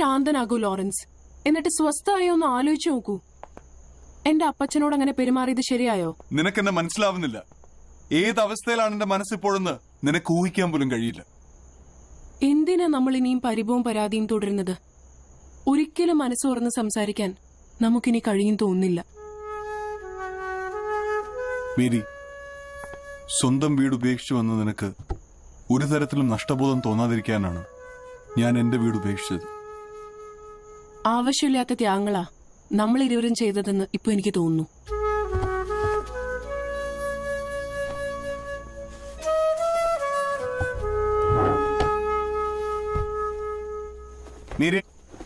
ശാന്തനാകൂ Lawrence, എന്നിട്ട് സ്വസ്ഥായോ ഒന്ന് ആലോചിച്ചു നോക്കൂ. എന്റെ അപ്പച്ചനോട് അങ്ങനെ പെരുമാറിയത് ശരിയായോ? നിനക്കെന്നെ മനസ്സിലാവുന്നില്ല. ഏതവസ്ഥയിലാണ് എന്റെ മനസ്സിപ്പോഴെന്ന് നിനക്ക് ഊഹിക്കാൻ പോലും കഴിയില്ല. എന്തിനാ നമ്മൾ ഇനിയും പരിഭവവും പരാതിയും തുടരുന്നത്? ഒരിക്കലും മനസ്സ് തുറന്ന് സംസാരിക്കാൻ നമുക്കിനി കഴിയും തോന്നില്ല. സ്വന്തം വീട് ഉപേക്ഷിച്ചു വന്ന നിനക്ക് ഒരു തരത്തിലും നഷ്ടബോധം തോന്നാതിരിക്കാനാണ് ഞാൻ എന്റെ വീട് ഉപേക്ഷിച്ചത്. ആവശ്യമില്ലാത്ത ത്യാഗങ്ങളാ നമ്മൾ ഇരുവരും ചെയ്തതെന്ന് ഇപ്പൊ എനിക്ക് തോന്നുന്നു.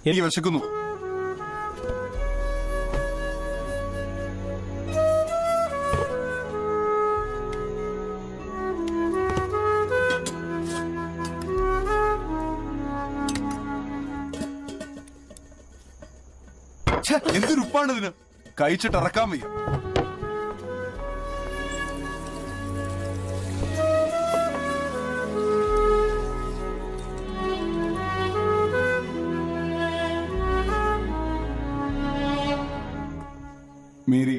എനിക്ക് വിശക്കുന്നു. എന്തൊരുപ്പാണിതിന്, കഴിച്ചിട്ടിറക്കാൻ വയ്യ. മേരി,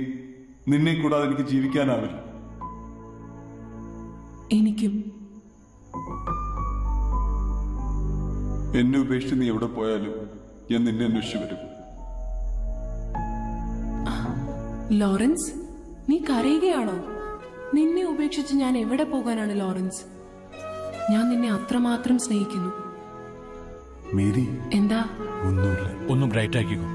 നിന്നെ കൂടാതെ എനിക്ക് ജീവിക്കാനാവില്ല. എനിക്കും. എന്നെ ഉപേക്ഷിച്ച് നീ എവിടെ പോയാലും ഞാൻ നിന്നെ അന്വേഷിച്ചു വരും. ലോറൻസ്, നീ കരയുകയാണോ? നിന്നെ ഉപേക്ഷിച്ച് ഞാൻ എവിടെ പോകാനാണ് ലോറൻസ്? ഞാൻ നിന്നെ അത്രമാത്രം സ്നേഹിക്കുന്നു. മേരി, എന്താ? ഒന്നുമില്ല. ഒന്നും ബ്രൈറ്റ് ആക്കിക്കോ.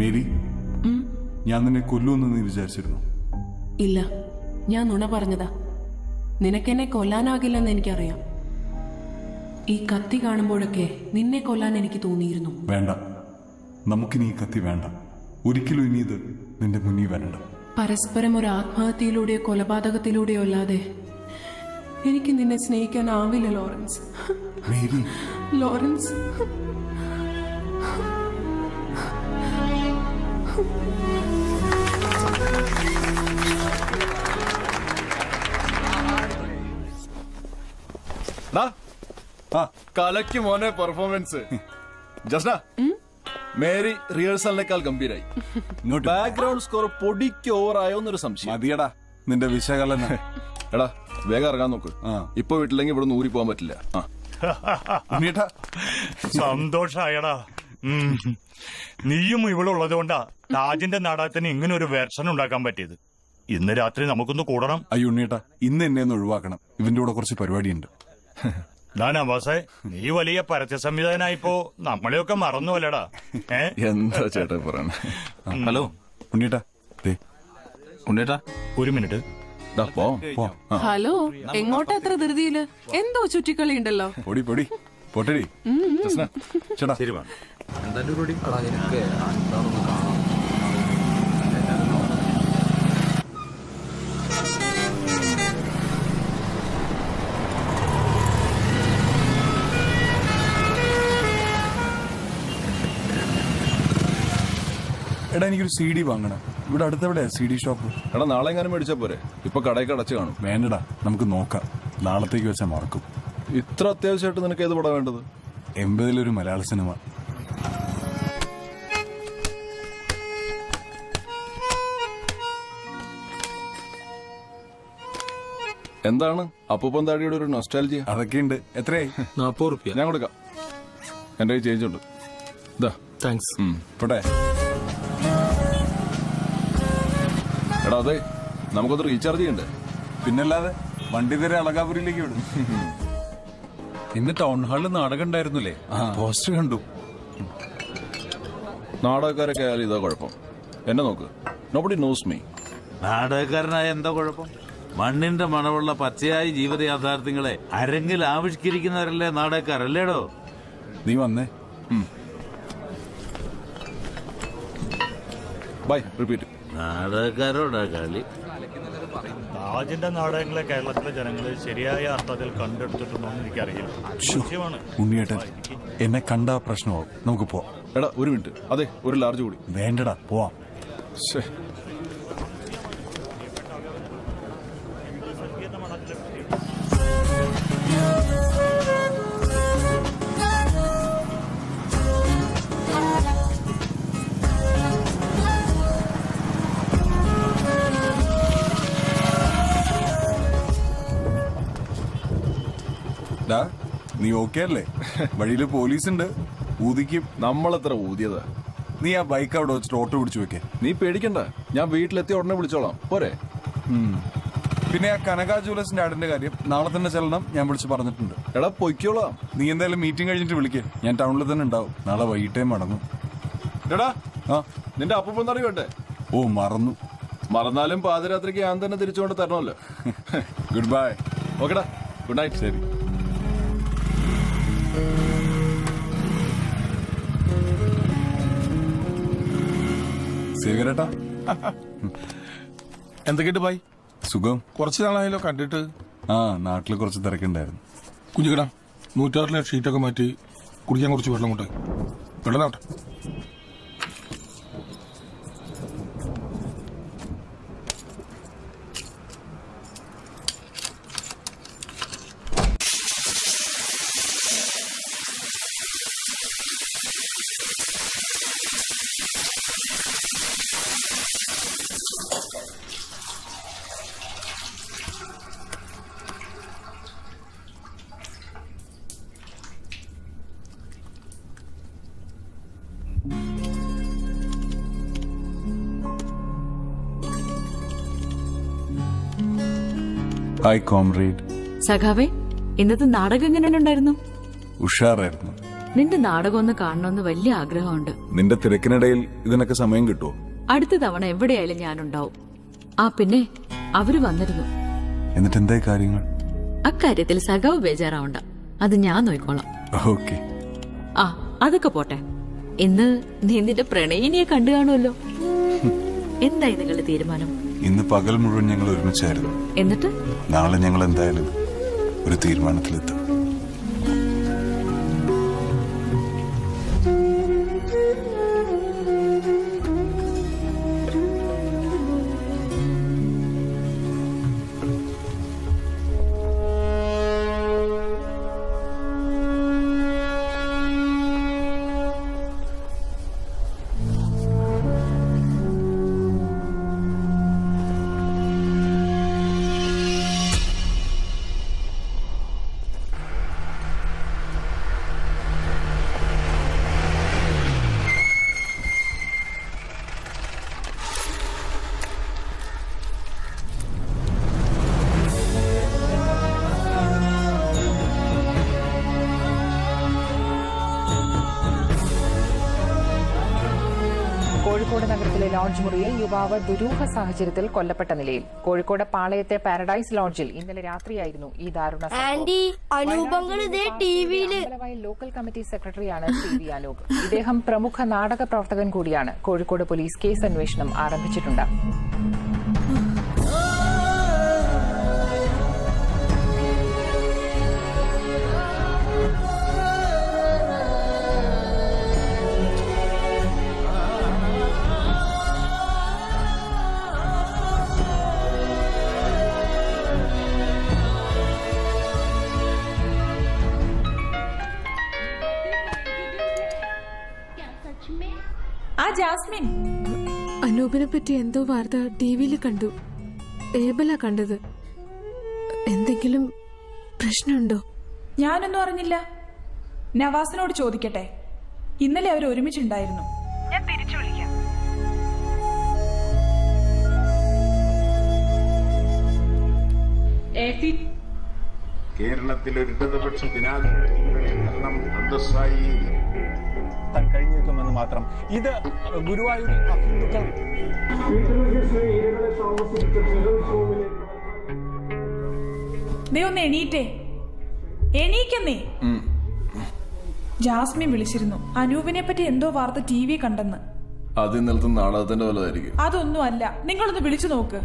മേരി, ഞാൻ നിന്നെ കൊല്ലുമെന്ന് നീ വിചാരിച്ചിരുന്നു? ഇല്ല, ഞാൻ നുണ പറഞ്ഞതാ. നിനക്കെന്നെ കൊല്ലാനാകില്ലെന്ന് എനിക്കറിയാം. ഈ കത്തി കാണുമ്പോഴൊക്കെ നിന്നെ കൊല്ലാൻ എനിക്ക് തോന്നിയിരുന്നു. വേണ്ട, നമുക്കിനി ഈ കത്തി വേണ്ട. ഒരിക്കലും ഇനി ഇത് നിന്റെ മുന്നിൽ വരണ്ട. പരസ്പരം ഒരു ആത്മഹത്യയിലൂടെയോ കൊലപാതകത്തിലൂടെയോ അല്ലാതെ എനിക്ക് നിന്നെ സ്നേഹിക്കാനാവില്ല ലോറൻസ്. ലോറൻസ്, കലയ്ക്ക് മോനെ പെർഫോമൻസ്. ജസ്ന, മേരി റിഹേഴ്സലിനേക്കാൾ ഗംഭീരായി. ബാക്ക്ഗ്രൗണ്ട് സ്കോർ പൊടിക്ക് ഓവറായോ എന്നൊരു സംശയം. അതിയടാ നിന്റെ വിശകലനം. എടാ വേഗം ഇറങ്ങാൻ നോക്ക്. ഇപ്പൊ വീട്ടിലെങ്കിൽ ഇവിടെ ഊരി പോകാൻ പറ്റില്ല. സന്തോഷായടാ, നീയും ഇവിടെ ഉള്ളത് കൊണ്ടാ താജിന്റെ നാടകത്തിന് ഇങ്ങനെ ഒരു വേർഷൻ ഉണ്ടാക്കാൻ പറ്റിയത്. ഇന്ന് രാത്രി നമുക്കൊന്ന് കൂടണം. അയ്യോ ഉണ്ണിയേട്ടാ, ഇന്ന് എന്നെ ഒന്ന് ഒഴിവാക്കണം. ഇവന്റെ കൂടെ കുറച്ച് പരിപാടിയുണ്ട്. ദാനാവാസേ, നീ വലിയ പരസ്യ സംവിധായകനായിപ്പോ നമ്മളെയൊക്കെ മറന്നു അല്ലടാ. എന്താ ചേട്ടാ പറയണ. ഹലോ ഉണ്ണിയേട്ടാ, ഉണ്ണിയേട്ടാ ഒരു മിനിറ്റ്. ഹലോ, എങ്ങോട്ടാ അത്ര ധൃതിയില്? എന്തോ ചുറ്റിക്കളി ഉണ്ടല്ലോ. പൊടി പൊടി പൊട്ടടി ചേട്ടാ. എടാ, എനിക്കൊരു സി ഡി വാങ്ങണം. ഇവിടെ അടുത്തെവിടെയാ സി ഡി ഷോപ്പ്? എടാ, നാളെ എങ്ങാനും മേടിച്ചാൽ പോരെ? ഇപ്പൊ കടയൊക്കെ അടച്ചു കാണും. വേണ്ടടാ, നമുക്ക് നോക്കാം, നാളത്തേക്ക് വെച്ചാൽ മറക്കും. ഇത്ര അത്യാവശ്യമായിട്ട് നിനക്ക് ഏത് പടം വേണ്ടത്? 80-ൽ ഒരു മലയാള സിനിമ. എന്താണ് അപ്പൂപ്പൻ താടിയുടെ ഒരു നൊസ്റ്റാൾജിയ? അതൊക്കെയുണ്ട്. എത്രയായി? 40 രൂപ. ഞാൻ കൊടുക്കാം, എന്റെ കയ്യിൽ ചേഞ്ച് ഉണ്ട്. ഇതാ, താങ്ക്സ്. പോട്ടെ. എടാ അതെ, നമുക്കത് റീചാർജ് ചെയ്യണ്ടേ? പിന്നല്ലാതെ. വണ്ടി തരെ അളകാപുരിയിലേക്ക് വിടും. ഇന്ന് ടൗൺ ഹാളിൽ നാടകം ഉണ്ടായിരുന്നില്ലേ? പോസ്റ്റർ കണ്ടു. നാടകക്കാരൊക്കെ ആയാലും ഇതാ കുഴപ്പം. എന്നെ നോക്ക്, നോബഡി നോസ് മീ. നാടകക്കാരനായ എന്താ കുഴപ്പം? മണ്ണിന്റെ മണമുള്ള പച്ചയായ ജീവിത യാഥാർത്ഥ്യങ്ങളെ അരങ്ങിൽ ആവിഷ്കരിക്കുന്നവരല്ലേ നാടകക്കാരല്ലേടോ. നീ വന്നേ. By repeat. നാടകക്കാരോടാ കളി. താജിന്റെ നാടകങ്ങളെ കേരളത്തിലെ ജനങ്ങൾ ശരിയായ അർത്ഥത്തിൽ കണ്ടെടുത്തിട്ടുണ്ടോന്ന് എനിക്കറിയില്ല. ഉണ്ണിയേട്ടൻ എന്നെ കണ്ടാ പ്രശ്നമാവും. നമുക്ക് പോവാം. എടാ ഒരു മിനിറ്റ്. അതെ, ഒരു ലാർജ് കൂടി. വേണ്ടടാ, പോവാം. നീ ഓക്കെ അല്ലേ? വഴിയില് പോലീസുണ്ട്, ഊതിക്കും. നമ്മളത്ര ഊതിയതാ. നീ ആ ബൈക്ക് അവിടെ വെച്ചിട്ട് ഓട്ടോ പിടിച്ചു വെക്കേ. നീ പേടിക്കണ്ട, ഞാൻ വീട്ടിലെത്തി ഉടനെ വിളിച്ചോളാം. പോരെ? പിന്നെ ആ കനകാ ജൂലസിന്റെ ആടിന്റെ കാര്യം നാളെ തന്നെ ചെല്ലണം, ഞാൻ വിളിച്ചു പറഞ്ഞിട്ടുണ്ട്. എടാ പൊയ്ക്കോളാം. നീ എന്തായാലും മീറ്റിംഗ് കഴിഞ്ഞിട്ട് വിളിക്കേ. ഞാൻ ടൗണിൽ തന്നെ ഉണ്ടാവും. നാളെ വൈകിട്ടേ മടങ്ങും. എടാ ആ, നിന്റെ അപ്പൂപ്പൻ താടി വേണ്ടേ? ഓ മറന്നു. മറന്നാലും പാതിരാത്രിക്ക് ഞാൻ തന്നെ തിരിച്ചുകൊണ്ട് തരണമല്ലോ. Good bye. ഓക്കെടാ, ഗുഡ് നൈറ്റ്. ശരി. സേവരേട്ടാ, എന്തൊക്കെയുണ്ട് ഭായ്? സുഖം. കുറച്ച് നാളായാലോ കണ്ടിട്ട്. ആ, നാട്ടിൽ കുറച്ച് തിരക്കുണ്ടായിരുന്നു. കുഞ്ഞുകടാ, 106-ലെ ഷീറ്റൊക്കെ മാറ്റി കുടിക്കാൻ കുറച്ച് വെള്ളം കൊണ്ട്. വെള്ളം നാട്ടെ. സഖാവേ, ഇന്നത്തെ നാടകം എങ്ങനെയുണ്ടായിരുന്നു? ഉഷാറായിരുന്നു. നിന്റെ നാടകം ഒന്ന് കാണണമെന്ന് വലിയ ആഗ്രഹമുണ്ട്. നിന്റെ തിരക്കിനിടയിൽ ഇതിനൊക്കെ സമയം കിട്ടുമോ? അടുത്ത തവണ എവിടെയായാലും ഞാനുണ്ടാവും. ആ പിന്നെ അവര് വന്നിരുന്നു. എന്നിട്ട് എന്താ കാര്യങ്ങൾ? അക്കാര്യത്തിൽ സഖാവ് ബേജാറാവണ്ട, അത് ഞാൻ നോയിക്കോളാം. ആ അതൊക്കെ പോട്ടെ, ഇന്ന് നീ നിന്റെ പ്രണയിനിയെ കണ്ടു കാണുമല്ലോ. എന്തായി നിങ്ങളുടെ തീരുമാനം? ഇന്ന് പകൽ മുഴുവൻ ഞങ്ങൾ ഒരുമിച്ചായിരുന്നു. എന്നിട്ട് നാളെ ഞങ്ങൾ എന്തായാലും ഒരു തീരുമാനത്തിലെത്തും. കോഴിക്കോട് നഗരത്തിലെ ലോഡ്ജ് മുറിയിൽ യുവാവ് ദുരൂഹ സാഹചര്യത്തിൽ കൊല്ലപ്പെട്ട നിലയിൽ. കോഴിക്കോട് പാളയത്തെ പാരഡൈസ് ലോഡ്ജിൽ ഇന്നലെ രാത്രിയായിരുന്നു ഈ ദാരുണ സംഭവം. ലോക്കൽ കമ്മിറ്റി സെക്രട്ടറിയാണ് സി വി അനൂപ്. ഇദ്ദേഹം പ്രമുഖ നാടക പ്രവർത്തകൻ കൂടിയാണ്. കോഴിക്കോട് പോലീസ് കേസ് അന്വേഷണം ആരംഭിച്ചിട്ടുണ്ട്. അനൂപിനെ പറ്റി എന്തോ വാർത്ത ടിവിയിൽ കണ്ടു. ഏബല കണ്ടത്. എന്തെങ്കിലും പ്രശ്നമുണ്ടോ? ഞാനൊന്നും അറിഞ്ഞില്ല. നവാസിനോട് ചോദിക്കട്ടെ. ഇന്നലെ അവർ ഒരുമിച്ചുണ്ടായിരുന്നു. ഞാൻ തിരിച്ചു വിളിക്കാം. കേരളത്തിലെ ഇടതുപക്ഷ ദിനാചരണം കഴിഞ്ഞിരിക്കുമെന്ന് മാത്രം. ഇത് ഗുരുവായൂർ ഹിന്ദുക്കൾ നീ ഒന്ന് എണീക്കുന്നേ. ജാസ്മിൻ വിളിച്ചിരുന്നു, അനൂപിനെ പറ്റി എന്തോ വാർത്ത ടി വി കണ്ടെന്ന്. അത് ഇന്നലത്തെ നാടകത്തിന്റെ വല്ലതായിരിക്കും. അതൊന്നും അല്ല, നിങ്ങളൊന്ന് വിളിച്ചു നോക്ക്.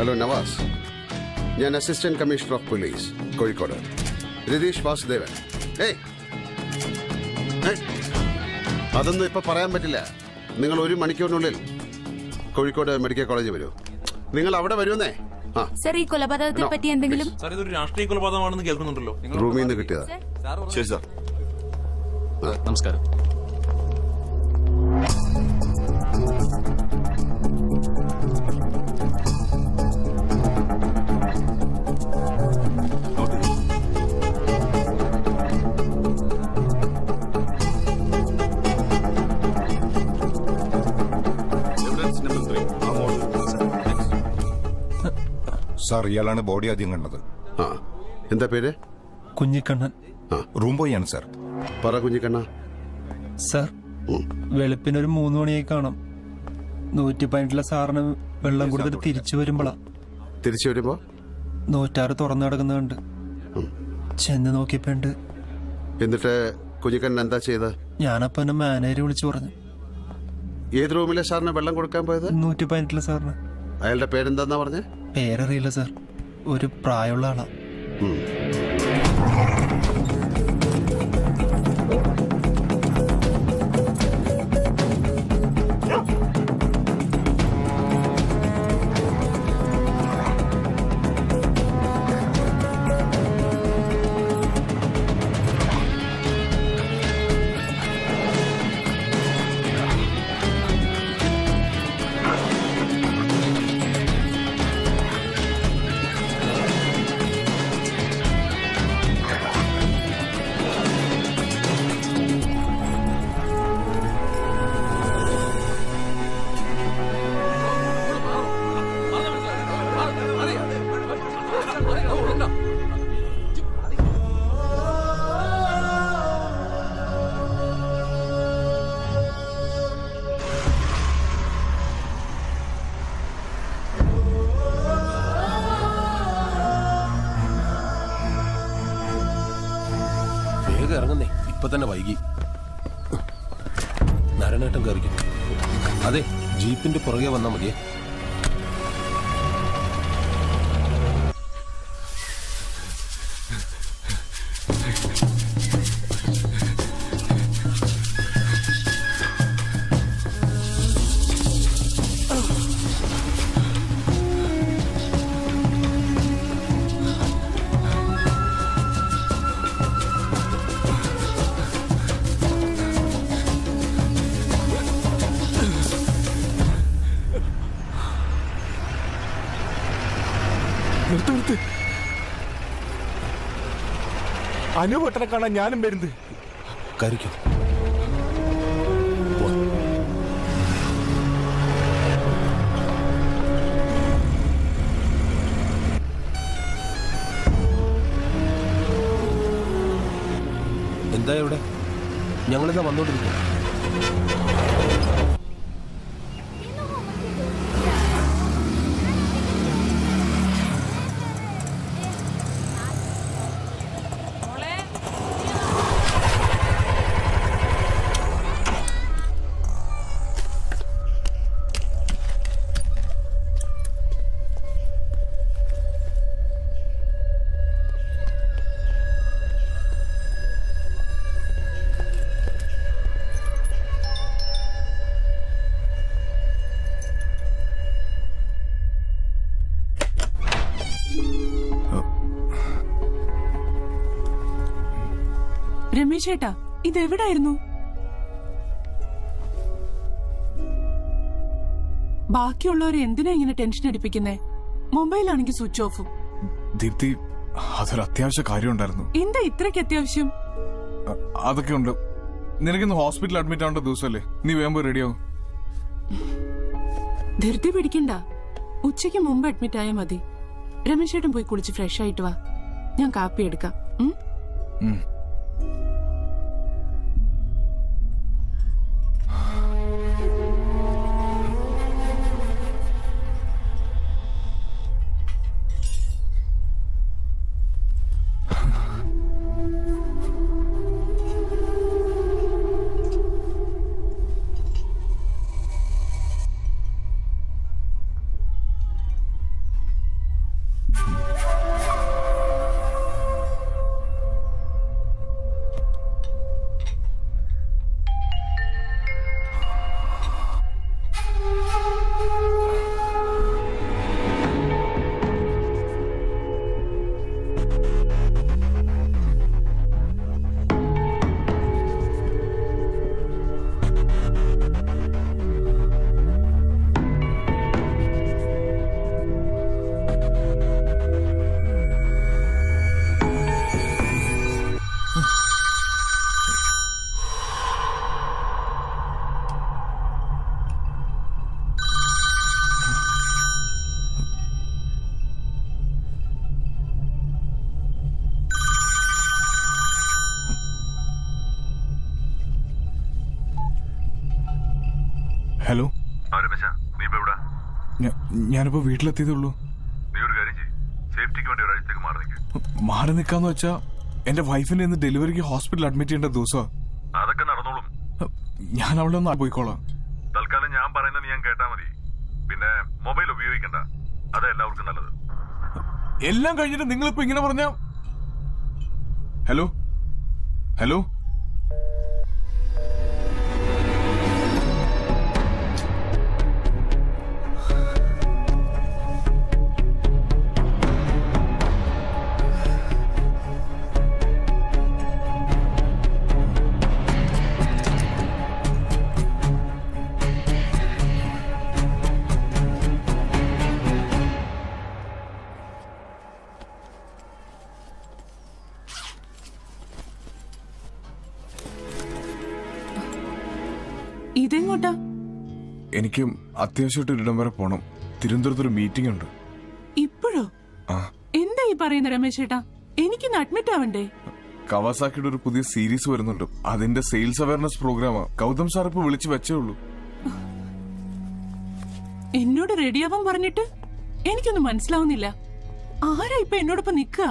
ഹലോ നവാസ്, ഞാൻ assistant commissioner of police Kozhikode Ratheesh Vasudevan. അതൊന്നും ഇപ്പം പറയാൻ പറ്റില്ല. നിങ്ങൾ ഒരു മണിക്കൂറിനുള്ളിൽ കോഴിക്കോട് മെഡിക്കൽ കോളേജിൽ വരൂ. നിങ്ങൾ അവിടെ വരുമെന്നേ. ഈ കൊലപാതകത്തെ പറ്റി എന്തെങ്കിലും രാഷ്ട്രീയ കൊലപാതകമാണെന്ന് കേൾക്കുന്നുണ്ടല്ലോ. റൂമിൽ നിന്ന് കിട്ടിയതാ. ശരി സാർ, നമസ്കാരം. സാർ, ഇയാളാണ് ബോഡി ആദ്യം കണ്ടത്. ആ, എന്താ പേര്? കുഞ്ഞിക്കണ്ണൻ. റൂം ബോയാണ് സാർ. പറ കുഞ്ഞിക്കണ്ണ. സാർ, വെളുപ്പിനൊരു 3 മണിയായി കാണാം. 115 സാറിന് വെള്ളം കൊടുത്തിട്ട് തിരിച്ചു വരുമ്പോ 106 തുറന്നു കിടക്കുന്നുണ്ട്. ചെന്ന് നോക്കിയപ്പോണ്ട്. എന്നിട്ട് കുഞ്ഞിക്കണ്ണൻ എന്താ ചെയ്ത്? ഞാനപ്പോ എന്നെ മാനേജർ വിളിച്ചു പറഞ്ഞു. ഏത് റൂമിലെ സാറിന് വെള്ളം കൊടുക്കാൻ പോയത്? 115 സാറിന്. അയാളുടെ പേരെന്താന്നാ പറഞ്ഞേ? പേരറിയില്ല സാർ, ഒരു പ്രായമുള്ള ആളാ. അതെ, ജീപ്പിന്റെ പുറകെ വന്നാ മതിയെ. അനുപട്ടനെ കാണാൻ ഞാനും വരുന്നത്. കരുക്കോ എന്താ ഇവിടെ? ഞങ്ങളിതാ വന്നോണ്ടിരിക്കും. ചേട്ടാ ഇതെവിടായിരുന്നു? ബാക്കിയുള്ളവരെ എന്തിനാ ഇങ്ങനെ ടെൻഷൻ അടിപ്പിക്കുന്നേ? മൊബൈലാണെങ്കിൽ സ്വിച്ച് ഓഫ്. ദീപ്തി, അതൊരു അത്യാവശ്യ കാര്യം ഉണ്ടായിരുന്നു. എന്താ ഇത്രയ്ക്ക് അത്യാവശ്യം? അതൊക്കെ ഉണ്ട്. നിനക്കിന്ന് ഹോസ്പിറ്റലിൽ അഡ്മിറ്റ് ആവേണ്ട ദിവസമല്ലേ, നീ വേമ്പോ റെഡിയാവും. ധൃതി പിടിക്കണ്ട, ഉച്ചയ്ക്ക് മുമ്പ് അഡ്മിറ്റ് ആയാൽ മതി. രമേശ് ചേട്ടൻ പോയി കുളിച്ച് ഫ്രഷ് ആയിട്ട് വാ, ഞാൻ കാപ്പി എടുക്കാം. ഹലോ, ഞാനിപ്പോ വീട്ടിലെത്തിയതുള്ളൂ. മാറി നിക്കാന്ന് വെച്ചാ എന്റെ വൈഫിനെ ഇന്ന് ഡെലിവറിക്ക് ഹോസ്പിറ്റലിൽ അഡ്മിറ്റ് ചെയ്യേണ്ട ദിവസം. അതൊക്കെ നടന്നോളും, ഞാൻ അവിടെ ഒന്ന് പോയിക്കോളാം. തൽക്കാലം ഞാൻ പറയുന്നത് ഞാൻ കേട്ടാ മതി, പിന്നെ മൊബൈൽ ഉപയോഗിക്കണ്ട, അതാ എല്ലാവർക്കും നല്ലത്. എല്ലാം കഴിഞ്ഞിട്ട് നിങ്ങളിപ്പോ ഇങ്ങനെ പറഞ്ഞ? ഹലോ ഹലോ ഇതെങ്ങോട്ടാ? എനിക്ക് അത്യാവശ്യമായിട്ട് ഒരിടം വരെ പോണം, തിരുവനന്തപുരത്തൊരു മീറ്റിംഗ് ഉണ്ട്. ഇപ്പോഴോ? എന്താ ഈ പറയുന്ന രമേശ് ചേട്ടാ, എനിക്കിന്ന് അഡ്മിറ്റ് ആവണ്ടേ? കവാസാക്കിയുടെ ഒരു പുതിയ സീരീസ് വരുന്നുണ്ട്, അതിന്റെ സെയിൽസ് അവയർനെസ് പ്രോഗ്രാമാ. ഗൗതം സാർ ഇപ്പൊ വിളിച്ചു വെച്ചേ ഉള്ളൂ. എന്നോട് റെഡിയാവാൻ പറഞ്ഞിട്ട് എനിക്കൊന്നും മനസ്സിലാവുന്നില്ല, ആരാ ഇപ്പൊ എന്നോടൊപ്പം നിക്കുക?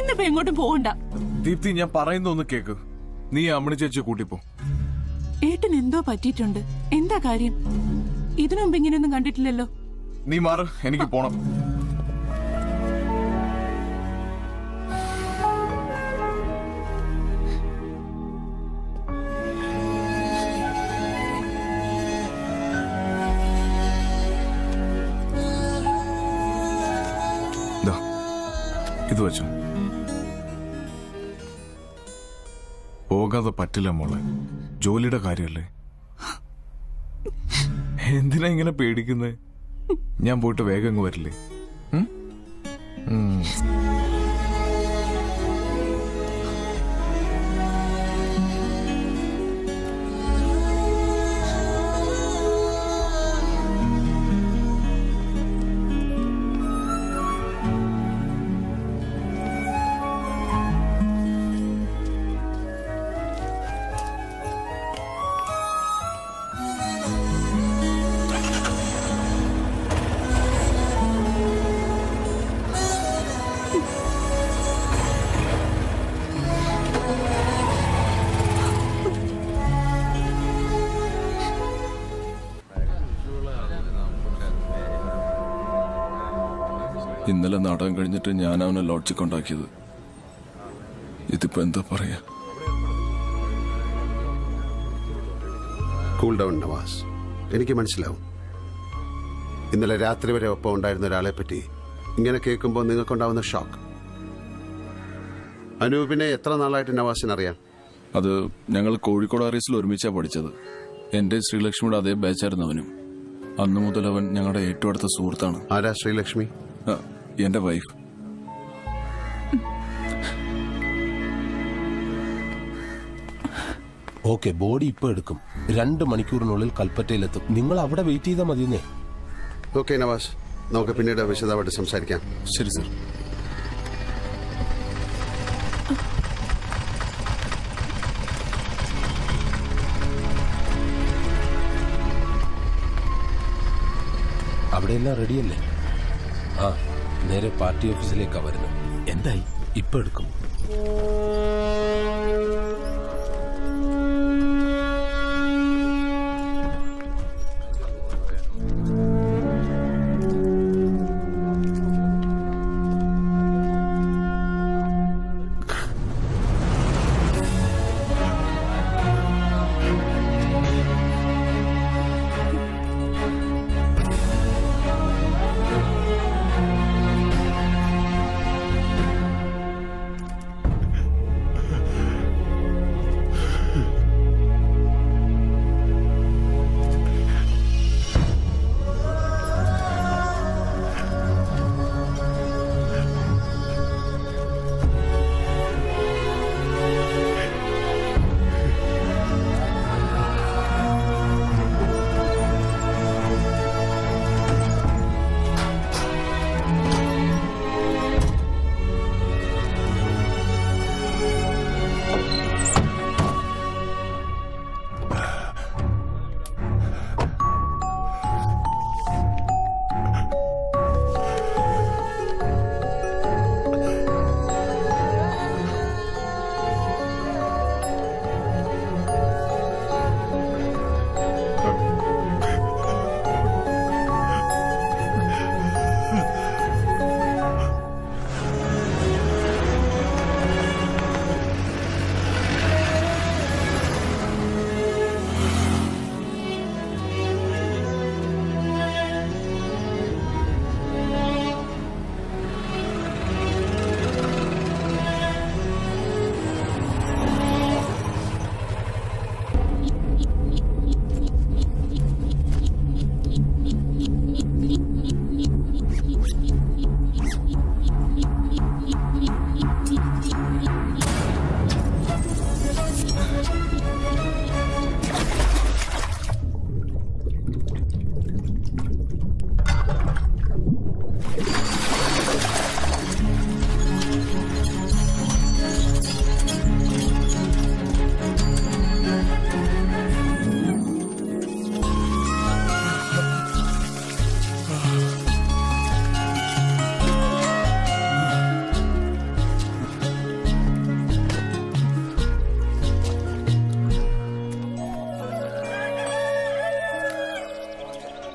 ഇന്നിപ്പോ എങ്ങോട്ടും പോകണ്ട. ദീപ്തി, ഞാൻ പറയുന്ന ഒന്ന് കേക്ക്. നീ അമ്മണി ചേച്ചി കൂട്ടിപ്പോ. ഏട്ടൻ എന്തോ പറ്റിയിട്ടുണ്ട്, എന്താ കാര്യം? ഇതിനു മുമ്പ് ഇങ്ങനെയൊന്നും കണ്ടിട്ടില്ലല്ലോ. നീ മാറ്, എനിക്ക് പോണം. ഇത് വെച്ചോ, പോകാതെ പറ്റില്ല മോളെ, ജോലിയുടെ കാര്യല്ലേ. എന്തിനാ ഇങ്ങനെ പേടിക്കുന്നത്? ഞാൻ പോയിട്ട് വേഗം അങ്ങ് വരില്ലേ? ഇന്നലെ നാടകം കഴിഞ്ഞിട്ട് ഞാൻ അവനെ ലോഡ്ജിൽ കൊണ്ടാക്കിയത്. ഇതിപ്പോ എന്താ പറയാ? കൂൾ ഡൗൺ നവാസ്, എനിക്ക് മനസ്സിലാവും. ഇന്നലെ രാത്രി വരെ ഒപ്പം ഉണ്ടായിരുന്ന ഒരാളെ പറ്റി ഇങ്ങനെ കേൾക്കുമ്പോൾ നിങ്ങൾക്കുണ്ടാവുന്ന ഷോക്ക്. അനൂപിനെ എത്ര നാളായിട്ട് നവാസിനറിയാം? അത് ഞങ്ങൾ കോഴിക്കോട് ആരീസിൽ ഒരുമിച്ചാണ് പഠിച്ചത്. എൻ്റെ ശ്രീലക്ഷ്മിയുടെ അതേ ബാച്ചായിരുന്നു അവനും. അന്നു മുതൽ അവൻ ഞങ്ങളുടെ ഏറ്റവും അടുത്ത സുഹൃത്താണ്. ആരാ ശ്രീലക്ഷ്മി? എൻ്റെ വൈഫ്. ഓക്കെ, ബോഡി ഇപ്പൊ എടുക്കും. 2 മണിക്കൂറിനുള്ളിൽ കൽപ്പറ്റയിലെത്തും. നിങ്ങൾ അവിടെ വെയിറ്റ് ചെയ്താൽ മതിയെന്നേ. ഓക്കെ നവാസ്, നമുക്ക് പിന്നീട് വിശദമായിട്ട് സംസാരിക്കാം. ശരി സർ. അവിടെയെല്ലാം റെഡിയല്ലേ? ആ, നേരെ പാർട്ടി ഓഫീസിലേക്കാണ് വരുന്നത്. എന്തായി? ഇപ്പൊ എടുക്കും.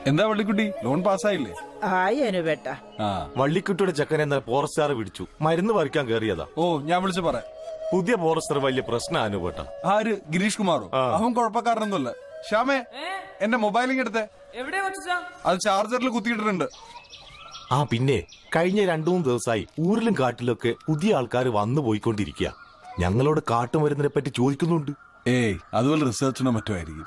എന്താ വള്ളിക്കുട്ടി, ലോൺ പാസ്സായില്ലേ? വള്ളിക്കുട്ടിയുടെ ചെക്കനെ എന്നാൽ ഫോറസ്റ്റുകാർ പിടിച്ചു. മരുന്ന് പറിക്കാൻ കയറിയതാ. ഓ, ഞാൻ വിളിച്ചു പറയാം. പുതിയ ഫോറസ്റ്റർ വലിയ പ്രശ്നം അനുഭവട്ട. ആര്? ഗിരീഷ് കുമാറോ? അവൻ കുഴപ്പക്കാരനൊന്നുമല്ല. ശ്യാമേ, എന്റെ മൊബൈലിങ് എടുത്തേ. അത് ചാർജറിൽ കുത്തിയിട്ടിട്ടുണ്ട്. ആ പിന്നെ കഴിഞ്ഞ 2-3 ദിവസമായി ഊരിലും കാട്ടിലൊക്കെ പുതിയ ആൾക്കാർ വന്നു പോയിക്കൊണ്ടിരിക്കുക. ഞങ്ങളോട് കാട്ടുമരുന്നിനെ പറ്റി ചോദിക്കുന്നുണ്ട്. ഏയ്, അതുപോലെ റിസർച്ചിനോ മറ്റോ ആയിരിക്കും.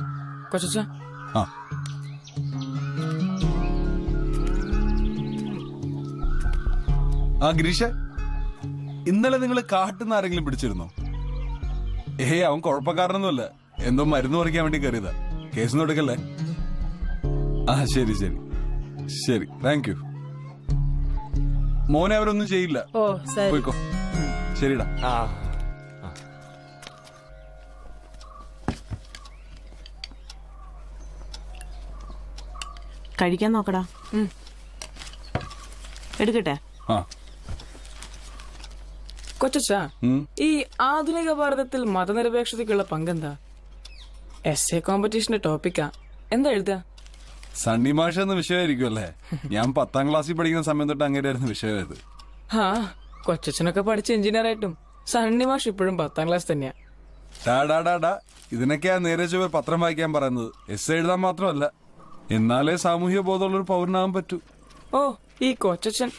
ആ ഗിരീഷ്, ഇന്നലെ നിങ്ങൾ കാട്ടുന്ന ആരെങ്കിലും പിടിച്ചിരുന്നോ? ഏയ്, അവൻ കുഴപ്പക്കാരനൊന്നുമല്ല. എന്തോ മരുന്ന് പറിക്കാൻ വേണ്ടി കയറിയതാ. കേസൊന്നും എടുക്കല്ലേ. ആ ശരി ശരി ശരി, താങ്ക് യു മോനെ. അവരൊന്നും ചെയ്യില്ല. പോയിക്കോ. ശരിടാ. കഴിക്കാൻ നോക്കടാ. എടുക്കട്ടെ. കൊച്ചച്ച, ഈ ആധുനിക ഭാരതത്തിൽ മതനിരപേക്ഷതയ്ക്കുള്ള പങ്കെന്താ? S A കോമ്പറ്റീഷന്റെ ടോപ്പിക്കാ. എന്താ എഴുതാ? സണ്ണി മാഷ് എന്ന വിഷയമായിരിക്കും അല്ലേ? ഞാൻ 10ാം ക്ലാസ്സിൽ പഠിക്കുന്ന സമയം തൊട്ട് അങ്ങനെയായിരുന്നു വിഷയം. ആ കൊച്ചനൊക്കെ പഠിച്ച് എഞ്ചിനീയർ ആയിട്ടും സണ്ണി മാഷ് ഇപ്പോഴും 10ാം ക്ലാസ് തന്നെയാ. ഇതിനൊക്കെയാ നേരെ ചൊവ്വേ പത്രം വായിക്കാൻ പറയുന്നത്. എസ് എഴുതാൻ മാത്രമല്ല, എന്നാലേ സാമൂഹ്യ ബോധമുള്ളൊരു പൗരനാകാൻ പറ്റൂ. ഓ ഈ കൊച്ചൻ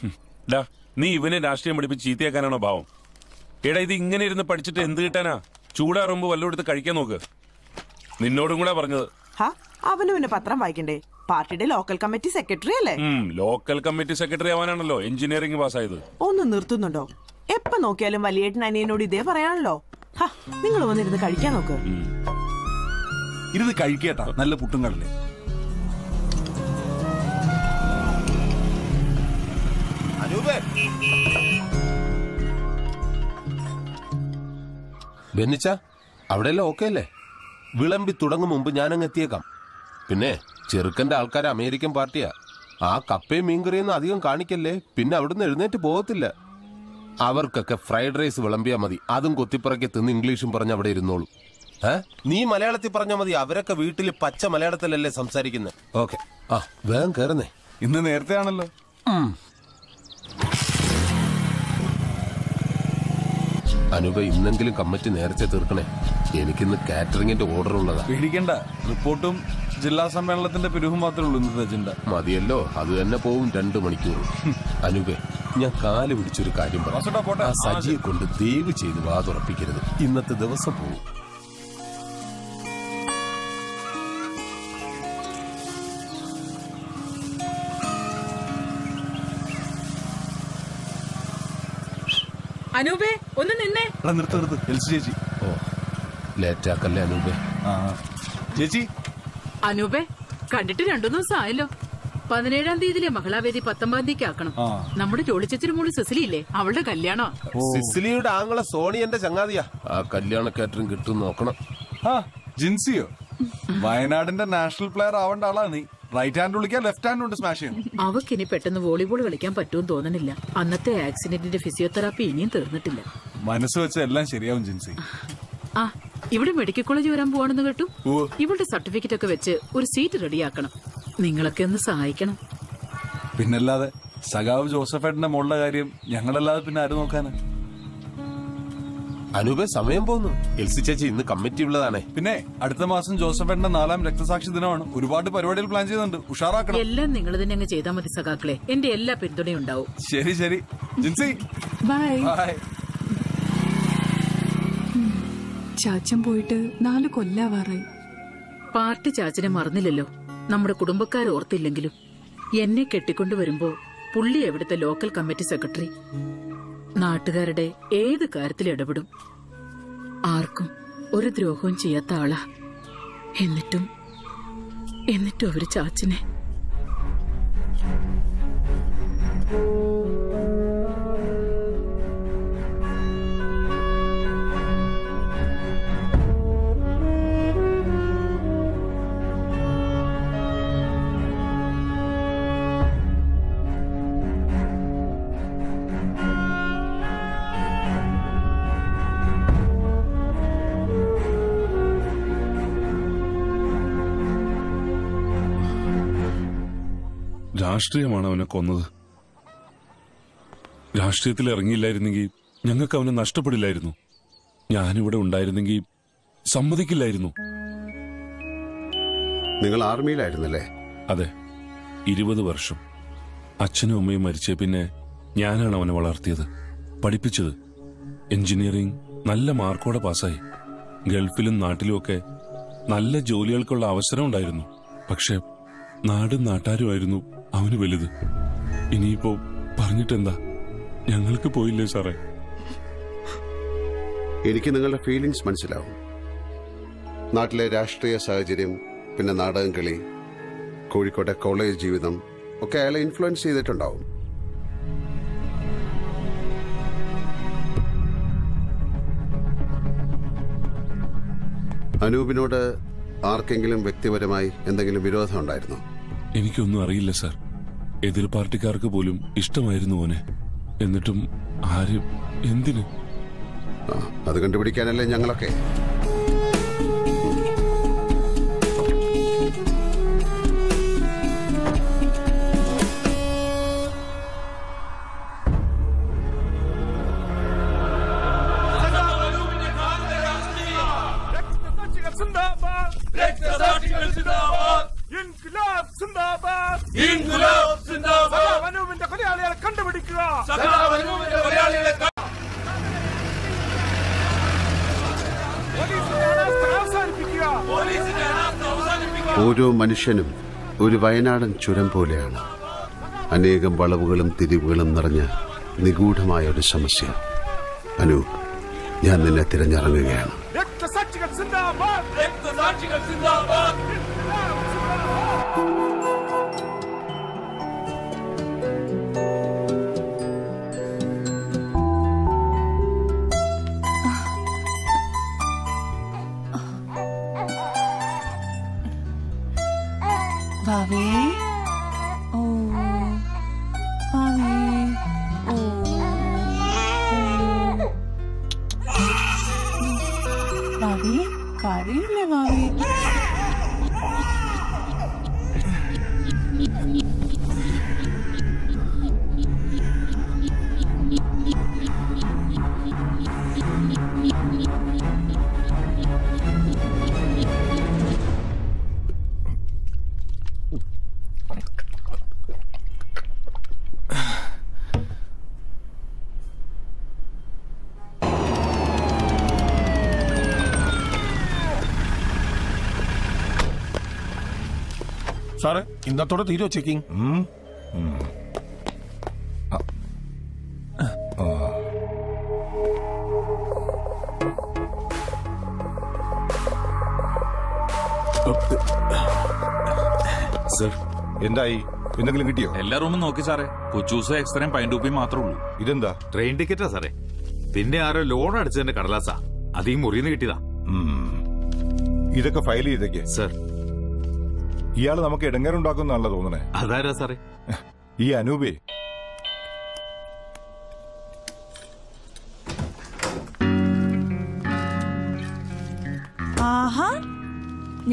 നീ ഇവനെ രാഷ്ട്രീയം പഠിപ്പിച്ച് ചീത്തയാക്കാനാണോ ഭാവം? എടാ ഇത് ഇങ്ങനെ ഇരുന്ന് പഠിച്ചിട്ട് എന്ത് കിട്ടാനാ? ചൂടാറുമ്പോ വല്ലയിടത്ത് കഴിക്കാൻ നോക്ക്. നിന്നോടും കൂടെ പറഞ്ഞത്. അവന് പിന്നെ പത്രം വായിക്കണ്ടേ? പാർട്ടിയുടെ ലോക്കൽ കമ്മിറ്റി സെക്രട്ടറി അല്ലേ? ലോക്കൽ കമ്മിറ്റി സെക്രട്ടറി ആവാനാണല്ലോ എഞ്ചിനീയറിംഗ് പാസ്സായത്. ഒന്ന് നിർത്തുന്നുണ്ടോ? എപ്പോ നോക്കിയാലും വലിയേട്ടൻ അനിയനോട് ഇതേ പറയാണല്ലോ. നിങ്ങൾ വന്നിരുന്ന് കഴിക്കാൻ നോക്ക്. ഇരുന്ന് കഴിക്കേട്ടാ, നല്ല പുട്ടും കടലേ. ബെന്നിച്ച അവിടെയല്ലേ? ഓക്കെ അല്ലേ? വിളമ്പി തുടങ്ങും മുമ്പ് ഞാനങ്ങ് എത്തിയേക്കാം. പിന്നെ ചെറുക്കൻ്റെ ആൾക്കാർ അമേരിക്കൻ പാർട്ടിയാ. ആ കപ്പയും മീൻകറിയൊന്നും അധികം കാണിക്കല്ലേ, പിന്നെ അവിടുന്ന് എഴുന്നേറ്റ് പോകത്തില്ല. അവർക്കൊക്കെ ഫ്രൈഡ് റൈസ് വിളമ്പിയാൽ മതി. അതും കൊത്തിപ്പറക്കി തിന്ന് ഇംഗ്ലീഷും പറഞ്ഞ് അവിടെ ഇരുന്നോളൂ. നീ മലയാളത്തിൽ പറഞ്ഞാൽ മതി. അവരൊക്കെ വീട്ടിൽ പച്ച മലയാളത്തിലല്ലേ സംസാരിക്കുന്നത്. ഓക്കെ, ആ വേഗം കയറുന്നേ. ഇന്ന് നേരത്തെ ആണല്ലോ. അനുപ, ഇന്നെങ്കിലും കമ്മിറ്റി നേരത്തെ തീർക്കണേ. എനിക്കിന്ന് കാറ്ററിംഗിന്റെ ഓർഡർ ഉള്ളതാ. പേടിക്കണ്ട, റിപ്പോർട്ടും ജില്ലാ സമ്മേളനത്തിന്റെ പിരിവും മാത്രമേ ഉള്ളൂ ഇന്നത്തെ അജണ്ട. മതിയല്ലോ, അത് തന്നെ പോവും 2 മണിക്കൂർ. അനുപേ, ഞാൻ കാല് പിടിച്ചൊരു കാര്യം പറയാം. ആ സജിയെ കൊണ്ട് ദയവ് ചെയ്ത് വാതുറപ്പിക്കരുത്. ഇന്നത്തെ ദിവസം പോവും. അനൂപേ ഒന്ന് നിന്നെ. ചേച്ചി ഓ ലേറ്റ് ആക്കല്ലേ അനൂപേ. ചേച്ചി അനൂപേ, കണ്ടിട്ട് 2 ദിവസം ആയല്ലോ. 17-ാം തീയതിയിലെ മഹിളാവേദി 19-ാം തീയതിക്ക് ആക്കണം. നമ്മുടെ ജോളിച്ചേച്ചിയുടെ മോള് സിസിലിയില്ലേ, അവളുടെ കല്യാണോ? സിസിലിയുടെ ആങ്ങളെ സോണി എന്റെ ചങ്ങാതിയാ. ആ കല്യാണ കാറ്ററിംഗ് കിട്ടും, നോക്കണം. ജിൻസിയോ വയനാടിന്റെ നാഷണൽ പ്ലെയർ ആവേണ്ട ആളാ നീ. റൈറ്റ് ഹാൻഡ് വിളിക്കാൻ ലെഫ്റ്റ് ഹാൻഡ് കൊണ്ട് സ്മാഷ് ചെയ്യും. അവക്ക് ഇനി പെട്ടെന്ന് വോളിബോൾ കളിക്കാൻ പറ്റുമെന്ന് തോന്നുന്നില്ല. അന്നത്തെ ആക്സിഡന്റിന്റെ ഫിസിയോതെറാപ്പി ഇനിയും തീർന്നിട്ടില്ല. മനസ്സ് വെച്ച എല്ലാം ശരിയാവും ജിൻസി. ആ ഇവിടെ മെഡിക്കൽ കോളേജ് വരാൻ പോവാണെന്ന് കേട്ടു. ഇവളുടെ സർട്ടിഫിക്കറ്റ് ഒക്കെ വെച്ച് ഒരു സീറ്റ് റെഡിയാക്കണം. നിങ്ങളൊക്കെ ഒന്ന് സഹായിക്കണം. പിന്നല്ലാതെ സഖാവ് ജോസഫേട്ടന്റെ മോളുടെ കാര്യം ഞങ്ങളല്ലാതെ പിന്നെ ആര് നോക്കാനാ? അനുപേ സമയം പോകുന്നു. എൽസി ചേച്ചി ഇന്ന് കമ്മിറ്റി ഉള്ളതാണേ. പിന്നെ അടുത്ത മാസം ജോസഫേട്ടന്റെ 4ാം രക്തസാക്ഷി ദിനമാണ്. ഒരുപാട് പരിപാടികൾ പ്ലാൻ ചെയ്യുന്നുണ്ട്, ഉഷാറാക്കണം. എല്ലാം നിങ്ങൾ തന്നെ അങ്ങ് ചെയ്താൽ മതി സഖാക്കളെ. എന്റെ എല്ലാ പിന്തുണയും ഉണ്ടാവും. ശരി ശരി ജിൻസി, ബൈ. ചാച്ചൻ പോയിട്ട് 4 കൊല്ലാവാറായി. പാർട്ടി ചാച്ചനെ മറന്നില്ലല്ലോ, നമ്മുടെ കുടുംബക്കാർ ഓർത്തില്ലെങ്കിലും. എന്നെ കെട്ടിക്കൊണ്ടുവരുമ്പോ പുള്ളി എവിടുത്തെ ലോക്കൽ കമ്മിറ്റി സെക്രട്ടറി. നാട്ടുകാരുടെ ഏത് കാര്യത്തിൽ ഇടപെടും, ആർക്കും ഒരു ദ്രോഹവും ചെയ്യാത്ത ആളാ. എന്നിട്ടും അവര് ചാച്ചനെ. രാഷ്ട്രീയമാണ് അവനെ കൊന്നത്. രാഷ്ട്രീയത്തിൽ ഇറങ്ങിയില്ലായിരുന്നെങ്കിൽ ഞങ്ങൾക്ക് അവനെ നഷ്ടപ്പെടില്ലായിരുന്നു. ഞാനിവിടെ ഉണ്ടായിരുന്നെങ്കിൽ സമ്മതിക്കില്ലായിരുന്നു. നിങ്ങൾ ആർമിയിലായിരുന്നല്ലേ? അതെ, 20 വർഷം. അച്ഛനും അമ്മയും മരിച്ച പിന്നെ ഞാനാണ് അവനെ വളർത്തിയത്, പഠിപ്പിച്ചത്. എഞ്ചിനീയറിംഗ് നല്ല മാർക്കോടെ പാസ്സായി. ഗൾഫിലും നാട്ടിലുമൊക്കെ നല്ല ജോലികൾക്കുള്ള അവസരം ഉണ്ടായിരുന്നു. പക്ഷെ നാടും നാട്ടാരുമായിരുന്നു അവന് വലുത്. ഇനിയിപ്പോ പറഞ്ഞിട്ടെന്താ, ഞങ്ങൾക്ക് പോയില്ലേ സാറേ? എനിക്ക് നിങ്ങളുടെ ഫീലിംഗ്സ് മനസ്സിലാവും. നാട്ടിലെ രാഷ്ട്രീയ സാഹചര്യം, പിന്നെ നാടകം കളി, കോഴിക്കോട്ടെ കോളേജ് ജീവിതം ഒക്കെ അയാളെ ഇൻഫ്ലുവൻസ് ചെയ്തിട്ടുണ്ടാവും. അനൂപിനോട് ആർക്കെങ്കിലും വ്യക്തിപരമായി എന്തെങ്കിലും വിരോധം ഉണ്ടായിരുന്നോ? എനിക്കൊന്നും അറിയില്ല സാർ. എതിർ പാർട്ടിക്കാർക്ക് പോലും ഇഷ്ടമായിരുന്നു ഓനെ. എന്നിട്ടും ആരും എന്തിന്? അത് കണ്ടുപിടിക്കാനല്ലേ ഞങ്ങളൊക്കെ. ഓരോ മനുഷ്യനും ഒരു വയനാടൻ ചുരം പോലെയാണ്. അനേകം വളവുകളും തിരിവുകളും നിറഞ്ഞ നിഗൂഢമായ ഒരു സമസ്യ. അനൂപ്, ഞാൻ നിന്നെ തിരഞ്ഞിറങ്ങുകയാണ്. സാറേ, ഇന്നത്തോടെ തീരോ ചെക്കിങ്? സർ, എന്തായി? എന്തെങ്കിലും കിട്ടിയോ? എല്ലാ റൂമും നോക്കി സാറേ. കൊച്ചൂസ എക്സ്റേയും പൈൻഡൂപ്പിയും മാത്രമേ ഉള്ളൂ. ഇതെന്താ? ട്രെയിൻ ടിക്കറ്റാ സാറേ. പിന്നെ ആരോ ലോൺ അടിച്ചതിന്റെ കടലാസാ. അത് ഈ മുറിന്ന് കിട്ടിയതാ. ഇതൊക്കെ ഫയൽ ചെയ്തേക്ക് സർ. ഇയാള് നമുക്ക് ഇടങ്ങേറുണ്ടാക്കുന്നാണല്ലോ തോന്നണേ. അതാരാ സാറേ ഈ അനൂപേ? ആഹാ,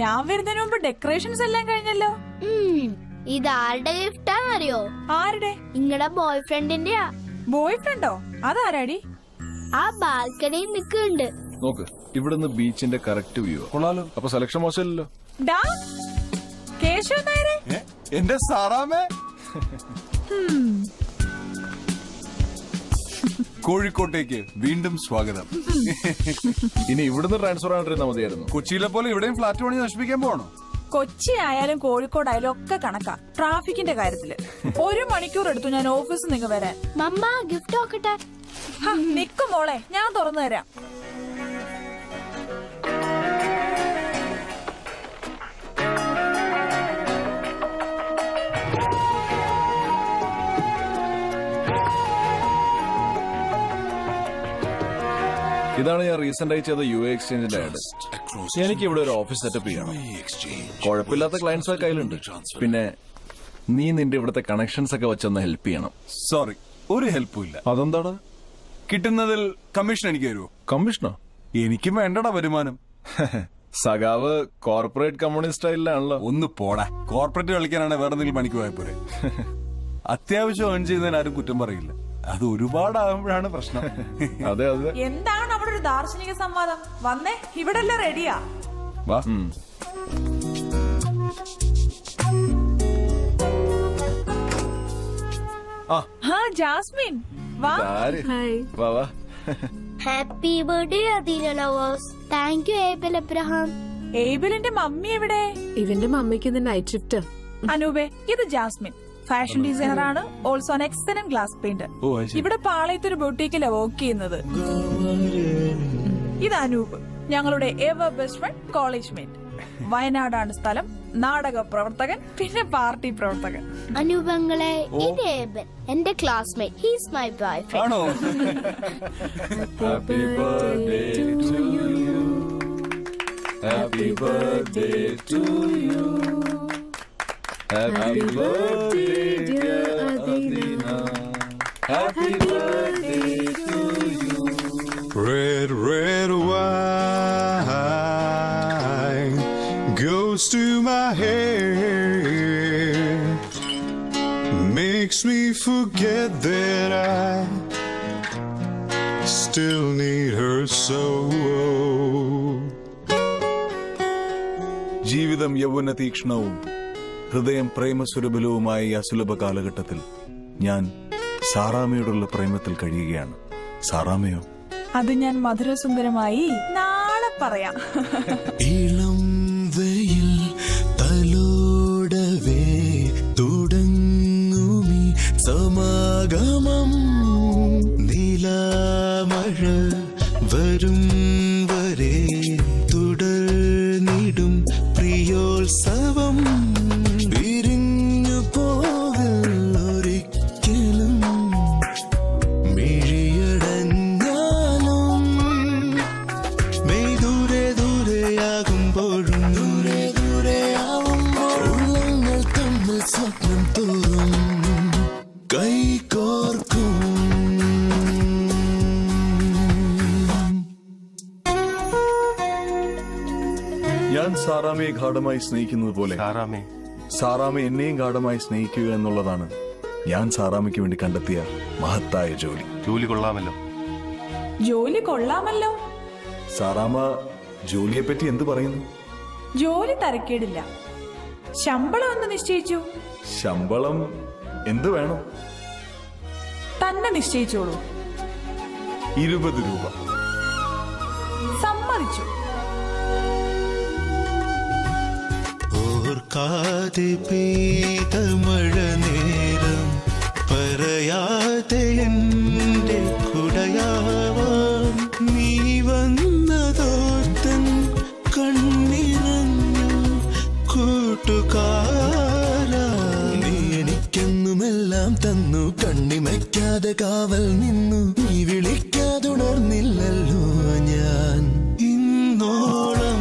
ഞാൻ വരുന്നതിന് മുമ്പ് ഡെക്കറേഷൻസ് എല്ലാം കഴിഞ്ഞല്ലോ. ഇത് ആരുടെ ഗിഫ്റ്റാന്നറിയോ? ആരുടെ? നിങ്ങളുടെ ബോയ് ഫ്രണ്ടിന്റെയാ. ബോയ് ഫ്രണ്ടോ? അതാരാടി? ആ ബാൽക്കണിയിൽ നിൽക്കുന്നുണ്ട്. നോക്ക്, ഇവിടുന്ന് ബീച്ചിന്റെ കറക്റ്റ് വ്യൂ കൊള്ളാലോ. അപ്പൊ സെലക്ഷൻ മോശമല്ലോ. എന്റെ സാറാമേ, കോഴിക്കോട്ടേക്ക് വീണ്ടും സ്വാഗതം. ഇനി ഇവിടുന്ന് ട്രാൻസ്ഫർ ആയിട്ടിരുന്ന മതിയായിരുന്നു. കൊച്ചിയിലെ പോലെ ഇവിടെയും ഫ്ലാറ്റ് പണി നശിപ്പിക്കാൻ പോകണോ? കൊച്ചി ആയാലും കോഴിക്കോടായാലും ഒക്കെ കണക്കാ ട്രാഫിക്കിന്റെ കാര്യത്തില്. 1 മണിക്കൂർ എടുത്തു ഞാൻ ഓഫീസിൽ നിങ്ങൾ വരാൻ. മമ്മ ഗിഫ്റ്റ് നോക്കട്ടെ. നിക്ക് മോളെ, ഞാൻ തുറന്നു തരാം. ഇതാണ് ഞാൻ റീസെന്റ് ആയി ചെയ്ത യുഎ എക്സ്ചേഞ്ചിന്റെ ആഡ്. എനിക്ക് ഇവിടെ ഒരു ഓഫീസ് സെറ്റപ്പ് ചെയ്യണം. കുഴപ്പമില്ലാത്ത ക്ലയൻസ് കയ്യിലുണ്ട്. പിന്നെ നീ നിന്റെ ഇവിടുത്തെ കണക്ഷൻസ് ഒക്കെ വെച്ചൊന്ന് ഹെൽപ്പ് ചെയ്യണം. സോറി, ഒരു ഹെൽപ്പും ഇല്ല. അതെന്താണ്? കിട്ടുന്നതിൽ കമ്മീഷൻ എനിക്ക് തരുമോ? കമ്മീഷനോ? എനിക്കും വേണ്ടടാ വരുമാനം. സഖാവ് കോർപ്പറേറ്റ് കമ്മ്യൂണിസ്റ്റ് സ്റ്റൈലിലാണല്ലോ. ഒന്ന് പോടാ. കോർപ്പറേറ്റ് കളിക്കാനാണ് വേറെ എന്തെങ്കിലും പണിക്ക് പോയ പോരെ. അത്യാവശ്യം ഏൺ ചെയ്യുന്നതിന് ആരും കുറ്റം പറയില്ല. അത് ഒരുപാടാകുമ്പോഴാണ് പ്രശ്നം. അതെ അതെ. എന്താണ് അവിടെ ഒരു ദാർശനിക സംവാദം? വന്നേ, ഇവിടെ എല്ലാം റെഡിയാ. വാ. ആ ജാസ്മിൻ വാ. വാ വാ. ഹാപ്പി ബർത്ത്ഡേ അദീന lovers. Thank you Abel Abraham. ഏബിളിന്റെ മമ്മി എവിടെ? ഇവന്റെ മമ്മിക്ക് ഇന്ന് നൈറ്റ് ഷിഫ്റ്റ്. അനൂപേ, ഇത് ജാസ്മിൻ, ഫാഷൻ ഡിസൈനർ ആണ്. Also an excellent glass painter. ഇവിടെ പാളയത്ത് ഒരു ബൊട്ടീക്കിലാ വർക്ക് ചെയ്യുന്നത്. ഇത് അനൂപ്, ഞങ്ങളുടെ ever best friend, college mate. വയനാടാണ് സ്ഥലം. നാടക പ്രവർത്തകൻ, പിന്നെ പാർട്ടി പ്രവർത്തകൻ. അനൂപങ്ങളെ, ഇത് ഏബിൾ, എന്റെ classmate. He's my boyfriend. Happy birthday dear Adina, happy birthday to you. Red wine goes to my hair, makes me forget that I still need her so. ജീവിതം യൗവന തീക്ഷ്ണവും ഹൃദയം പ്രേമസുലഭലവുമായ ഈ അസുലഭ കാലഘട്ടത്തിൽ ഞാൻ സാറാമയോടുള്ള പ്രേമത്തിൽ കഴിയുകയാണ്. സാറാമയോ? അത് ഞാൻ മധുരസുന്ദരമായി നാളെ പറയാം. ഇളം വെയിൽ തലോടവേ തുടങ്ങുമി സമാഗമം, നിലാമഴ വരും വരെ തുടർന്നിടും പ്രിയോത്സവം. സാറാമയെ ഗാഢമായി സ്നേഹിക്കുന്നത് പോലെ സാറാമ എന്നെയും ഗാഢമായി സ്നേഹിക്കുക എന്നുള്ളതാണ് ഞാൻ സാറാമയ്ക്ക് വേണ്ടി കണ്ടെത്തിയ മഹത്തായ ജോലി. ജോലി കൊള്ളാമല്ലോ. സാറാമ ജോലിയെ പറ്റി എന്ത് പറയുന്നു? ജോലി തരക്കേടില്ല. ശമ്പളം എന്ന് നിശ്ചയിച്ചു? ശമ്പളം എന്ത് വേണം? തന്നെ നിശ്ചയിച്ചോളൂ. 20 രൂപ. സമ്മതിച്ചു. കാതെ പെയ്ത മഴ നേരം പറയാതെ എൻ്റെ കുടയാവാം, നീ വന്നതോർത്തൻ കണ്ണിറഞ്ഞു കൂട്ടുകാര. നീ എനിക്കെന്നുമെല്ലാം തന്നു, കണ്ണിമയ്ക്കാതെ കാവൽ നിന്നു, നീ വിളിക്കാതുണർന്നില്ലല്ലോ ഞാൻ ഇന്നോളം.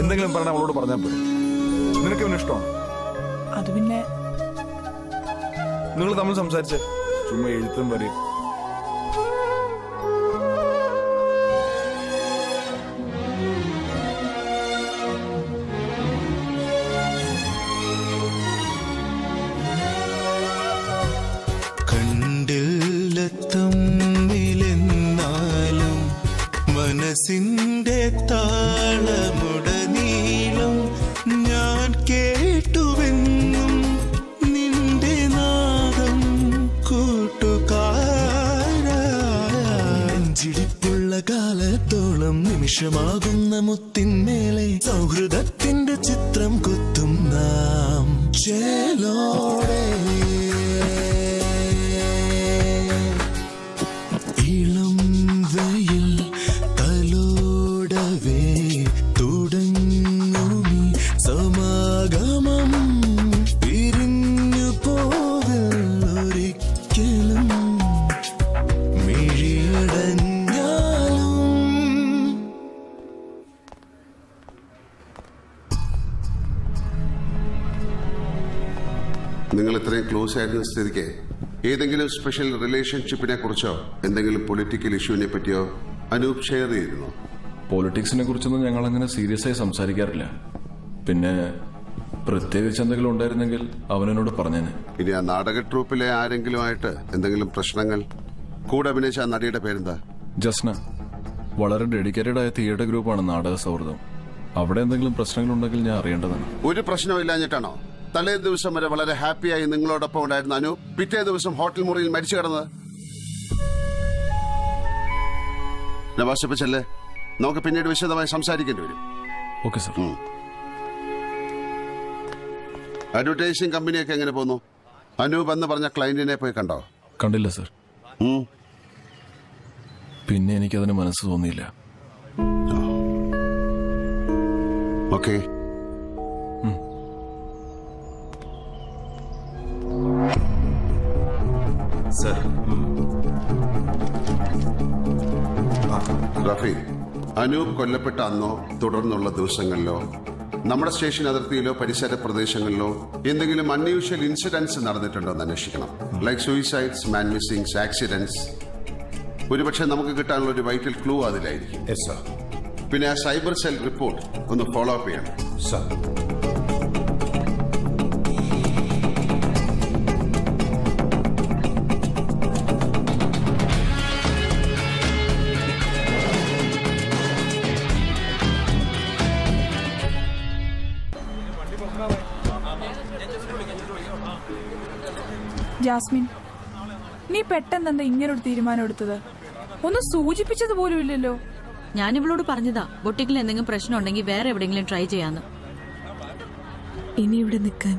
എന്തെങ്കിലും പറഞ്ഞാൽ അവളോട് പറഞ്ഞാൽ പോയി. നിനക്ക് അവന് ഇഷ്ടമാണ്? അത് പിന്നെ നിങ്ങൾ തമ്മിൽ സംസാരിച്ച് ചുമ്മാ എഴുത്തും വരെയും. സിന്റെ താളമുടനീളം ഞാൻ കേട്ടുവെന്നും നിന്റെ നാദം കൂട്ടുകാരിടിപ്പുള്ള കാലത്തോളം നിമിഷമാകുന്ന മുത്തിന്മേലെ സൗഹൃദത്തിന്റെ ചിത്രം കുത്തും നാം ചേലോടെ. നിങ്ങൾ ഇത്രയും ക്ലോസ് ആയിരുന്ന സ്ഥിതിക്ക് ഏതെങ്കിലും സ്പെഷ്യൽ റിലേഷൻഷിപ്പിനെ കുറിച്ചോ എന്തെങ്കിലും പൊളിറ്റിക്കൽ ഇഷ്യൂവിനെ പറ്റിയോ അനൂപ് ഷെയർ ചെയ്തിരുന്നു? പൊളിറ്റിക്സിനെ കുറിച്ചൊന്നും ഞങ്ങൾ അങ്ങനെ സീരിയസ് ആയി സംസാരിക്കാറില്ല. പിന്നെ പ്രത്യേകിച്ച് എന്തെങ്കിലും ഉണ്ടായിരുന്നെങ്കിൽ അവനോട് പറഞ്ഞേനെ. ഇനി ആ നാടക ട്രൂപ്പിലെ ആരെങ്കിലുമായിട്ട് എന്തെങ്കിലും പ്രശ്നങ്ങൾ? കൂടെ അഭിനയിച്ച ആ നടിയുടെ പേരെന്താ? ജസ്ന. വളരെ ഡെഡിക്കേറ്റഡ് ആയ തിയേറ്റർ ഗ്രൂപ്പാണ് നാടക സൗഹൃദം. അവിടെ എന്തെങ്കിലും പ്രശ്നങ്ങളുണ്ടെങ്കിൽ ഞാൻ അറിയേണ്ടതാണ്. ഒരു പ്രശ്നവും ഇല്ലാഞ്ഞിട്ടാണോ തലേ ദിവസം വരെ വളരെ ഹാപ്പിയായി നിങ്ങളോടൊപ്പം ഉണ്ടായിരുന്ന അനു പിറ്റേ ദിവസം ഹോട്ടൽ മുറിയിൽ മരിച്ചു കിടന്നത്? നവാസിപ്പിച്ചല്ലേ, നമുക്ക് പിന്നീട് വിശദമായി സംസാരിക്കേണ്ടി വരും. Okay sir. അഡ്വർടൈസിംഗ് കമ്പനിയൊക്കെ എങ്ങനെ പോകുന്നു? അനൂപ് എന്ന് പറഞ്ഞ ക്ലയന്റിനെ പോയി കണ്ടോ? കണ്ടില്ല സർ. പിന്നെ എനിക്കതിന് മനസ്സ് തോന്നിയില്ല. ഓക്കെ. റഫീ, അനൂപ് കൊല്ലപ്പെട്ട അന്നോ തുടർന്നുള്ള ദിവസങ്ങളിലോ നമ്മുടെ സ്റ്റേഷൻ അതിർത്തിയിലോ പരിസര പ്രദേശങ്ങളിലോ എന്തെങ്കിലും അൺയൂഷ്വൽ ഇൻസിഡൻസ് നടന്നിട്ടുണ്ടോ എന്ന് അന്വേഷിക്കണം. Like suicides, man missings, accidents. ഒരുപക്ഷെ നമുക്ക് കിട്ടാനുള്ള ഒരു വൈറ്റൽ ക്ലൂ അതിലായിരിക്കും. പിന്നെ ആ സൈബർ സെൽ റിപ്പോർട്ട് ഒന്ന് ഫോളോ അപ്പ് ചെയ്യണം. ജാസ്മിൻ, നീ പെട്ടെന്നെന്താ ഇങ്ങനൊരു തീരുമാനം എടുത്തത്? ഒന്ന് സൂചിപ്പിച്ചത് പോലും ഇല്ലല്ലോ. ഞാനിവളോട് പറഞ്ഞതാ ബൊട്ടിക്കിൽ എന്തെങ്കിലും പ്രശ്നം ഉണ്ടെങ്കിൽ വേറെ എവിടെയെങ്കിലും ട്രൈ ചെയ്യാന്ന്. ഇനി ഇവിടെ നിൽക്കാൻ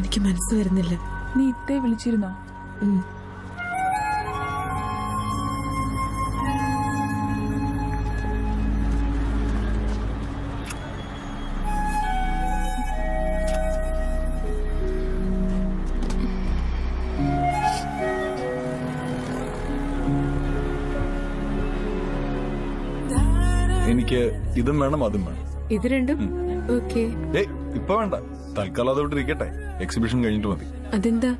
എനിക്ക് മനസ്സ് വരുന്നില്ല. നീ ഇത്തേ വിളിച്ചിരുന്നോ? എനിക്ക് ഇതും വേണം അതും വേണം. ഇത് രണ്ടും ഇപ്പൊ വേണ്ട, തൽക്കാലം അതോട്ടിരിക്കട്ടെ. എക്സിബിഷൻ കഴിഞ്ഞിട്ട് മതി. അതെന്താ?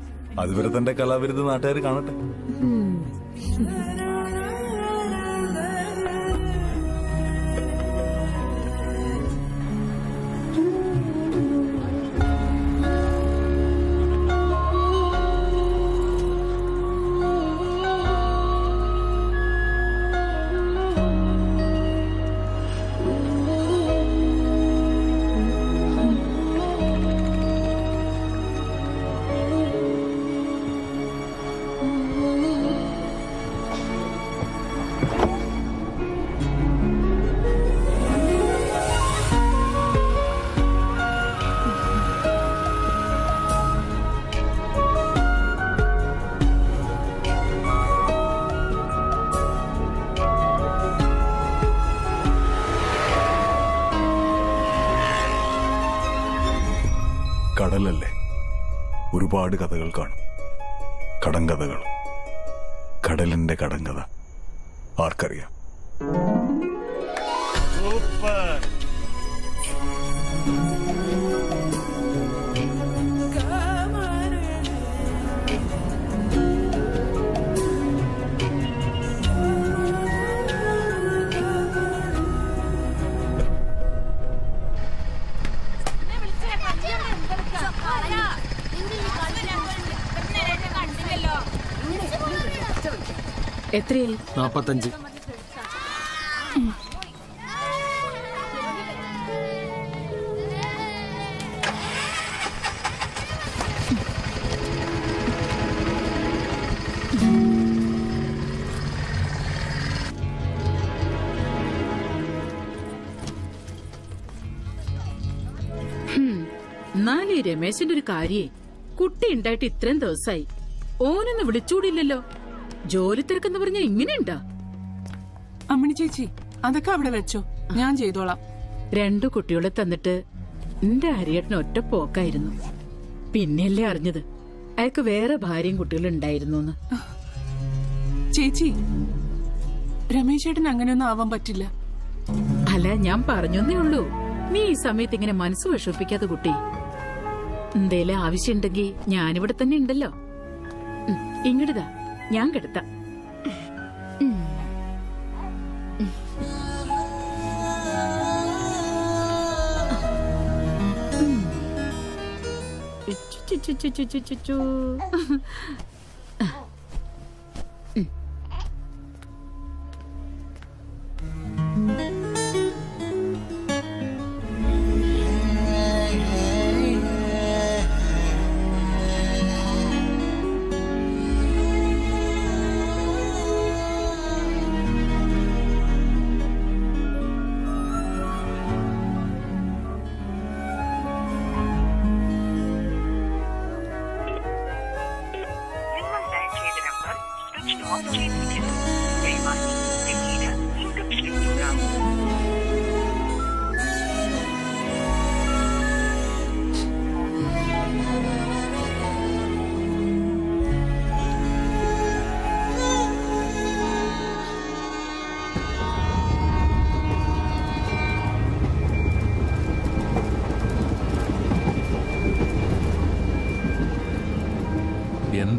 അതുവരെ തന്റെ കലാവിരുത് നാട്ടുകാർ കാണട്ടെ. കടലല്ലേ, ഒരുപാട് കഥകൾ കാണും. കടങ്കഥകൾ, കടലിന്റെ കടങ്കഥ ആർക്കറിയാം. എത്രയായി? 45. എന്നാലീ രമേശിന്റെ ഒരു കാര്യേ, കുട്ടി ഉണ്ടായിട്ട് ഇത്രയും ദിവസമായി, ഓനൊന്ന് വിളിച്ചൂടില്ലല്ലോ. ജോലി തിരക്കെന്ന് പറഞ്ഞ ഇങ്ങനെയുണ്ടാ? അമ്മിണി ചേച്ചി, അതൊക്കെ അവിടെ വെച്ചോ, ഞാൻ ചെയ്തോളാം. രണ്ടു കുട്ടികളെ തന്നിട്ട് എന്റെ ഹരിയേട്ടന് ഒറ്റ പോക്കായിരുന്നു. പിന്നെയല്ലേ അറിഞ്ഞത് അയാൾക്ക് വേറെ ഭാര്യയും കുട്ടികളും ഉണ്ടായിരുന്നൂന്ന്. ചേച്ചി, രമേശേട്ടന് അങ്ങനെയൊന്നും ആവാൻ പറ്റില്ല. അല്ല, ഞാൻ പറഞ്ഞേ ഉള്ളൂ. നീ ഈ സമയത്ത് ഇങ്ങനെ മനസ്സ് വിഷമിപ്പിക്കാത്ത കുട്ടി. എന്തേലും ആവശ്യമുണ്ടെങ്കിൽ ഞാനിവിടെ തന്നെ ഉണ്ടല്ലോ. ഇങ്ങോട്ടാ, ഞാൻ കിടത്താം.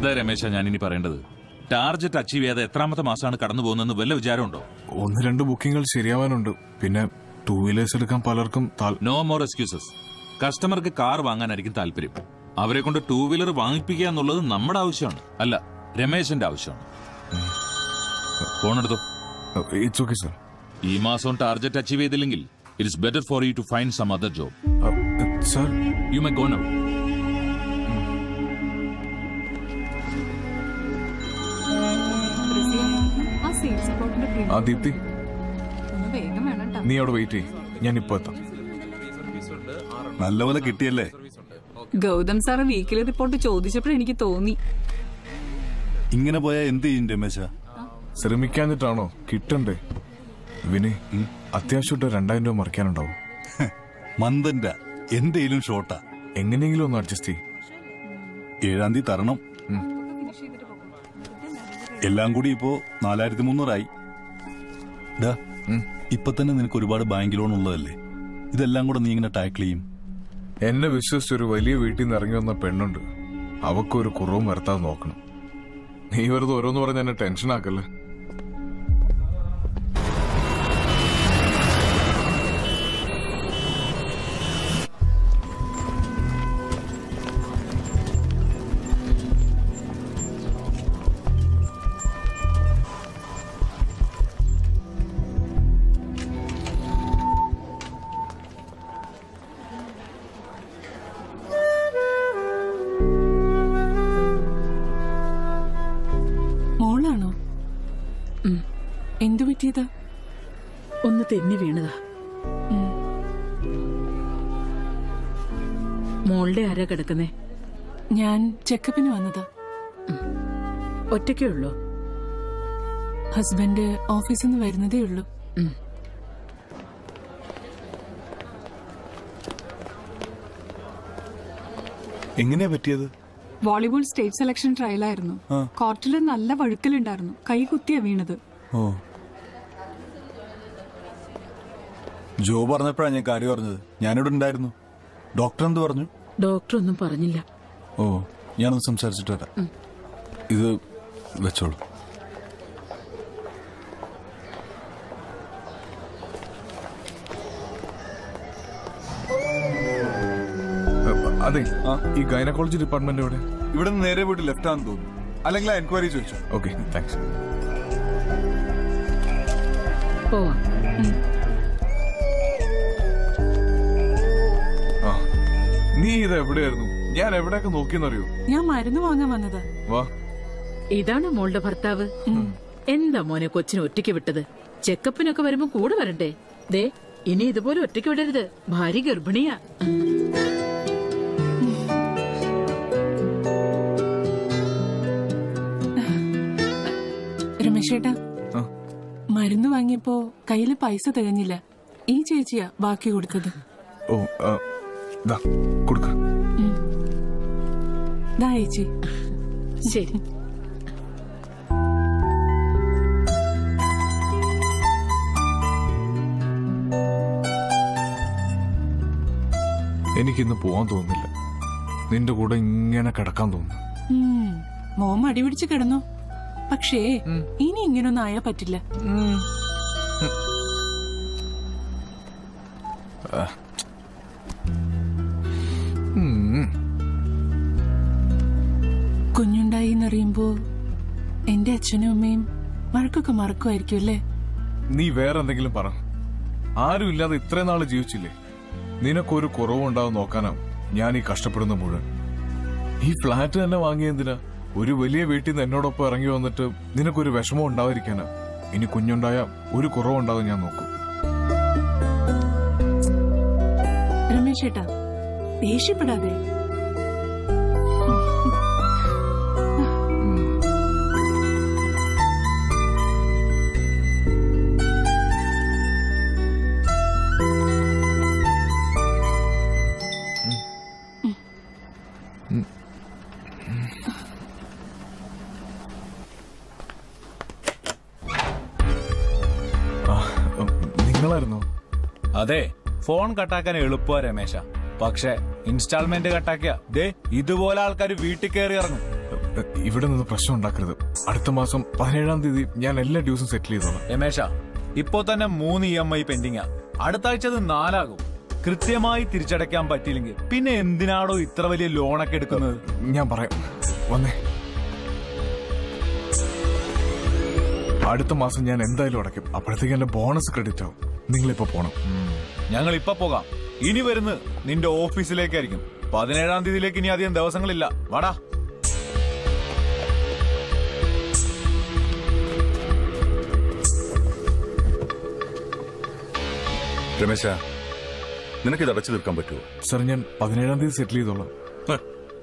എന്താ രമേശ ഞാനിനി പറയേണ്ടത്? ടാർജറ്റ് അച്ചീവ് ചെയ്യാതെ എത്രാമത്തെ മാസമാണ് കടന്നു പോകുന്നതെന്ന് വല്ല വിചാരമുണ്ടോ? ഒന്ന് രണ്ട് ബുക്കിംഗുകൾ ശരിയാവാനുണ്ട്. പിന്നെ ടൂ വീലേഴ്സ് എടുക്കാൻ പലർക്കും. No more excuses. കസ്റ്റമർക്ക് കാർ വാങ്ങാനായിരിക്കും താല്പര്യം. അവരെ കൊണ്ട് ടൂ വീലർ വാങ്ങിപ്പിക്കുക എന്നുള്ളത് നമ്മുടെ ആവശ്യമാണ്, അല്ല രമേശന്റെ ആവശ്യമാണ്. ഫോണെടുത്തോ. It's okay sir. ഈ മാസം ടാർജറ്റ് അച്ചീവ് ചെയ്തില്ലെങ്കിൽ it's better for you to find some other job. Sir, you may go now. Aditi, you wait. Gautam sir, vehicle report chodichattu eniki thonni. Ingane poya endu inde mesha? ശ്രമിക്കാഞ്ഞിട്ടാണോ കിട്ടണ്ടേ വിനി അത്യാവശ്യം 2000 രൂപ മറക്കാനുണ്ടാവും മന്ദന്റെ എന്തേലും ഷോട്ടാ എങ്ങനെയെങ്കിലും ഒന്ന് adjust ചെയ്യ് 7ാം തീയതി തരണം എല്ലാം കൂടി ഇപ്പോ 4300 ആയി ദാ ഇപ്പോ തന്നെ നിനക്ക് ഒരുപാട് ബാങ്ക് ലോൺ ഉള്ളതല്ലേ ഇതെല്ലാം കൂടി നീ എങ്ങനെ ടാക്കിൾ ചെയ്യും എന്നെ വിശ്വസിച്ച് ഒരു വലിയ വീട്ടിൽ നിന്ന് ഇറങ്ങി വന്ന പെണ്ണുണ്ട് അവക്ക് ഒരു കുറവും വരത്താതെ നോക്കണം നീ വെറുതെ ഓരോന്ന് പറഞ്ഞ് എന്നെ ടെൻഷൻ ആക്കല്ലേ മോളുടെ ആരാ കിടക്കുന്നേ ഞാൻ ചെക്കപ്പിന് വന്നതാ ഒറ്റയ്ക്കേ ഉള്ളൂ ഹസ്ബൻഡ് ഓഫീസിൽ നിന്ന് വരുന്നതേ ഉള്ളൂ എങ്ങനെയാ പറ്റിയത് വോളിബോൾ സ്റ്റേറ്റ് സെലക്ഷൻ ട്രയൽ ആയിരുന്നു കോർട്ടിൽ നല്ല വഴുക്കലുണ്ടായിരുന്നു കൈ കുത്തിയാ വീണത് ജോ പറഞ്ഞപ്പോഴാണ് ഞാൻ കാര്യം പറഞ്ഞത് ഞാനിവിടെ ഉണ്ടായിരുന്നു ഡോക്ടർ എന്ത് പറഞ്ഞു ഡോക്ടർ ഒന്നും പറഞ്ഞില്ല ഓ ഞാനൊന്ന് സംസാരിച്ചിട്ട് വരാം ഇത് വെച്ചോളൂ അതെ ഈ ഗൈനക്കോളജി ഡിപ്പാർട്ട്മെന്റ് എവിടെ ഇവിടെ നിന്ന് നേരെ പോയിട്ട് ലെഫ്റ്റ് ആണെന്ന് തോന്നുന്നു അല്ലെങ്കിൽ എൻക്വയറി ചോദിച്ചോ ഓക്കെ താങ്ക്സ് പോവാ നീ ഇത് എവിടെയായിരുന്നു ഞാൻ എവിടെയൊക്കെ നോക്കിയെന്നറിയോ ഞാൻ മരുന്ന് വാങ്ങാൻ വന്നത് വാ ഇതാണ് മോളുടെ ഭർത്താവ് എന്താ മോനെ കൊച്ചിനെ ഒറ്റയ്ക്ക് വിട്ടത് ചെക്കപ്പിനൊക്കെ വരുമ്പോ കൂടെ വരണ്ടേ ദേ ഇനി ഇതുപോലെ ഒറ്റയ്ക്ക് വിടരുത് ഭാര്യ ഗർഭിണിയാ രമേശേട്ടാ മരുന്ന് വാങ്ങിയപ്പോ കയ്യില് പൈസ തികഞ്ഞില്ല ഈ ചേച്ചിയാ ബാക്കി കൊടുത്തത് ഓ ശരി എനിക്കിന്ന് പോവാൻ തോന്നുന്നില്ല നിന്റെ കൂടെ ഇങ്ങനെ കിടക്കാൻ തോന്നുന്നു മോൻ അടിപിടിച്ച് കിടന്നു പക്ഷേ ഇനി ഇങ്ങനൊന്നും ആയാ പറ്റില്ല കുഞ്ഞുണ്ടായി എന്നറിയുമ്പോ എന്റെ അച്ഛനും അമ്മയും വഴക്കൊക്കെ മറക്കുമായിരിക്കും അല്ലേ നീ വേറെന്തെങ്കിലും പറ ആരും ഇല്ലാതെ ഇത്രയും നാള് ജീവിച്ചില്ലേ നിനക്കൊരു കുറവുണ്ടാവും നോക്കാനാ ഞാൻ ഈ കഷ്ടപ്പെടുന്ന മുഴുവൻ ഈ ഫ്ലാറ്റ് തന്നെ വാങ്ങിയെന്തിനാ ഒരു വലിയ വീട്ടിൽ നിന്ന് എന്നോടൊപ്പം ഇറങ്ങി വന്നിട്ട് നിനക്കൊരു വിഷമം ഉണ്ടാവാതിരിക്കാനാ ഇനി കുഞ്ഞുണ്ടായ ഒരു കുറവുണ്ടാവും ഞാൻ നോക്കും രമേശ് ഏട്ടാ ദേഷ്യപ്പെടാതെ അതെ ഫോൺ കട്ടാക്കാൻ എളുപ്പമാ രമേശ പക്ഷെ ഇൻസ്റ്റാൾമെന്റ് കട്ടാക്കിയ ദേ ഇതുപോലെ ആൾക്കാർ വീട്ടിൽ കയറി ഇറങ്ങും ഇവിടെ നിന്ന് പ്രശ്നം ഉണ്ടാക്കരുത് അടുത്ത മാസം 17ാം തീയതി ഞാൻ എല്ലാ ഡ്യൂസും സെറ്റിൽ ചെയ്തോളാം രമേശ ഇപ്പോ തന്നെ 3 EMI പെൻഡിങ്ങാ അടുത്ത ആഴ്ച അത് 4 ആകും കൃത്യമായി തിരിച്ചടയ്ക്കാൻ പറ്റിയില്ലെങ്കിൽ പിന്നെ എന്തിനാണോ ഇത്ര വലിയ ലോണൊക്കെ എടുക്കുന്നത് ഞാൻ പറയാം വന്നേ അടുത്ത മാസം ഞാൻ എന്തായാലും അടയ്ക്കും അപ്പോഴത്തേക്ക് എന്റെ ബോണസ് ക്രെഡിറ്റ് ആവും നിങ്ങളിപ്പോ പോണം ഞങ്ങൾ ഇപ്പൊ പോകാം ഇനി വരുന്നത് നിന്റെ ഓഫീസിലേക്കായിരിക്കും. 17-ാം തീയതിയിലേക്ക് ഇനി അധികം ദിവസങ്ങളില്ല. വാടാ. രമേശ, നിനക്കിത് അടച്ചു തീർക്കാൻ പറ്റുമോ? സാർ, ഞാൻ 17-ാം തീയതി സെറ്റിൽ ചെയ്തോളാം.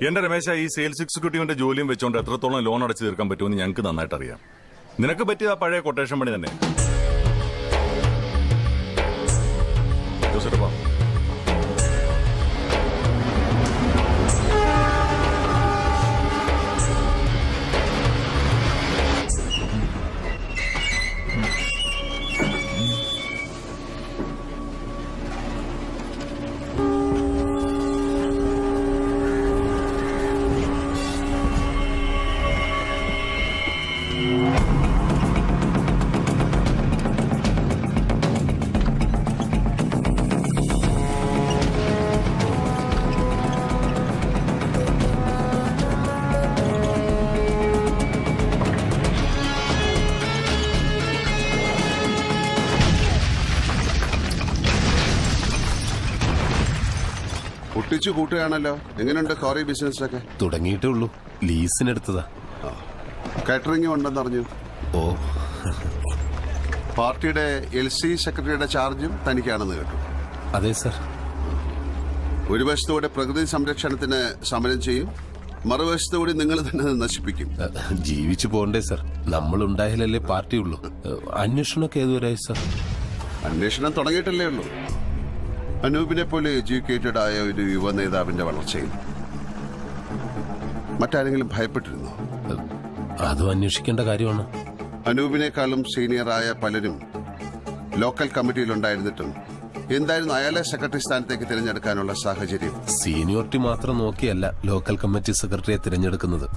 എന്റെ രമേശ, ഈ സെയിൽസ് എക്സിക്യൂട്ടീവിന്റെ ജോലിയും വെച്ചോണ്ട് എത്രത്തോളം ലോൺ അടച്ചു തീർക്കാൻ പറ്റുമെന്ന് ഞങ്ങൾക്ക് നന്നായിട്ട് അറിയാം. നിനക്ക് പറ്റിയത് ആ പഴയ കൊട്ടേഷൻ പണി തന്നെ. ജോസേട്ടാ, ഒട്ടിച്ചു കൂട്ടുകയാണല്ലോ. എങ്ങനെയുണ്ട് കോറി ബിസിനസ് ഒക്കെ? തുടങ്ങിയിട്ടേ ഉള്ളൂ, ലീസിനെടുത്തതാ. കാറ്ററിംഗ് ഉണ്ടെന്ന് അറിഞ്ഞു. ഓ, പാർട്ടിയുടെ LC സെക്രട്ടറിയുടെ ചാർജും തനിക്കാണെന്ന് കേട്ടു. അതെ സർ. ഒരു വശത്തോടെ പ്രകൃതി സംരക്ഷണത്തിന് സമരം ചെയ്യും, മറുവശത്തോടെ നിങ്ങൾ തന്നെ നശിപ്പിക്കും. ജീവിച്ചു പോകണ്ടേ സർ, നമ്മളുണ്ടായാലല്ലേ പാർട്ടി ഉള്ളൂ. അന്വേഷണമൊക്കെ ഏതുവരായി സർ? അന്വേഷണം തുടങ്ങിയിട്ടല്ലേ ഉള്ളൂ. അനൂപിനെ പോലെ എഡ്യൂക്കേറ്റഡ് ആയ ഒരു യുവ നേതാവിന്റെ വളർച്ചയിൽ മറ്റാരെങ്കിലും ഭയപ്പെട്ടിരുന്നു? അതും അന്വേഷിക്കേണ്ട കാര്യമാണ്. അനൂപിനേക്കാളും സീനിയറായ പലരും ലോക്കൽ കമ്മിറ്റിയിലുണ്ടായിരുന്നിട്ടും എന്തായിരുന്നു അയാളെ സെക്രട്ടറി സ്ഥാനത്തേക്ക് തിരഞ്ഞെടുക്കാനുള്ള സാഹചര്യം? സീനിയോറിറ്റി മാത്രം നോക്കിയല്ല ലോക്കൽ കമ്മിറ്റി സെക്രട്ടറിയെ തിരഞ്ഞെടുക്കുന്നത്.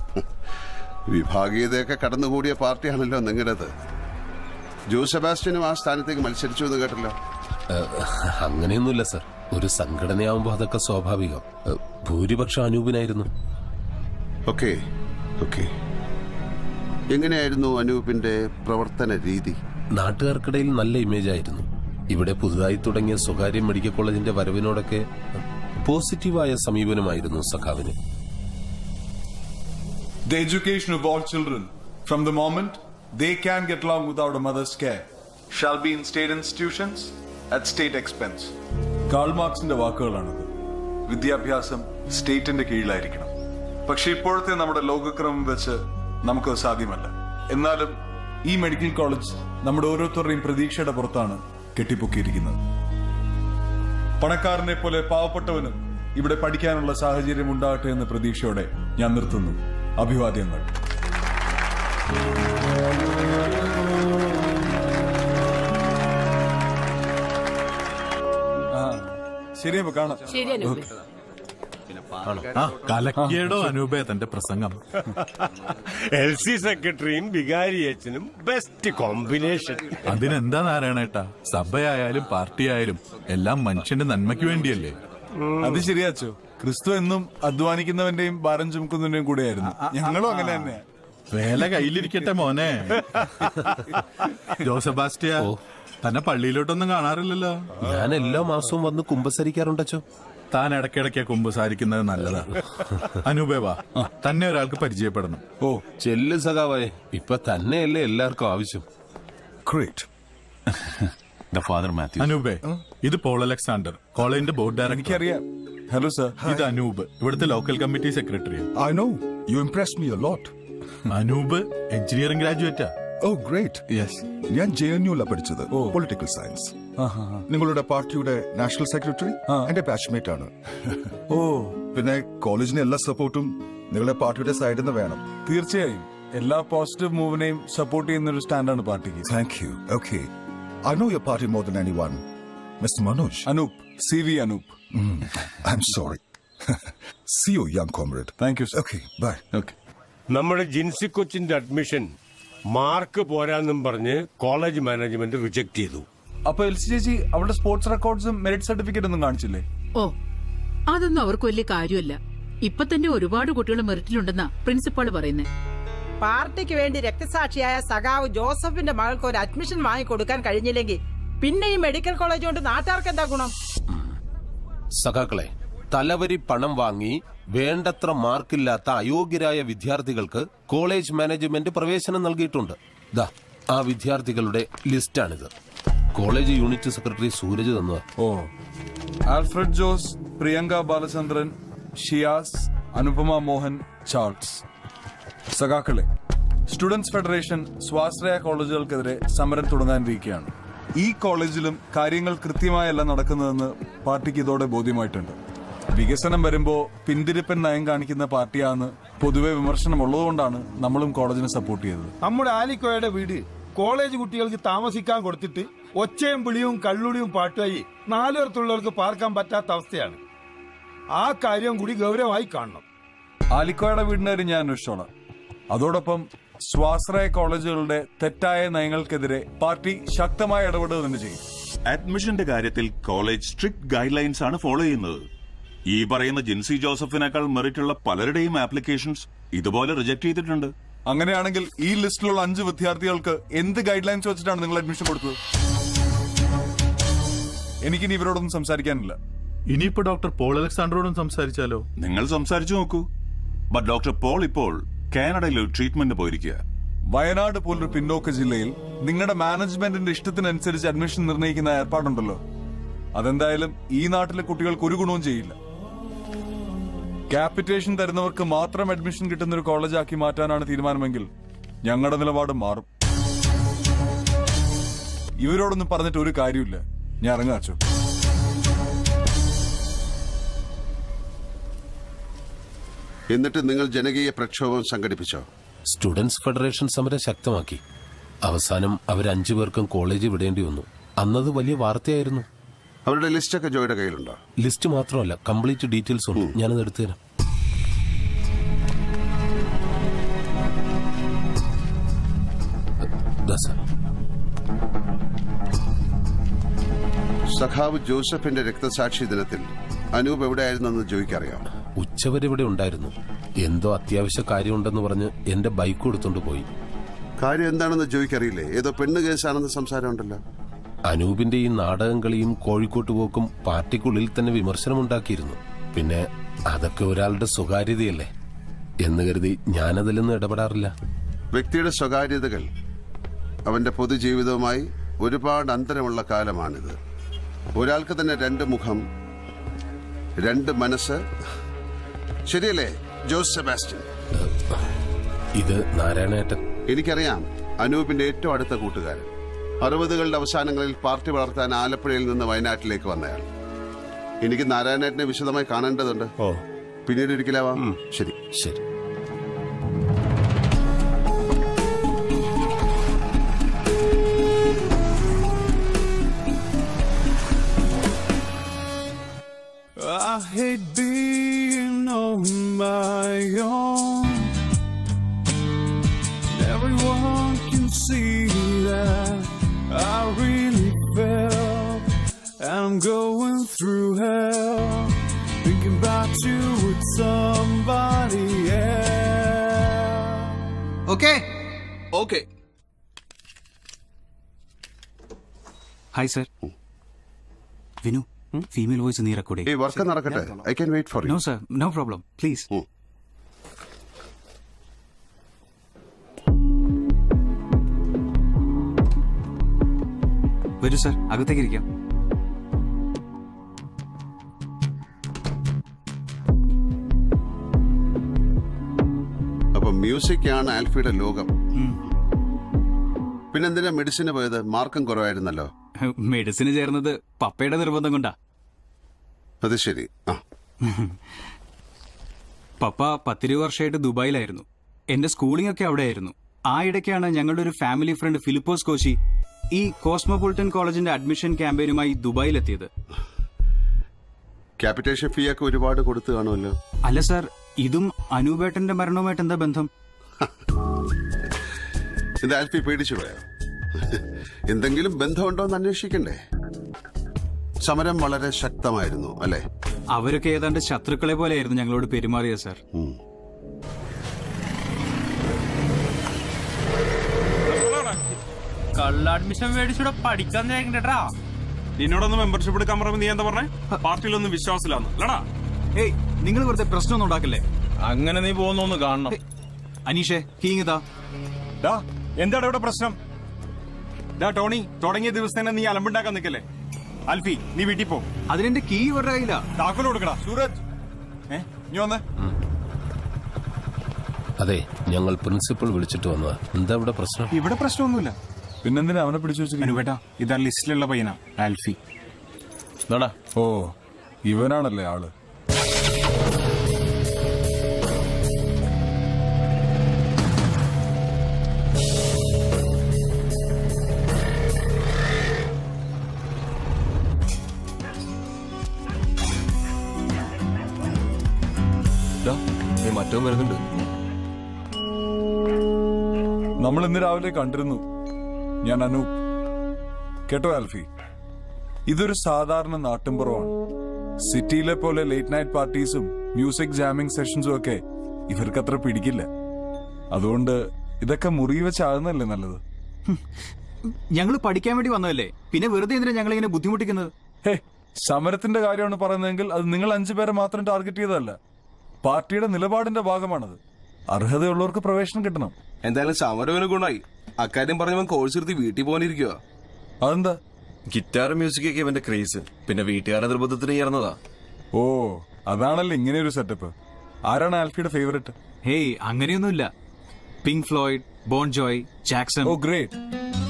വിഭാഗീയതയൊക്കെ കടന്നുകൂടിയ പാർട്ടിയാണല്ലോ നിങ്ങളുടേത്. ജോ സെബാസ്റ്റ്യനും ആ സ്ഥാനത്തേക്ക് മത്സരിച്ചു എന്ന് കേട്ടല്ലോ. അങ്ങനെയൊന്നുമില്ല സർ, ഒരു സംഘടനയാവുമ്പോ അതൊക്കെ സ്വാഭാവികം. ഭൂരിപക്ഷം അനൂപിനായിരുന്നു. എങ്ങനെയായിരുന്നു അനൂപിന്റെ പ്രവർത്തന രീതി? നാട്ടുകാർക്കിടയിൽ നല്ല ഇമേജ് ആയിരുന്നു. ഇവിടെ പുതുതായി തുടങ്ങിയ സ്വകാര്യ മെഡിക്കൽ കോളേജിന്റെ വരവിനോടൊക്കെ പോസിറ്റീവായ സമീപനമായിരുന്നു സഖാവിന്. The education of all children, from the moment they can get along without a mother's care, shall be in state institutions. At state expense. Karl മാർക്സിന്റെ വാക്കുകളാണത്. വിദ്യാഭ്യാസം സ്റ്റേറ്റിന്റെ കീഴിലായിരിക്കണം. പക്ഷെ ഇപ്പോഴത്തെ നമ്മുടെ ലോകക്രമം വെച്ച് നമുക്ക് സാധ്യമല്ല. എന്നാലും ഈ മെഡിക്കൽ കോളേജ് നമ്മുടെ ഓരോരുത്തരുടെയും പ്രതീക്ഷയുടെ പുറത്താണ് കെട്ടിപ്പൊക്കിയിരിക്കുന്നത്. പണക്കാരനെ പോലെ പാവപ്പെട്ടവനും ഇവിടെ പഠിക്കാനുള്ള സാഹചര്യം ഉണ്ടാകട്ടെ എന്ന പ്രതീക്ഷയോടെ ഞാൻ നിർത്തുന്നു. അഭിവാദ്യങ്ങൾ. പ്രസംഗം LC സെക്രട്ടറിയും വികാരി അച്ഛനും ബെസ്റ്റ് കോമ്പിനേഷൻ. അതിനെന്താ നാരായണേട്ടാ, സഭയായാലും പാർട്ടിയായാലും എല്ലാം മനുഷ്യന്റെ നന്മയ്ക്ക് വേണ്ടിയല്ലേ? അത് ശരിയാച്ചോ. ക്രിസ്തു എന്നും അധ്വാനിക്കുന്നവന്റെയും ഭാരം ചുമക്കുന്നവന്റെയും കൂടെയായിരുന്നു. ഞങ്ങളും അങ്ങനെ തന്നെ. വേല കയ്യിലിരിക്കട്ടെ മോനെ. ജോസബാസ്റ്റിയ തന്നെ പള്ളിയിലോട്ടൊന്നും കാണാറില്ലല്ലോ. ഞാൻ എല്ലാ മാസവും വന്ന് കുമ്പസാരിക്കാറുണ്ടോ? താൻ ഇടയ്ക്കിടയ്ക്കാ കുമ്പസാരിക്കുന്നത് നല്ലതാ. അനുഭവ തന്നെ ഒരാൾക്ക് പരിചയപ്പെടണം. ഓ ചെല്ലു സഖാവായ, ഇപ്പൊ തന്നെയല്ലേ എല്ലാവർക്കും ആവശ്യം. അനൂപേ, ഇത് പോൾ അലക്സാണ്ടർ, കോളേജിന്റെ ബോർഡ് ഡയറക്ടർ. എനിക്കറിയാം. ഹലോ സർ, ഇത് അനൂപ്, ഇവിടുത്തെ local committee secretary. I know you impress me a lot. Anoop engineering ഗ്രാജുവേറ്റാ? Oh great. യെസ്, ഞാൻ JNU-ലാ പഠിച്ചത്, പൊളിറ്റിക്കൽ സയൻസ്. നിങ്ങളുടെ പാർട്ടിയുടെ നാഷണൽ സെക്രട്ടറി എന്റെ ബാച്ച്മേറ്റ് ആണ്. ഓ പിന്നെ കോളേജിന് എല്ലാ സപ്പോർട്ടും നിങ്ങളുടെ പാർട്ടിയുടെ സൈഡിൽ നിന്ന് വേണം. തീർച്ചയായും എല്ലാ പോസിറ്റീവ് മൂവിനെയും സപ്പോർട്ട് ചെയ്യുന്ന ഒരു സ്റ്റാൻഡാണ് പാർട്ടിക്ക്. Thank you. Okay, I know your party more than anyone. Mister Manoj. Anup, CV Anup. I am sorry. See you young comrade. Thank you. Okay bye. Okay, നമ്മുടെ ജിൻസി കൊച്ചിന്റെ അഡ്മിഷൻ മാർക്ക് പോരാന്നും പറഞ്ഞ് കോളേജ് മാനേജ്മെന്റ് റിജക്ട് ചെയ്തു. അപ്പൊ LC അവരുടെ sports റെക്കോർഡ്സും merit certificate ഒന്നും കാണിച്ചില്ലേ? ഓ അതൊന്നും അവർക്ക് വലിയ കാര്യമല്ല. ഇപ്പൊ തന്നെ ഒരുപാട് കുട്ടികൾ മെറിറ്റിലുണ്ടെന്നാ പ്രിൻസിപ്പാള് പറയുന്നത്. പാർട്ടിക്ക് വേണ്ടി രക്തസാക്ഷിയായ സഖാവ് ജോസഫിന്റെ മകൾക്ക് ഒരു അഡ്മിഷൻ വാങ്ങിക്കൊടുക്കാൻ കഴിഞ്ഞില്ലെങ്കിൽ പിന്നെ ഈ മെഡിക്കൽ കോളേജ് കൊണ്ട് നാട്ടുകാർക്ക് എന്താ ഗുണം? സഖാക്കളെ, തലവരി പണം വാങ്ങി വേണ്ടത്ര മാർക്കില്ലാത്ത അയോഗ്യരായ വിദ്യാർത്ഥികൾക്ക് കോളേജ് മാനേജ്മെന്റ് പ്രവേശനം നൽകിയിട്ടുണ്ട്. ദാ ആ വിദ്യാർത്ഥികളുടെ ലിസ്റ്റാണിത്. കോളേജ് യൂണിറ്റ് സെക്രട്ടറി സൂരജ് തന്നത്. ഓ, ആൽഫ്രഡ് ജോസ്, പ്രിയങ്ക ബാലചന്ദ്രൻ, ഷിയാസ്, അനുപമ മോഹൻ, ചാൾസ്. സഖാക്കളെ, സ്റ്റുഡൻസ് ഫെഡറേഷൻ സ്വാശ്രയ കോളേജുകൾക്കെതിരെ സമരം തുടങ്ങാനിരിക്കുകയാണ്. ഈ കോളേജിലും കാര്യങ്ങൾ കൃത്യമായല്ല നടക്കുന്നതെന്ന് പാർട്ടിക്ക് ഇതോടെ ബോധ്യമായിട്ടുണ്ട്. വികസനം വരുമ്പോൾ പിന്തിരിപ്പൻ നയം കാണിക്കുന്ന പാർട്ടിയാണെന്ന് പൊതുവെ വിമർശനമുള്ളതുകൊണ്ടാണ് നമ്മളും കോളേജിനെ സപ്പോർട്ട് ചെയ്തത്. നമ്മുടെ ആലിക്കോയുടെ വീട് കോളേജ് കുട്ടികൾക്ക് താമസിക്കാൻ കൊടുത്തിട്ട് ഒച്ചയും വിളിയും കള്ളുടിയും പാട്ടുമായി നാലുപേർത്തുള്ളവർക്ക് പാർക്കാൻ പറ്റാത്ത അവസ്ഥയാണ്. ആ കാര്യം കൂടി ഗൗരവമായി കാണണം. ആലിക്കോയുടെ വീടിനായി ഞാൻ അന്വേഷിച്ചോളാം. അതോടൊപ്പം സ്വാശ്രയ കോളേജുകളുടെ തെറ്റായ നയങ്ങൾക്കെതിരെ പാർട്ടി ശക്തമായ ഇടപെടുക തന്നെ ചെയ്യും. അഡ്മിഷന്റെ കാര്യത്തിൽ കോളേജ് സ്ട്രിക്ട് ഗൈഡ് ലൈൻസ് ആണ് ഫോളോ ചെയ്യുന്നത്. ഈ പറയുന്ന ജിൻസി ജോസഫിനേക്കാൾ മെറിറ്റുള്ള പലരുടെയും ആപ്ലിക്കേഷൻസ് ഇതുപോലെ റിജക്ട് ചെയ്തിട്ടുണ്ട്. അങ്ങനെയാണെങ്കിൽ ഈ ലിസ്റ്റിലുള്ള 5 വിദ്യാർത്ഥികൾക്ക് എന്ത് ഗൈഡ് ലൈൻസ് വെച്ചിട്ടാണ് നിങ്ങൾ അഡ്മിഷൻ കൊടുത്തത്? എനിക്കിനി ഇവരോടൊന്നും സംസാരിക്കാനില്ല. ഇനിയിപ്പോ ഡോക്ടർ പോൾ അലക്സാണ്ടറോടും സംസാരിച്ചാലോ? നിങ്ങൾ സംസാരിച്ചു നോക്കൂ. ബട്ട് ഡോക്ടർ പോൾ ഇപ്പോൾ കാനഡയിൽ ഒരു ട്രീറ്റ്മെന്റ് പോയിരിക്കുക. വയനാട് പോലൊരു പിന്നോക്ക ജില്ലയിൽ നിങ്ങളുടെ മാനേജ്മെന്റിന്റെ ഇഷ്ടത്തിനനുസരിച്ച് അഡ്മിഷൻ നിർണ്ണയിക്കുന്ന ഏർപ്പാടുണ്ടല്ലോ, അതെന്തായാലും ഈ നാട്ടിലെ കുട്ടികൾക്ക് ഒരു ഗുണവും ചെയ്യില്ല. ക്യാപിറ്റേഷൻ തരുന്നവർക്ക് മാത്രം അഡ്മിഷൻ കിട്ടുന്ന ഒരു കോളേജാക്കി മാറ്റാനാണ് തീരുമാനമെങ്കിൽ ഞങ്ങളുടെ നിലപാട് മാറും. ഇവരോടൊന്നും പറഞ്ഞിട്ട് ഒരു കാര്യമില്ല. ഞാൻ ഇറങ്ങാച്ചു. എന്നിട്ട് നിങ്ങൾ ജനകീയ പ്രക്ഷോഭം സംഘടിപ്പിച്ചോ? സ്റ്റുഡൻസ് ഫെഡറേഷൻ സമരം ശക്തമാക്കി. അവസാനം അവർ 5 പേർക്കും കോളേജ് വിടേണ്ടി വന്നു. അന്നത് വലിയ വാർത്തയായിരുന്നു. അവരുടെ ലിസ്റ്റൊക്കെ ജോയുടെ കയ്യിലുണ്ടോ? ലിസ്റ്റ് മാത്രമല്ല, കംപ്ലീറ്റ് ഡീറ്റെയിൽസ് ഉണ്ട്. ഞാനത് എടുത്തു തരാം. സഖാവ് ജോസഫിന്റെ രക്തസാക്ഷി ദിനത്തിൽ അനൂപ് എവിടെയായിരുന്നെന്ന് ജോയിക്കറിയാം. ഉച്ചവരെ ഇവിടെ ഉണ്ടായിരുന്നു. എന്തോ അത്യാവശ്യ കാര്യമുണ്ടെന്ന് പറഞ്ഞ് എന്റെ ബൈക്ക് എടുത്തോണ്ട് പോയി. കാര്യം എന്താണെന്ന് ജോയിക്കറിയില്ലേ? ഏതോ പെണ്ണ് കേസാണെന്ന് സംസാരമുണ്ടല്ലോ. അനൂപിന്റെ ഈ നാടകം കളിയും കോഴിക്കോട്ട് പോക്കും പാർട്ടിക്കുള്ളിൽ തന്നെ വിമർശനമുണ്ടാക്കിയിരുന്നു. പിന്നെ അതൊക്കെ ഒരാളുടെ സ്വകാര്യതയല്ലേ എന്ന് കരുതി ഞാനതിലൊന്നും ഇടപെടാറില്ല. വ്യക്തിയുടെ സ്വകാര്യതകൾ അവന്റെ പൊതുജീവിതവുമായി ഒരുപാട് അന്തരമുള്ള കാലമാണിത്. ഒരാൾക്ക് തന്നെ 2 മുഖം, 2 മനസ്സ്. ശരിയല്ലേ ജോസ് സെബാസ്റ്റ്യൻ? ഇത് നാരായണേട്ടൻ. എനിക്കറിയാം, അനൂപിന്റെ ഏറ്റവും അടുത്ത കൂട്ടുകാരൻ. 60കളുടെ അവസാനങ്ങളിൽ പാർട്ടി വളർത്താൻ ആലപ്പുഴയിൽ നിന്ന് വയനാട്ടിലേക്ക് വന്നയാൾ. എനിക്ക് നാരായണേട്ടനെ വിശദമായി കാണേണ്ടതുണ്ട്. ഓ, പിന്നീട് ഒരിക്കലാവാം. ശരി ശരി. Everyone can see that I really fell. I'm going through hell, thinking about you with somebody else. Okay. Hi sir. Vinu, female voice near recording. Hey, work narakkatte. I can wait for you. No sir, no problem. Please. വരൂ sir, അകത്തേക്ക് ഇരിക്കാം. അപ്പൊ music ആണ് ആൽഫിയുടെ ലോകം. പിന്നെന്തിനാ മെഡിസിന് പോയത്? മാർക്കും കുറവായിരുന്നല്ലോ. മെഡിസിന് ചേർന്നത് പപ്പയുടെ നിർബന്ധം കൊണ്ടാ. അത് ശരി. പപ്പ 10-20 വർഷമായിട്ട് ദുബായിലായിരുന്നു. എന്റെ സ്കൂളിംഗ് ഒക്കെ അവിടെ ആയിരുന്നു. ആ ഇടയ്ക്കാണ് ഞങ്ങളുടെ ഒരു ഫാമിലി ഫ്രണ്ട് ഫിലിപ്പോസ് കോശി ഈ കോസ്മോപൊളിറ്റൻ കോളേജിന്റെ അഡ്മിഷൻ ക്യാമ്പയിനുമായി ദുബായിലെത്തിയത്. ക്യാപിറ്റേഷൻ ഫീ ഒക്കെ ഒരുപാട് കൊടുത്തു കാണുമല്ലോ. അല്ല സാർ, ഇതും അനൂപേട്ടന്റെ മരണവുമായിട്ട് എന്താ ബന്ധം? എന്തെങ്കിലും ബന്ധമുണ്ടോന്ന് അന്വേഷിക്കണ്ടേ? സമരം വളരെ ശക്തമായിരുന്നു അല്ലെ? അവരൊക്കെ ഏതാണ്ട് ശത്രുക്കളെ പോലെയായിരുന്നു ഞങ്ങളോട് പെരുമാറിയ സാർ. കള്ള അഡ്മിഷൻ മേടിച്ചൂടെ പഠിക്കാൻ? നിന്നോടൊന്ന് മെമ്പർഷിപ്പ് എടുക്കാൻ പറയുമ്പോൾ നീ എന്താ പറഞ്ഞേ? പാർട്ടിയിലൊന്നും വിശ്വാസമില്ലാന്ന്. ഏയ് നിങ്ങൾ വെറുതെ പ്രശ്നമൊന്നും ഉണ്ടാക്കല്ലേ, അങ്ങനെ നീ പോകുന്നൊന്ന് കാണണം. അനീഷേ കീങ്ങിതാ, എന്താണ് ഇവിടെ പ്രശ്നം? ടോണി, തുടങ്ങിയ ദിവസം തന്നെ നീ അലമ്പുണ്ടാക്കാൻ നിൽക്കല്ലേ. അൽഫി നീ വീട്ടിൽ പോ, അതിനെ കീ ഇവരുടെ കയ്യിലാ. താക്കോൽ കൊടുക്കടാ. സൂരജ് നീ വന്നേ. അതെ, ഞങ്ങൾ പ്രിൻസിപ്പൾ വിളിച്ചിട്ട് വന്നതാ. എന്താ ഇവിടെ പ്രശ്നം? ഇവിടെ പ്രശ്നമൊന്നുമില്ല. പിന്നെന്തിനാ അവനെ പിടിച്ചു വെച്ചിട്ട്? ഇതാ ലിസ്റ്റിലുള്ള പയ്യനാ ആൽഫി. ഓ ഇവനാണല്ലേ ആള്. മറ്റോ വരുന്നുണ്ട്. നമ്മൾ ഇന്ന് രാവിലെ കണ്ടിരുന്നു. ഞാൻ അനൂപ്. കേട്ടോ ആൽഫി, ഇതൊരു സാധാരണ നാട്ടുംപുറമാണ്. സിറ്റിയിലെ പോലെ ലേറ്റ് നൈറ്റ് പാർട്ടീസും മ്യൂസിക് ജാമിംഗ് സെഷൻസും ഒക്കെ ഇവർക്ക് അത്ര പിടിക്കില്ല. അതുകൊണ്ട് ഇതൊക്കെ മുറിവെച്ചാകുന്നല്ലേ നല്ലത്. ഞങ്ങൾ പഠിക്കാൻ വേണ്ടി വന്നതല്ലേ, പിന്നെ വെറുതെ എന്തിനാ ഞങ്ങൾ ഇങ്ങനെ ബുദ്ധിമുട്ടിക്കുന്നത്? ഹേ, സമരത്തിന്റെ കാര്യമാണ് പറയുന്നതെങ്കിൽ അത് നിങ്ങൾ 5 പേരെ മാത്രം ടാർഗറ്റ് ചെയ്തതല്ല, പാർട്ടിയുടെ നിലപാടിന്റെ ഭാഗമാണത്. അർഹതയുള്ളവർക്ക് പ്രവേശനം കിട്ടണം. എന്തായാലും സമരവന് ഗുണമായി. അക്കാര്യം പറഞ്ഞവൻ കോഴ്സ് എടുത്ത് വീട്ടിൽ പോകാനിരിക്കുക. അതെന്താ? ഗിറ്റാർ മ്യൂസിക്കൊക്കെ ഇവന്റെ ക്രേസ്, പിന്നെ വീട്ടുകാരുടെ നിർബന്ധത്തിന് ചേർന്നതാ. ഓ അതാണല്ലോ ഇങ്ങനെ ഒരു സെറ്റപ്പ്. ആരാണ് ആൽഫിയുടെ ഫേവറേറ്റ്? ഹേയ് അങ്ങനെയൊന്നുമില്ല. Pink Floyd, Bon Jovi, Jackson. Oh great.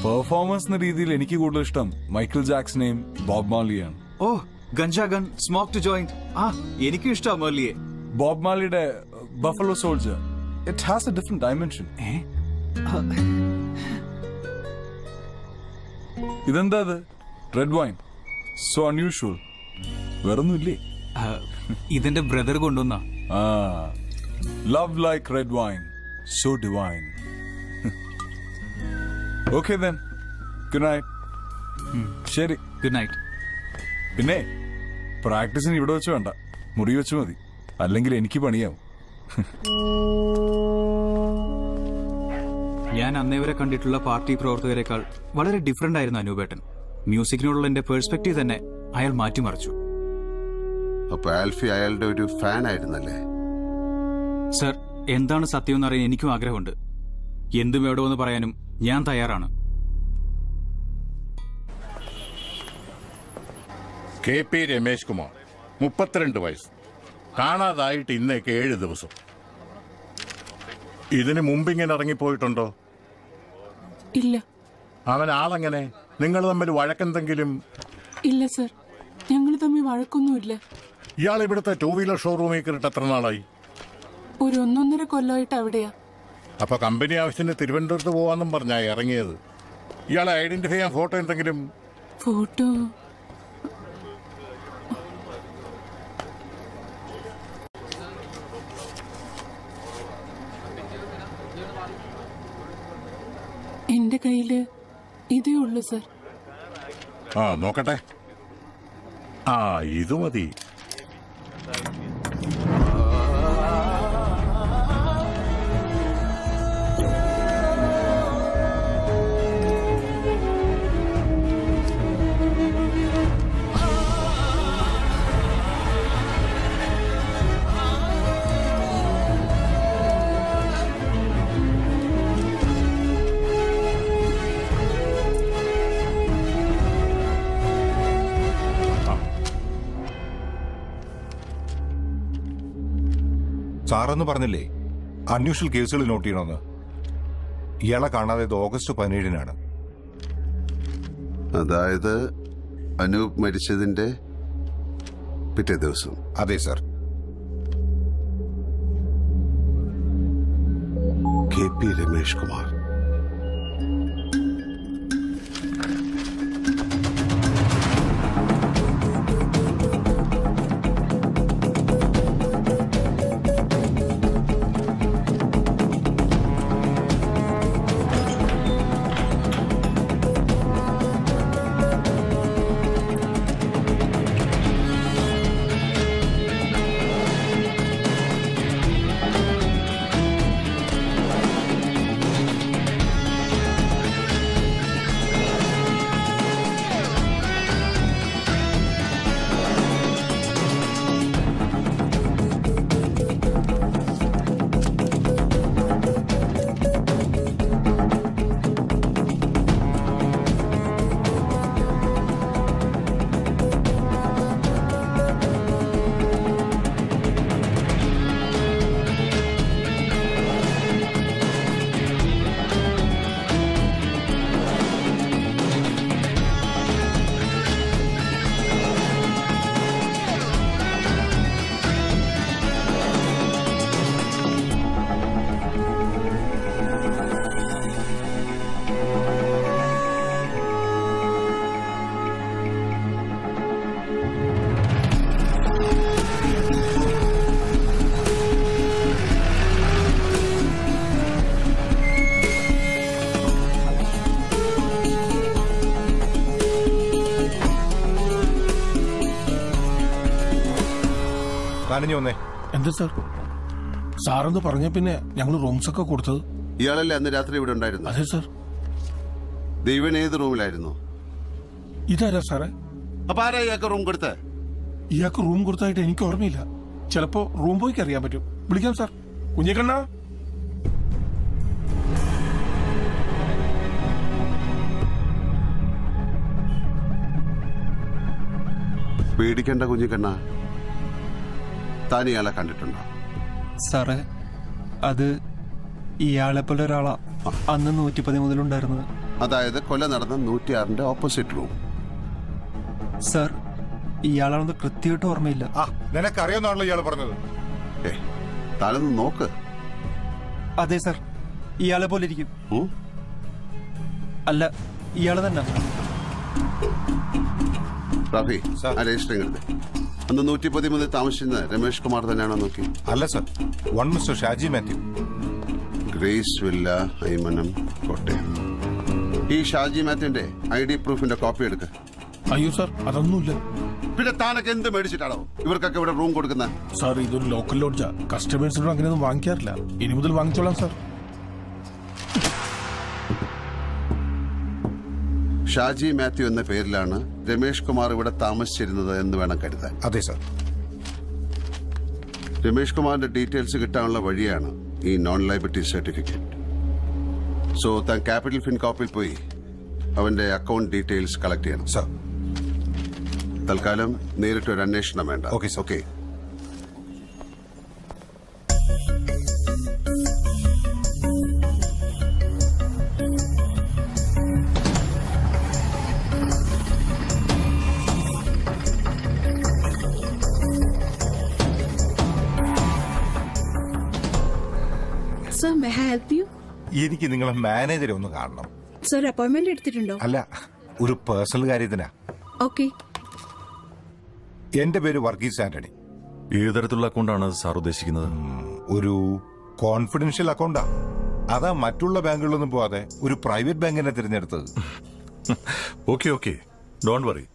Performance എന്ന രീതിയിൽ എനിക്ക് കൂടുതൽ ഇഷ്ടം മൈക്കിൾ ജാക്സനെയും ബോബ് മാർലിയാണ്. Oh ഗഞ്ചാ gun, smoke to joint. ആ എനിക്കും ഇഷ്ടമാണ് മാർലിയെ. ബോബ് മാർലിയുടെ buffalo soldier, it has a different dimension. ഇതെന്താ അത്? Red wine. So unusual. വേറൊന്നുമില്ലേ? ഇതിന്റെ ബ്രദർ കൊണ്ടുവന്ന love like red wine so divine. Okay then, good night. ശരി, ഗുഡ് നൈറ്റ്. പിന്നെ പ്രാക്ടീസിന് ഇവിടെ വെച്ച് വേണ്ട, മുറി വെച്ച് മതി, അല്ലെങ്കിൽ എനിക്ക് പണിയാവും. ഞാൻ അന്നേവരെ കണ്ടിട്ടുള്ള പാർട്ടി പ്രവർത്തകരെക്കാൾ വളരെ ഡിഫറെന്റ് ആയിരുന്നു അനൂപേട്ടൻ. മ്യൂസിക്കിനോടുള്ള എന്റെ പെർസ്പെക്റ്റീവ് തന്നെ അയാൾ മാറ്റിമറിച്ചു. അപ്പൊ ആൽഫി അയാളുടെ ഒരു ഫാൻ ആയിരുന്നല്ലേ? സർ, എന്താണ് സത്യം എന്നറിയാൻ എനിക്കും ആഗ്രഹമുണ്ട്. എന്തും എവിടെ എന്ന് പറയാനും ഞാൻ തയ്യാറാണ്. കെ പി രമേശ് കുമാർ, 32 വയസ്സ്, കാണാതായിട്ട് ഇന്നേക്ക് 7 ദിവസം. ഇതിന് മുമ്പ് ഇങ്ങനെ ഇറങ്ങിപ്പോയിട്ടുണ്ടോ? ഇല്ല. അവൻ ആളെങ്ങനെ? നിങ്ങൾ തമ്മിൽ വഴക്കെന്തെങ്കിലും? ഇല്ല സർ, ഞങ്ങൾ തമ്മിൽ വഴക്കൊന്നുമില്ല. ഇയാൾ ഇവിടുത്തെ ടൂ വീലർ ഷോറൂമിൽ കയറിട്ട് എത്ര നാളായി? ഒരു 1.5 കൊല്ലമായിട്ട് അവിടെയാ. അപ്പൊ കമ്പനി ആവശ്യത്തിന് തിരുവനന്തപുരത്ത് പോവാന്നും പറഞ്ഞാ ഇറങ്ങിയത്. ഇയാളെ ഐഡന്റിഫൈ ചെയ്യാൻ ഫോട്ടോ എന്തെങ്കിലും? ഫോട്ടോ എന്റെ കയ്യില് ഇതേ ഉള്ളു സർ. ആ നോക്കട്ടെ. ആ ഇത് മതി. സാറൊന്ന് പറഞ്ഞില്ലേ അൺയൂഷ്വൽ കേസുകൾ നോട്ട് ചെയ്യണമെന്ന്? ഇയാളെ കാണാതായത് ഓഗസ്റ്റ് 17-നാണ്. അതായത് അനൂപ് മരിച്ചതിന്റെ പിറ്റേ ദിവസം. അതെ sir. K P Ramesh Kumar. നനഞ്ഞു വന്നേ. എന്താ സാർ, സാറെന്ന് പറഞ്ഞ പിന്നെ ഞങ്ങൾ റൂംസ് ഒക്കെ കൊടുത്തത് ഇയാളല്ലേ അന്ന് രാത്രി ഇവിടെ ഉണ്ടായിരുന്നു? അതെ സാർ. ദൈവൻ ഏത് റൂമിലായിരുന്നു? ഇതാരാ സാറേ? അപ്പൊ ആരാ ഇയാൾക്ക് റൂം കൊടുത്തത്? ഇയാൾക്ക് റൂം കൊടുത്തായിട്ട് എനിക്ക് ഓർമ്മയില്ല. ചിലപ്പോ റൂം ബോയ്ക്ക് അറിയാൻ പറ്റും. വിളിക്കാം സാർ. കുഞ്ഞിക്കണ്ണ, പേടിക്കണ്ട കുഞ്ഞിക്കണ്ണ. താൻ ഇയാളെ കണ്ടിട്ടുണ്ടോ? സാറേ, അത് ഇയാളെ പോലെ ഒരാളാ അന്ന് 110 മുതലുണ്ടായിരുന്നത്. അതായത് കൊല നടന്ന 106-ന്റെ ഓപ്പോസിറ്റ് റൂം. സാർ, ഇയാളാണെന്ന് കൃത്യമായിട്ട് ഓർമ്മയില്ല. നിനക്കറിയാവുന്നാണല്ലോ ഇയാൾ പറഞ്ഞത്. താനൊന്ന് നോക്ക്. അതെ സാർ, ഇയാളെ പോലെ ഇരിക്കും. അല്ല, ഇയാള് തന്നെ. റഫി, ആ രജിസ്റ്റർ എങ്ങനത്തെ അന്ന് 110 മുതൽ താമസിച്ചിരുന്ന രമേഷ് കുമാർ തന്നെയാണോ നോക്കി? അല്ല sir, one mister Shaji Mathew, Grace villa, Aymanam, Kottayam. ഈ ഷാജി മാത്യുവിന്റെ ഐ ഡി പ്രൂഫിന്റെ കോപ്പി എടുക്ക. അയ്യോ സാർ, അതൊന്നുമില്ല. പിന്നെ താനൊക്കെ എന്ത് മേടിച്ചിട്ടാണോ ഇവർക്കൊക്കെ ഇവിടെ റൂം കൊടുക്കുന്നത്? സാർ, ഇതൊരു ലോക്കൽ ലോഡ്ജാ. കസ്റ്റമേഴ്സിനോട് അങ്ങനെയൊന്നും വാങ്ങിക്കാറില്ല. ഇനി മുതൽ വാങ്ങിച്ചോളാം സാർ. ഷാജി മാത്യു എന്ന പേരിലാണ് രമേഷ് കുമാർ ഇവിടെ താമസിച്ചിരുന്നത് എന്ന് വേണം കരുതാൻ. അതെ സാർ. രമേഷ് കുമാറിന്റെ ഡീറ്റെയിൽസ് കിട്ടാനുള്ള വഴിയാണ് ഈ നോൺ ലയബിലിറ്റി സർട്ടിഫിക്കറ്റ്. സോ താൻ ക്യാപിറ്റൽ ഫിൻ കോപ്പിൽ പോയി അവന്റെ അക്കൗണ്ട് ഡീറ്റെയിൽസ് കളക്ട് ചെയ്യണം സാർ. തൽക്കാലം നേരിട്ട് ഒരു അന്വേഷണം വേണ്ട. Okay sir. ഓക്കെ. എനിക്ക് നിങ്ങളെ മാനേജറെ ഒന്ന് കാണണം. സർ, അപ്പോയിന്റ്മെന്റ് എടുത്തിട്ടുണ്ടോ? അല്ല, ഒരു പേഴ്സണൽ കാര്യത്തിനാ. ഓക്കെ. എന്റെ പേര് വർഗീസ് ആന്റണി. ഏത് തരത്തിലുള്ള അക്കൗണ്ടാണ് സാർ ഉദ്ദേശിക്കുന്നത്? ഒരു കോൺഫിഡൻഷ്യൽ അക്കൗണ്ടാ. അതാ മറ്റുള്ള ബാങ്കുകളിലൊന്നും പോവാതെ ഒരു പ്രൈവറ്റ് ബാങ്കിനെ തിരഞ്ഞെടുത്തത്. Okay okay, don't worry.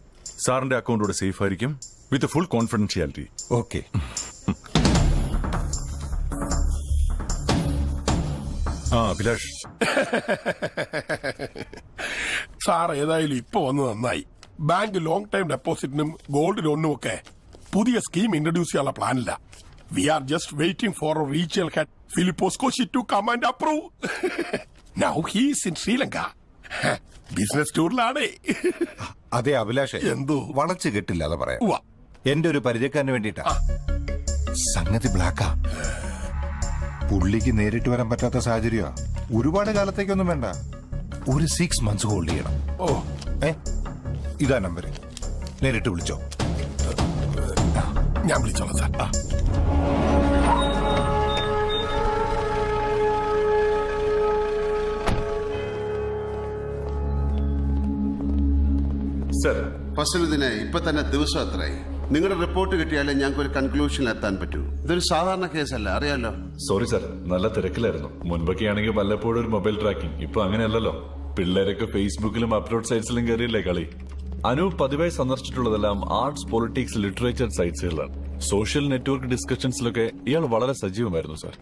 സാറിന്റെ അക്കൗണ്ട് ഇവിടെ സേഫ് ആയിരിക്കും with full confidentiality. Okay. Abhilash sir, ഏതായാലും ഇപ്പൊ വന്ന് നന്നായി. ബാങ്ക് ലോങ് ടൈം ഡെപ്പോസിറ്റിനും ഗോൾഡ് ലോണിനും ഒക്കെ പുതിയ സ്കീം ഇൻട്രൊഡ്യൂസ് ചെയ്യാനുള്ള പ്ലാനില്ല. We are just waiting for regional head Philipose Koshy to come and approve. Now he is in Sri Lanka. Business ടൂറിലാണ്. അതെ അഭിലാഷ്, എന്തോ വളച്ചു കെട്ടില്ലാതെ പറയാം. എന്റെ ഒരു പരിചയക്കാരന് വേണ്ടിട്ടാ സംഗതി ബ്ലാക്കാ. പുള്ളിക്ക് നേരിട്ട് വരാൻ പറ്റാത്ത സാഹചര്യ. ഒരുപാട് കാലത്തേക്കൊന്നും വേണ്ട, ഒരു 6 months ഹോൾഡ് ചെയ്യണം. ഓ, ഇതാ നമ്പര്, നേരിട്ട് വിളിച്ചോ. ഞാൻ വിളിച്ചോളാം സാർ. സാർ, ഫസലുദ്ദീനെ ഇപ്പൊ തന്നെ ദിവസം അത്രയായി. നിങ്ങളുടെ റിപ്പോർട്ട് കിട്ടിയാലേ ഞങ്ങൾക്ക് ഒരു കൺക്ലൂഷനിലെത്താൻ പറ്റൂ. ഇതൊരു സാധാരണ കേസല്ല, അറിയാലോ. സോറി സാർ, നല്ല തിരക്കിലായിരുന്നു. മുൻപൊക്കെ ആണെങ്കിൽ വല്ലപ്പോഴും ഒരു മൊബൈൽ ട്രാക്കിംഗ്. ഇപ്പൊ അങ്ങനെയല്ലല്ലോ, പിള്ളേരൊക്കെ ഫേസ്ബുക്കിലും അപ്ലോഡ് സൈറ്റ്സിലും കയറിയില്ലേ കളി. അനൂപ് പതിവായി സന്ദർശിച്ചിട്ടുള്ളതെല്ലാം ആർട്സ്, പൊളിറ്റിക്സ്, ലിറ്ററേച്ചർ സൈറ്റ്സുകളാണ്. സോഷ്യൽ നെറ്റ്വർക്ക് ഡിസ്കഷൻസിലൊക്കെ ഇയാൾ വളരെ സജീവമായിരുന്നു sir.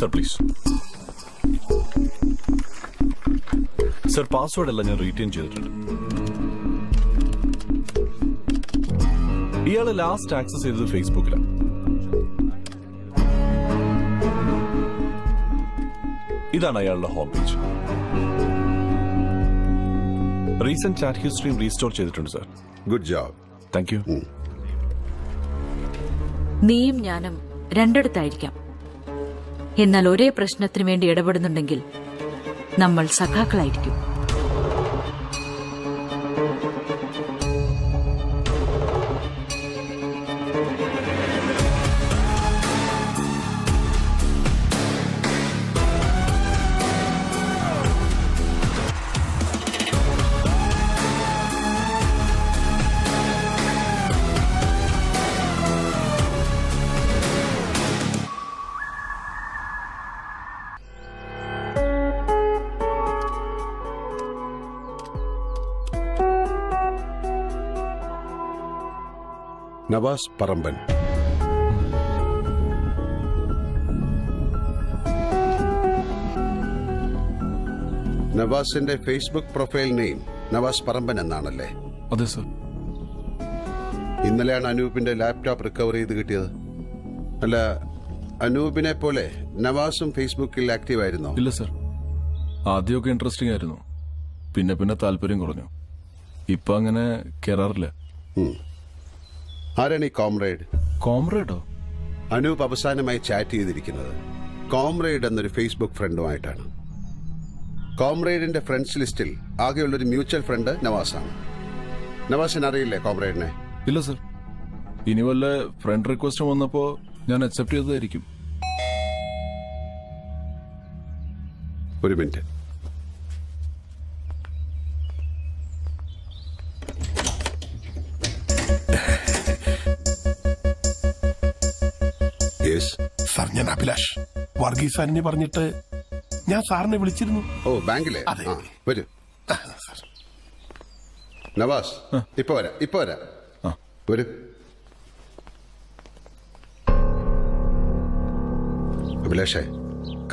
Sir please. Sir, password എല്ലാം ഞാൻ റീറ്റെയിൻ ചെയ്തിട്ടുണ്ട്. ഇയാള് ലാസ്റ്റ് ആക്സസ് ചെയ്തത് ഫേസ്ബുക്കിലാണ്. ഇതാണ് അയാളുടെ ഹോം പേജ്. റീസെന്റ് ചാറ്റ് ഹിസ്റ്ററിയും റീസ്റ്റോർ ചെയ്തിട്ടുണ്ട് sir. Good job. Thank you. നീയും ഞാനും രണ്ടിടത്തായിരിക്കാം, എന്നാൽ ഒരേ പ്രശ്നത്തിന് വേണ്ടി ഇടപെടുന്നുണ്ടെങ്കിൽ നമ്മൾ സഖാക്കളായിരിക്കും. நவாஸ் பரம்பன். നവാസിന്റെ Facebook profile name Navas Paramban എന്നാണല്ലേ? അതെ സർ. ഇന്നലെയാണ് അനൂപിന്റെ ലാപ്ടോപ്പ് റിക്കവർ ചെയ്ത് കിട്ടിയത്. അല്ല, അനൂപിനെ പോലെ നവാസും ഫേസ്ബുക്കിൽ ആക്റ്റീവ് ആയിരുന്നോ? ഇല്ല സർ, ആദ്യമൊക്കെ ഇൻട്രസ്റ്റിംഗ് ആയിരുന്നു, പിന്നെ പിന്നെ താല്പര്യം കുറഞ്ഞു, ഇപ്പൊ അങ്ങനെ കയറാറില്ല. ആരാണ് ഈ കോംറേഡ്? കോംറേഡോ? അനൂപ് അവസാനമായി ചാറ്റ് ചെയ്തിരിക്കുന്നത് കോംറേഡ് എന്നൊരു ഫേസ്ബുക്ക് ഫ്രണ്ടുമായിട്ടാണ്. കോംറേഡിന്റെ ഫ്രണ്ട്സ് ലിസ്റ്റിൽ ആകെയുള്ളൊരു മ്യൂച്വൽ ഫ്രണ്ട് നവാസാണ്. നവാസിന് അറിയില്ലേ കോംറേഡിനെ? ഇല്ല സർ, ഇനി വല്ല ഫ്രണ്ട് റിക്വസ്റ്റ് വന്നപ്പോൾ ഞാൻ അക്സെപ്റ്റ് ചെയ്തതായിരിക്കും. ഒരു മിനിറ്റ്. സാർ, ഞാൻ അഭിലാഷ് വർഗീസ് സാറിനെ പറഞ്ഞിട്ട് ഞാൻ സാറിനെ വിളിച്ചിരുന്നു. ഓ, ബാങ്കിലെ? വരൂ നവാസ്, ഇപ്പൊ വരാം. വരൂ അഭിലാഷേ,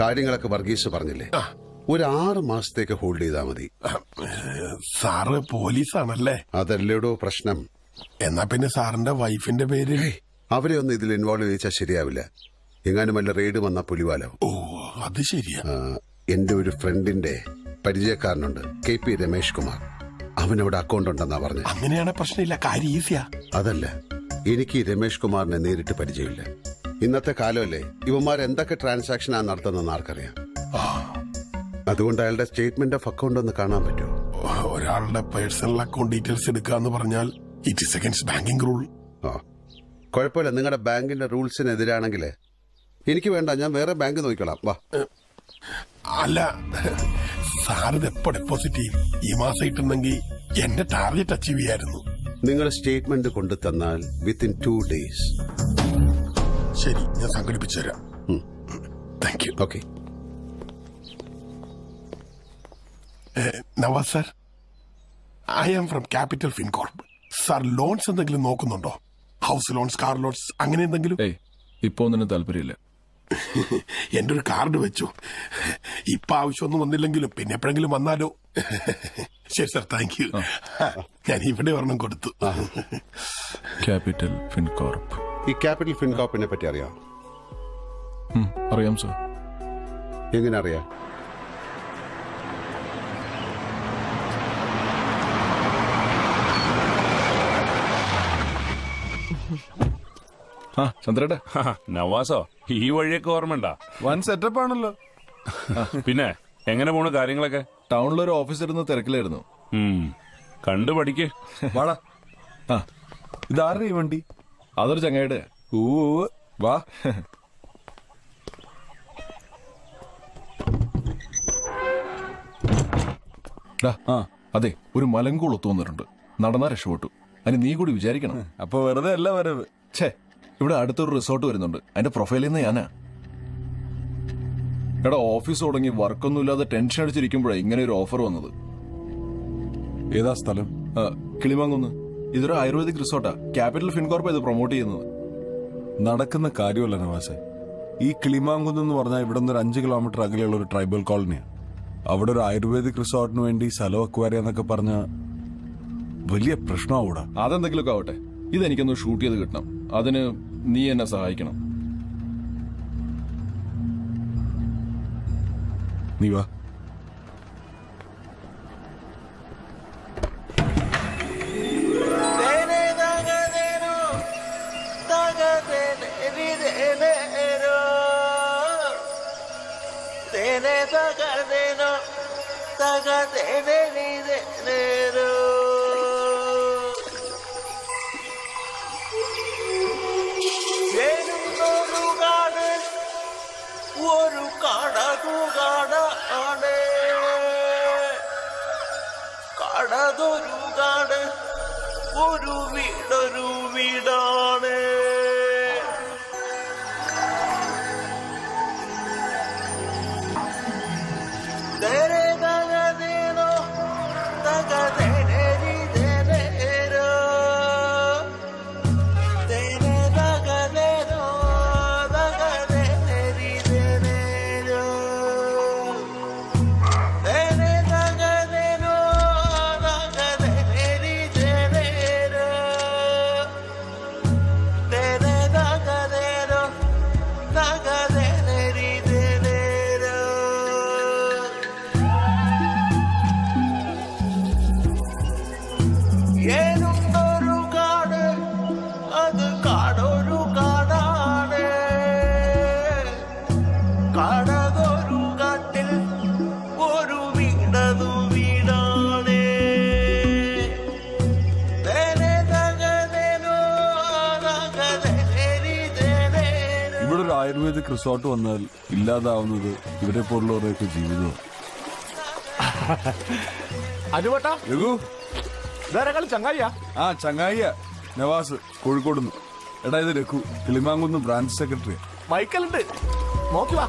കാര്യങ്ങളൊക്കെ വർഗീസ് പറഞ്ഞില്ലേ? ഒരു 6 മാസത്തേക്ക് ഹോൾഡ് ചെയ്താൽ മതി. സാറ് പോലീസാണല്ലേ? അതല്ലേടോ പ്രശ്നം. എന്നാ പിന്നെ സാറിന്റെ വൈഫിന്റെ പേര്? അവരെ ഒന്നും ഇതിൽ ഇൻവോൾവ് ചെയ്യിച്ചാൽ ശരിയാവില്ല, എങ്ങാനും വല്ല റെയ്ഡ് വന്നാൽ പുലിവാലാവും. ഓ, അത് ശരിയാ. എന്റെ ഒരു ഫ്രണ്ടിന്റെ പരിചയക്കാരനുണ്ട്, KP രമേഷ് കുമാർ, അവനവിടെ അക്കൗണ്ട് ഉണ്ടെന്നാ പറഞ്ഞു. അങ്ങനെയാണെ പ്രശ്നമില്ല, കാര്യം ഈസിയാ. അതല്ല, എനിക്ക് രമേഷ് കുമാറിനെ നേരിട്ട് പരിചയമില്ല. ഇന്നത്തെ കാലമല്ലേ, ഇവന്മാർ എന്തൊക്കെ ട്രാൻസാക്ഷനാ നടത്തുന്നതെന്ന് ആർക്കറിയാം. അതുകൊണ്ട് അയാളുടെ സ്റ്റേറ്റ്മെന്റ് ഓഫ് അക്കൗണ്ട് ഒന്ന് കാണാൻ പറ്റുമോ? ഒരാളുടെ പേഴ്സണൽ അക്കൗണ്ട് ഡീറ്റെയിൽസ് എടുക്കാന്ന് പറഞ്ഞാൽ it is against banking rule. കുഴപ്പമില്ല, നിങ്ങളുടെ ബാങ്കിന്റെ റൂൾസിനെതിരാണെങ്കിൽ എനിക്ക് വേണ്ട, ഞാൻ വേറെ ബാങ്ക് നോക്കിക്കോളാം. വാ. അല്ല സാറിത് എപ്പോ ഡെപ്പോസിറ്റ് ചെയ്യും? ഈ മാസം ഇട്ടുന്നെങ്കിൽ എന്റെ ടാർഗറ്റ് അച്ചീവ് ചെയ്യായിരുന്നു. നിങ്ങൾ സ്റ്റേറ്റ്മെന്റ് കൊണ്ടു തന്നാൽ വിത്തിൻ 2 days. ശരി, ഞാൻ സംഘടിപ്പിച്ചു തരാം. Thank you. Okay Navas sir, I am from capital Fincorp. Sir loans എന്തെങ്കിലും നോക്കുന്നുണ്ടോ? ഹൗസ് ലോൺസ്, കാർ ലോൺസ്, അങ്ങനെ എന്തെങ്കിലും? ഇപ്പൊ ഒന്നിനും താല്പര്യമില്ല. എന്റെ ഒരു കാർഡ് വെച്ചു, ഇപ്പൊ ആവശ്യമൊന്നും വന്നില്ലെങ്കിലും പിന്നെ എപ്പോഴെങ്കിലും വന്നാലോ. ശരി സാർ, താങ്ക് യു. ഞാൻ ഇവിടെ ഒരെണ്ണം കൊടുത്തു. Capital Fincorp. ഈ ക്യാപിറ്റൽ ഫിൻകോർപ്പിനെ പറ്റി അറിയാം? അറിയാം സാർ. എങ്ങനെ അറിയാം? ചന്ദ്രേട്ടാ, നവാസോ ഈ വഴിയൊക്കെ ഓർമ്മണ്ടാ? വൻ സെറ്റപ്പ് ആണല്ലോ. പിന്നെ എങ്ങനെ പോണു കാര്യങ്ങളൊക്കെ? ടൗണിലൊരു ഓഫീസർന്ന് തിരക്കിലായിരുന്നു. കണ്ടു പഠിക്ക്. വാടാ. ഇതാരുടെ ഈ വണ്ടി? അതൊരു ചങ്ങായിട്ട്. ഊ വാ. അതെ, ഒരു മലങ്കൂൾ ഒത്തു വന്നിട്ടുണ്ട്, നടന്നാ രക്ഷപ്പെട്ടു. അതിന് നീ കൂടി വിചാരിക്കണം. അപ്പൊ വെറുതെ അല്ല വരവ്. ഛേ, ഇവിടെ അടുത്തൊരു റിസോർട്ട് വരുന്നുണ്ട്, അതിന്റെ പ്രൊഫൈലിൽ നിന്ന് ഞാനാ. എടാ, ഓഫീസ് തുടങ്ങി വർക്കൊന്നുമില്ലാതെ ടെൻഷൻ അടിച്ചിരിക്കുമ്പോഴാ ഇങ്ങനെ ഒരു ഓഫർ വന്നത്. ഏതാ സ്ഥലം? കിളിമാങ്കുന്ന്. ഇതൊരു ആയുർവേദിക് റിസോർട്ടാ, ക്യാപിറ്റൽ ഫിൻകോർപ്പ് ഇത് പ്രൊമോട്ട് ചെയ്യുന്നത്. നടക്കുന്ന കാര്യമല്ല നവാസെ. ഈ കിളിമാങ്കുന്ന് എന്ന് പറഞ്ഞാൽ ഇവിടെ നിന്ന് 5 കിലോമീറ്റർ അകലെയുള്ള ഒരു ട്രൈബൽ കോളനിയാണ്. അവിടെ ഒരു ആയുർവേദിക് റിസോർട്ടിന് വേണ്ടി സ്ഥലം അക്വാരിയെന്നൊക്കെ പറഞ്ഞ വലിയ പ്രശ്നമാവൂടാ? അതെന്തെങ്കിലുമൊക്കെ ആവട്ടെ, ഇതെനിക്കൊന്ന് ഷൂട്ട് ചെയ്ത് കിട്ടണം, അതിന് നീ എന്നെ സഹായിക്കണം. നീ വാ. ഒരു വീടാണ് ആയുർവേദിക് റിസോർട്ട് വന്നാൽ ഇല്ലാതാവുന്നത് ഇവരെ പോലുള്ളവരുടെയൊക്കെ ജീവിതവും. ചങ്ങായിയാ? ആ ചങ്ങായിയാ, നവാസ് കോഴിക്കോടുന്നു. എടാ ഇത് രഘു, കിളിമാങ്കുന്ന് ബ്രാഞ്ച് സെക്രട്ടറി. മൈക്കലുണ്ട്, നോക്കി വാ.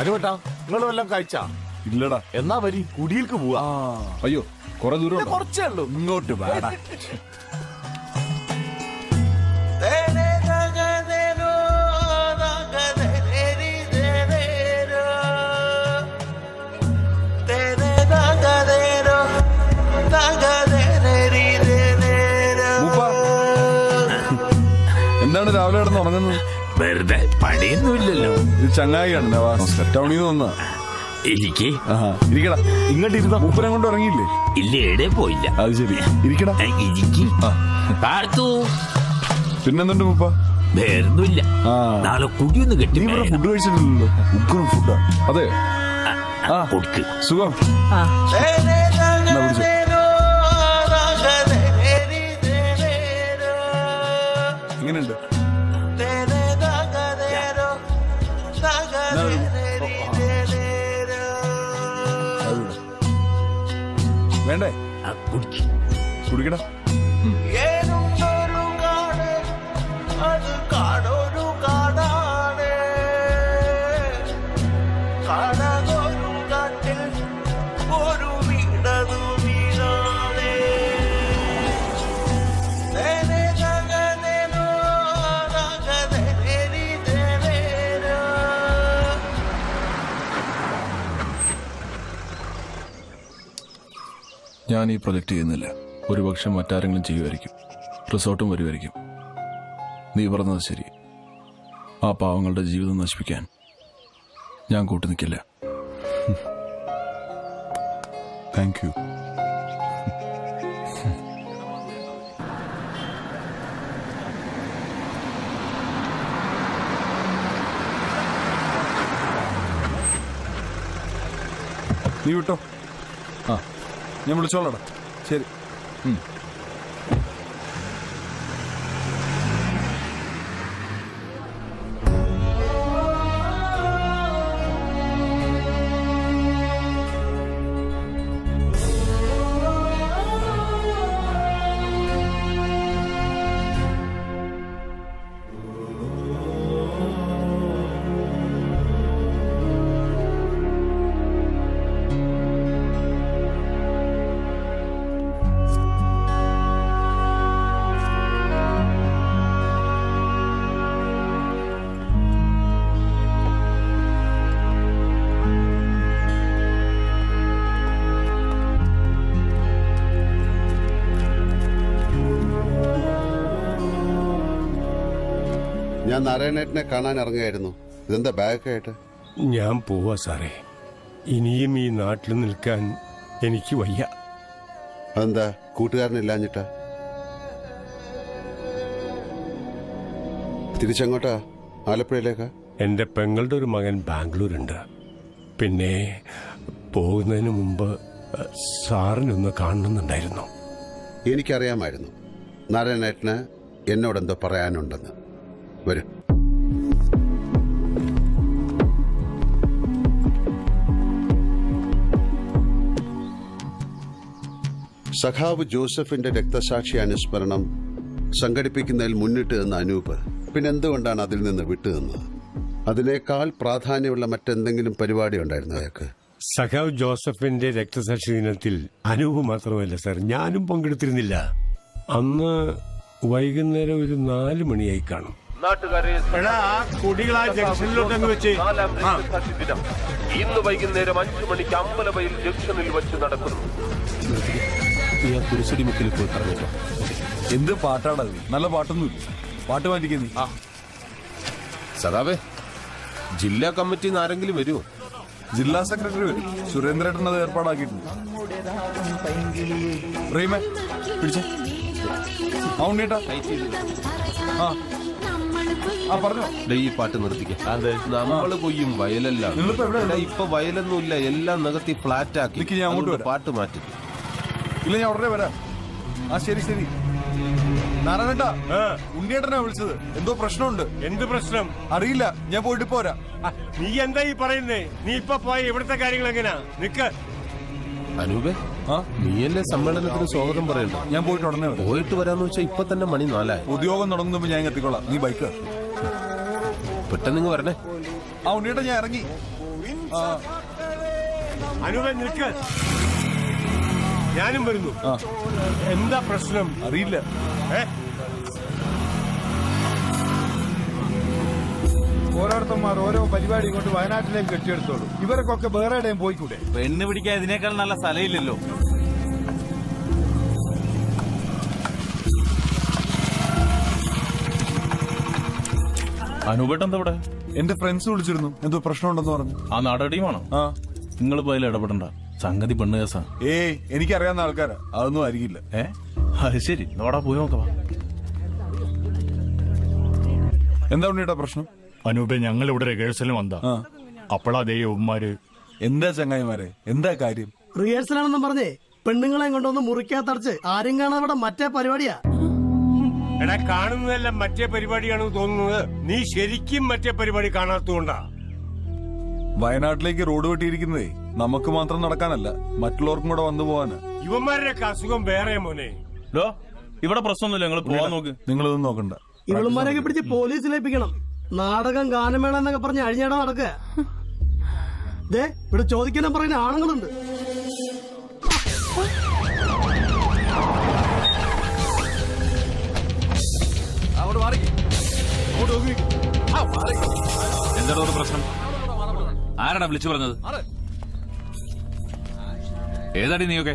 അനുവേട്ടാ, നിങ്ങൾ വല്ലതും കഴിച്ചാ? ഇല്ലടാ. എന്നാ വരി, കുടിയിൽക്ക് പോവാ. അയ്യോ കൊറേ ദൂരം, കുറച്ചേ ഉള്ളൂ, ഇങ്ങോട്ട് വേടാ. എന്താണ് രാവിലെ കിടന്ന് ഉറങ്ങുന്നത്? വെറുതെ, പണിയൊന്നുമില്ലല്ലോ. ഇത് ചങ്ങായിയാണ് നവാസ്, ടൗണിൽ നിന്ന്. എനിക്ക് ഇരിക്കടാ, ഇങ്ങോട്ട് ഇരുന്ന. മൂപ്പനെ കൊണ്ട് ഉറങ്ങിയില്ലേ? ഇല്ല, എവിടെ പോയില്ല. അത് ശരി, ഇരിക്കടാ. പിന്നെന്തുണ്ട് മൂപ്പ? വേറൊന്നുമില്ല. നാളെ കുടിയൊന്നും കിട്ടി. ഫുഡ് കഴിച്ചിട്ടില്ലല്ലോ? ഉക്കറും ഫുഡാ. അതെ, സുഖം. എങ്ങനെയുണ്ട്? വേണ്ടേ? കുടിക്കടാ. ഞാൻ ഈ പ്രൊജക്റ്റ് ചെയ്യുന്നില്ല. ഒരുപക്ഷെ മറ്റാരെങ്കിലും ചെയ്യുമായിരിക്കും, റിസോർട്ടും വരുമായിരിക്കും. നീ പറഞ്ഞത് ശരി, ആ പാവങ്ങളുടെ ജീവിതം നശിപ്പിക്കാൻ ഞാൻ കൂട്ടുനിൽക്കില്ല. Thank you. നീ വിട്ടോ, ആ ഞാൻ വിളിച്ചോളടാ. ശരി. ഞാൻ നാരായണേട്ടനെ കാണാൻ ഇറങ്ങുകയായിരുന്നു. ഇതെന്താ ബാഗൊക്കെ ആയിട്ട്? ഞാൻ പോവാ സാറേ, ഇനിയും ഈ നാട്ടിൽ നിൽക്കാൻ എനിക്ക് വയ്യ. അതെന്താ, കൂട്ടുകാരനില്ലാഞ്ഞിട്ടാ? തിരിച്ചെങ്ങോട്ടാ? ആലപ്പുഴയിലേക്കാ? എൻ്റെ പെങ്ങളുടെ ഒരു മകൻ ബാംഗ്ലൂരുണ്ട്. പിന്നെ പോകുന്നതിന് മുമ്പ് സാറിനൊന്ന് കാണണമെന്നുണ്ടായിരുന്നു. എനിക്കറിയാമായിരുന്നു നാരായണേട്ടന് എന്നോടെന്തോ പറയാനുണ്ടെന്ന്. വരും. സഖാവ് ജോസഫിന്റെ രക്തസാക്ഷി അനുസ്മരണം സംഘടിപ്പിക്കുന്നതിൽ മുന്നിട്ട് നിന്ന അനൂപ് പിന്നെന്തുകൊണ്ടാണ് അതിൽ നിന്ന് വിട്ടുനിന്നത്? അതിനേക്കാൾ പ്രാധാന്യമുള്ള മറ്റെന്തെങ്കിലും പരിപാടി ഉണ്ടായിരുന്നു അയാൾക്ക്? സഖാവ് ജോസഫിന്റെ രക്തസാക്ഷി ദിനത്തിൽ അനൂപ് മാത്രമല്ല സാർ, ഞാനും പങ്കെടുത്തിരുന്നില്ല. അന്ന് വൈകുന്നേരം ഒരു 4 മണിയായി കാണും. ഇന്ന് വൈകുന്നേരം 5 മണിക്ക് അമ്പലവയൽ ജംഗ്ഷനിൽ വച്ച് നടക്കുന്നു. ഞാൻ കുരിശടി മുക്കിൽ പോയി പറഞ്ഞു. എന്ത് പാട്ടാണ് അത്? നല്ല പാട്ടൊന്നുമില്ല. പാട്ട് മാറ്റിക്കുന്നു. ആ സദാവേ, ജില്ലാ കമ്മിറ്റിന്ന് ആരെങ്കിലും വരുമോ? ജില്ലാ സെക്രട്ടറി വരും. സുരേന്ദ്രേട്ടൻ അത് ഏർപ്പാടാക്കിയിട്ടുണ്ട്. റീമേ പിടിച്ചേ. ആ ഉണ്ണീട്ടാ. ആ ഈ പാട്ട് നിർത്തിക്കാം. നമ്മള് കൊയ്യും വയലെല്ലാം. ഇപ്പൊ വയലൊന്നുമില്ല, എല്ലാം നികത്തി ഫ്ലാറ്റ് ആക്കി. അങ്ങോട്ട് പാട്ട് മാറ്റി ഇല്ല, ഞാൻ ഉടനെ വരാം. ആ ശരി ശരി. നാരായണേട്ടാ, ഉണ്ണിയേട്ടനാ വിളിച്ചത്. എന്തോ പ്രശ്നമുണ്ട്. എന്ത് പ്രശ്നം? അറിയില്ല, ഞാൻ പോയിട്ട് പോരാ. നീ എന്താ ഈ പറയുന്നേ? നീ ഇപ്പൊ പോയ ഇവിടുത്തെ കാര്യങ്ങൾ എങ്ങനെയാ? നിക്ക് അനൂപേ, നീയല്ലേ സമ്മേളനത്തിന് സ്വാഗതം പറയണ്ടോ? ഞാൻ പോയിട്ട് ഉടനെ പോയിട്ട് വരാന്ന് വെച്ചാൽ ഇപ്പൊ തന്നെ മണി 4 ഉദ്യോഗം തുടങ്ങുമ്പോ ഞാൻ എത്തിക്കോളാം. നീ ബൈക്ക് പെട്ടെന്ന് ഇങ്ങ് വരണേ. ആ ഉണ്ണിയേട്ടാ, ഞാൻ ഇറങ്ങി. അനൂപേ നിക്ക്, ഞാനും വരുന്നു. എന്താ പ്രശ്നം? അറിയില്ല. ഓരോരുത്തന്മാർ ഓരോ പരിപാടി കൊണ്ട് വയനാട്ടിലേക്ക് കെട്ടിയെടുത്തോളൂ. ഇവർക്കൊക്കെ വേറെ എവിടെയും പോയിക്കൂടെ? പെണ്ണ് പിടിക്കാൻ ഇതിനേക്കാൾ നല്ല സ്ഥലമില്ലല്ലോ. അനുപേട്ടെന്തവിടെ? എന്റെ ഫ്രണ്ട്സ് വിളിച്ചിരുന്നു, എന്തോ പ്രശ്നമുണ്ടെന്ന് പറഞ്ഞു. ആ നാടകടീമാണോ? ആ, നിങ്ങളിപ്പോ അതിൽ ഇടപെടണ്ട. സംഗതി പെണ്ണ് കേസാ. ഏയ്, എനിക്കറിയാവുന്ന ആൾക്കാരാ, അതൊന്നും ആയിരിക്കില്ല. അത് ശരി, നോടാ പോയി നോക്കാം. എന്താ ഉണ്ണിയേട്ടാ പ്രശ്നം? അനൂപെ, ഞങ്ങൾ ഇവിടെ റിഹേഴ്സലിന് വന്നാ അപ്പളാ ദേ ഉമ്മാര്. എന്താ ചങ്ങായിമാരെ, എന്താ കാര്യം? റിഹേഴ്സലാണെന്നും പറഞ്ഞേ പെണ്ണുങ്ങളെ കൊണ്ടൊന്ന് മുറിക്കാത്തടച്ച് ആരും കാണാതെ മറ്റേ പരിപാടിയാ. എടാ, കാണുന്നതെല്ലാം മറ്റേ പരിപാടിയാണെന്ന് തോന്നുന്നത്. നീ ശരിക്കും മറ്റേ പരിപാടി കാണാത്തതുകൊണ്ടാ. വയനാട്ടിലേക്ക് റോഡ് വെട്ടിയിരിക്കുന്നതേ നമുക്ക് മാത്രം നടക്കാനല്ല, മറ്റുള്ളവർക്കും കൂടെ വന്നു പോവാന്. ഇവന്മാരുടെയൊക്കെ അസുഖം വേറെ മോനെ. ഇവിടെ പ്രശ്നമൊന്നുമില്ല, ഞങ്ങൾ പോവാൻ നോക്ക്. നിങ്ങളൊന്നും നോക്കണ്ട. ഇവളുമാരെയൊക്കെ പിടിച്ച് പോലീസിലേൽപ്പിക്കണം. നാടകം ഗാനമേള എന്നൊക്കെ പറഞ്ഞ് അഴിഞ്ഞാടാ നടക്കുക. ഇവിടെ ചോദിക്കാനും പറയുന്ന ആണുങ്ങളുണ്ട്. എന്താണോ പ്രശ്നം? ആരാടാ വിളിച്ചു പറഞ്ഞത്? ഏതാടി നീയൊക്കെ?